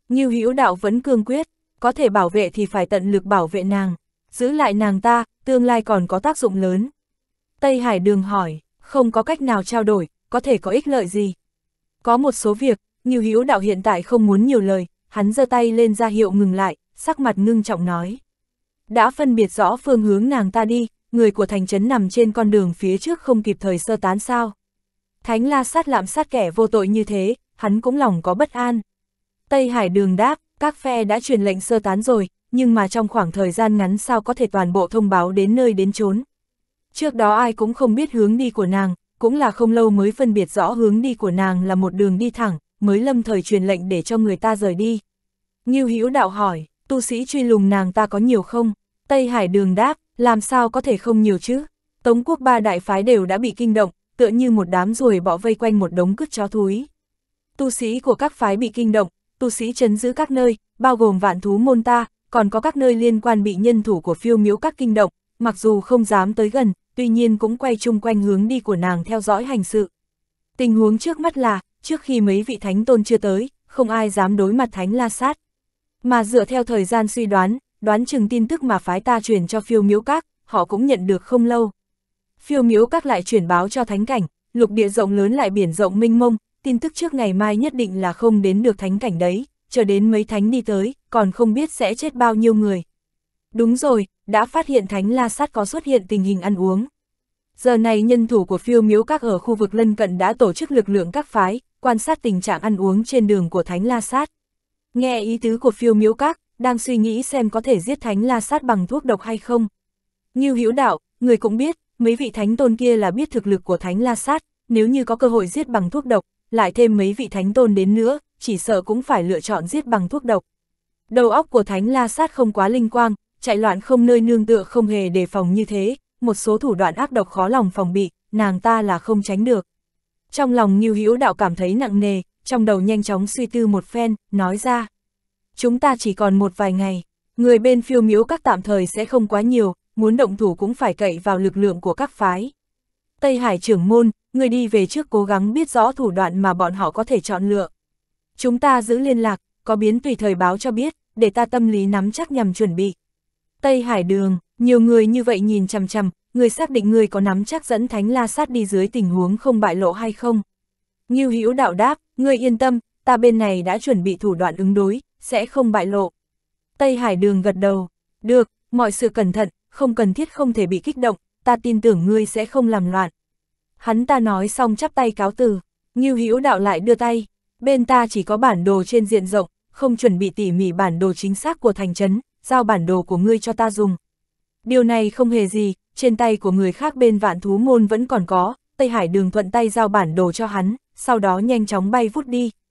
Như Hữu Đạo vẫn cương quyết, có thể bảo vệ thì phải tận lực bảo vệ nàng, giữ lại nàng ta, tương lai còn có tác dụng lớn. Tây Hải Đường hỏi, không có cách nào trao đổi, có thể có ích lợi gì? Có một số việc, Như Hữu Đạo hiện tại không muốn nhiều lời, hắn giơ tay lên ra hiệu ngừng lại, sắc mặt ngưng trọng nói. Đã phân biệt rõ phương hướng nàng ta đi, người của thành trấn nằm trên con đường phía trước không kịp thời sơ tán sao? Thánh La Sát lạm sát kẻ vô tội như thế, hắn cũng lòng có bất an. Tây Hải Đường đáp, các phe đã truyền lệnh sơ tán rồi, nhưng mà trong khoảng thời gian ngắn sao có thể toàn bộ thông báo đến nơi đến chốn. Trước đó ai cũng không biết hướng đi của nàng, cũng là không lâu mới phân biệt rõ hướng đi của nàng là một đường đi thẳng, mới lâm thời truyền lệnh để cho người ta rời đi. Như Hữu Đạo hỏi, tu sĩ truy lùng nàng ta có nhiều không? Tây Hải Đường đáp, làm sao có thể không nhiều chứ? Tống quốc ba đại phái đều đã bị kinh động, tựa như một đám ruồi bọ vây quanh một đống cứt chó thúi. Tu sĩ của các phái bị kinh động, tu sĩ trấn giữ các nơi, bao gồm Vạn Thú môn ta, còn có các nơi liên quan bị nhân thủ của Phiêu Miếu các kinh động, mặc dù không dám tới gần, tuy nhiên cũng quay chung quanh hướng đi của nàng theo dõi hành sự. Tình huống trước mắt là, trước khi mấy vị thánh tôn chưa tới, không ai dám đối mặt Thánh La Sát. Mà dựa theo thời gian suy đoán, đoán chừng tin tức mà phái ta truyền cho Phiêu Miếu các, họ cũng nhận được không lâu. Phiêu Miếu các lại chuyển báo cho Thánh Cảnh, lục địa rộng lớn lại biển rộng mênh mông, tin tức trước ngày mai nhất định là không đến được Thánh Cảnh đấy, chờ đến mấy thánh đi tới, còn không biết sẽ chết bao nhiêu người. Đúng rồi, đã phát hiện Thánh La Sát có xuất hiện tình hình ăn uống. Giờ này nhân thủ của Phiêu Miếu các ở khu vực lân cận đã tổ chức lực lượng các phái, quan sát tình trạng ăn uống trên đường của Thánh La Sát. Nghe ý tứ của Phiêu Miếu các, đang suy nghĩ xem có thể giết Thánh La Sát bằng thuốc độc hay không. Như Hữu Đạo, người cũng biết, mấy vị thánh tôn kia là biết thực lực của Thánh La Sát, nếu như có cơ hội giết bằng thuốc độc, lại thêm mấy vị thánh tôn đến nữa, chỉ sợ cũng phải lựa chọn giết bằng thuốc độc. Đầu óc của Thánh La Sát không quá linh quang, chạy loạn không nơi nương tựa không hề đề phòng như thế, một số thủ đoạn ác độc khó lòng phòng bị, nàng ta là không tránh được. Trong lòng Như Hữu Đạo cảm thấy nặng nề, trong đầu nhanh chóng suy tư một phen, nói ra. Chúng ta chỉ còn một vài ngày, người bên Phiêu Miếu các tạm thời sẽ không quá nhiều, muốn động thủ cũng phải cậy vào lực lượng của các phái. Tây Hải trưởng môn, người đi về trước cố gắng biết rõ thủ đoạn mà bọn họ có thể chọn lựa. Chúng ta giữ liên lạc, có biến tùy thời báo cho biết, để ta tâm lý nắm chắc nhằm chuẩn bị. Tây Hải Đường, nhiều người như vậy nhìn chằm chằm, người xác định người có nắm chắc dẫn Thánh La Sát đi dưới tình huống không bại lộ hay không? Như Hữu Đạo đáp, ngươi yên tâm, ta bên này đã chuẩn bị thủ đoạn ứng đối, sẽ không bại lộ. Tây Hải Đường gật đầu, được, mọi sự cẩn thận, không cần thiết không thể bị kích động, ta tin tưởng ngươi sẽ không làm loạn. Hắn ta nói xong chắp tay cáo từ, Như Hữu Đạo lại đưa tay, bên ta chỉ có bản đồ trên diện rộng, không chuẩn bị tỉ mỉ bản đồ chính xác của thành trấn, giao bản đồ của ngươi cho ta dùng. Điều này không hề gì, trên tay của người khác bên Vạn Thú môn vẫn còn có, Tây Hải Đường thuận tay giao bản đồ cho hắn, sau đó nhanh chóng bay vút đi,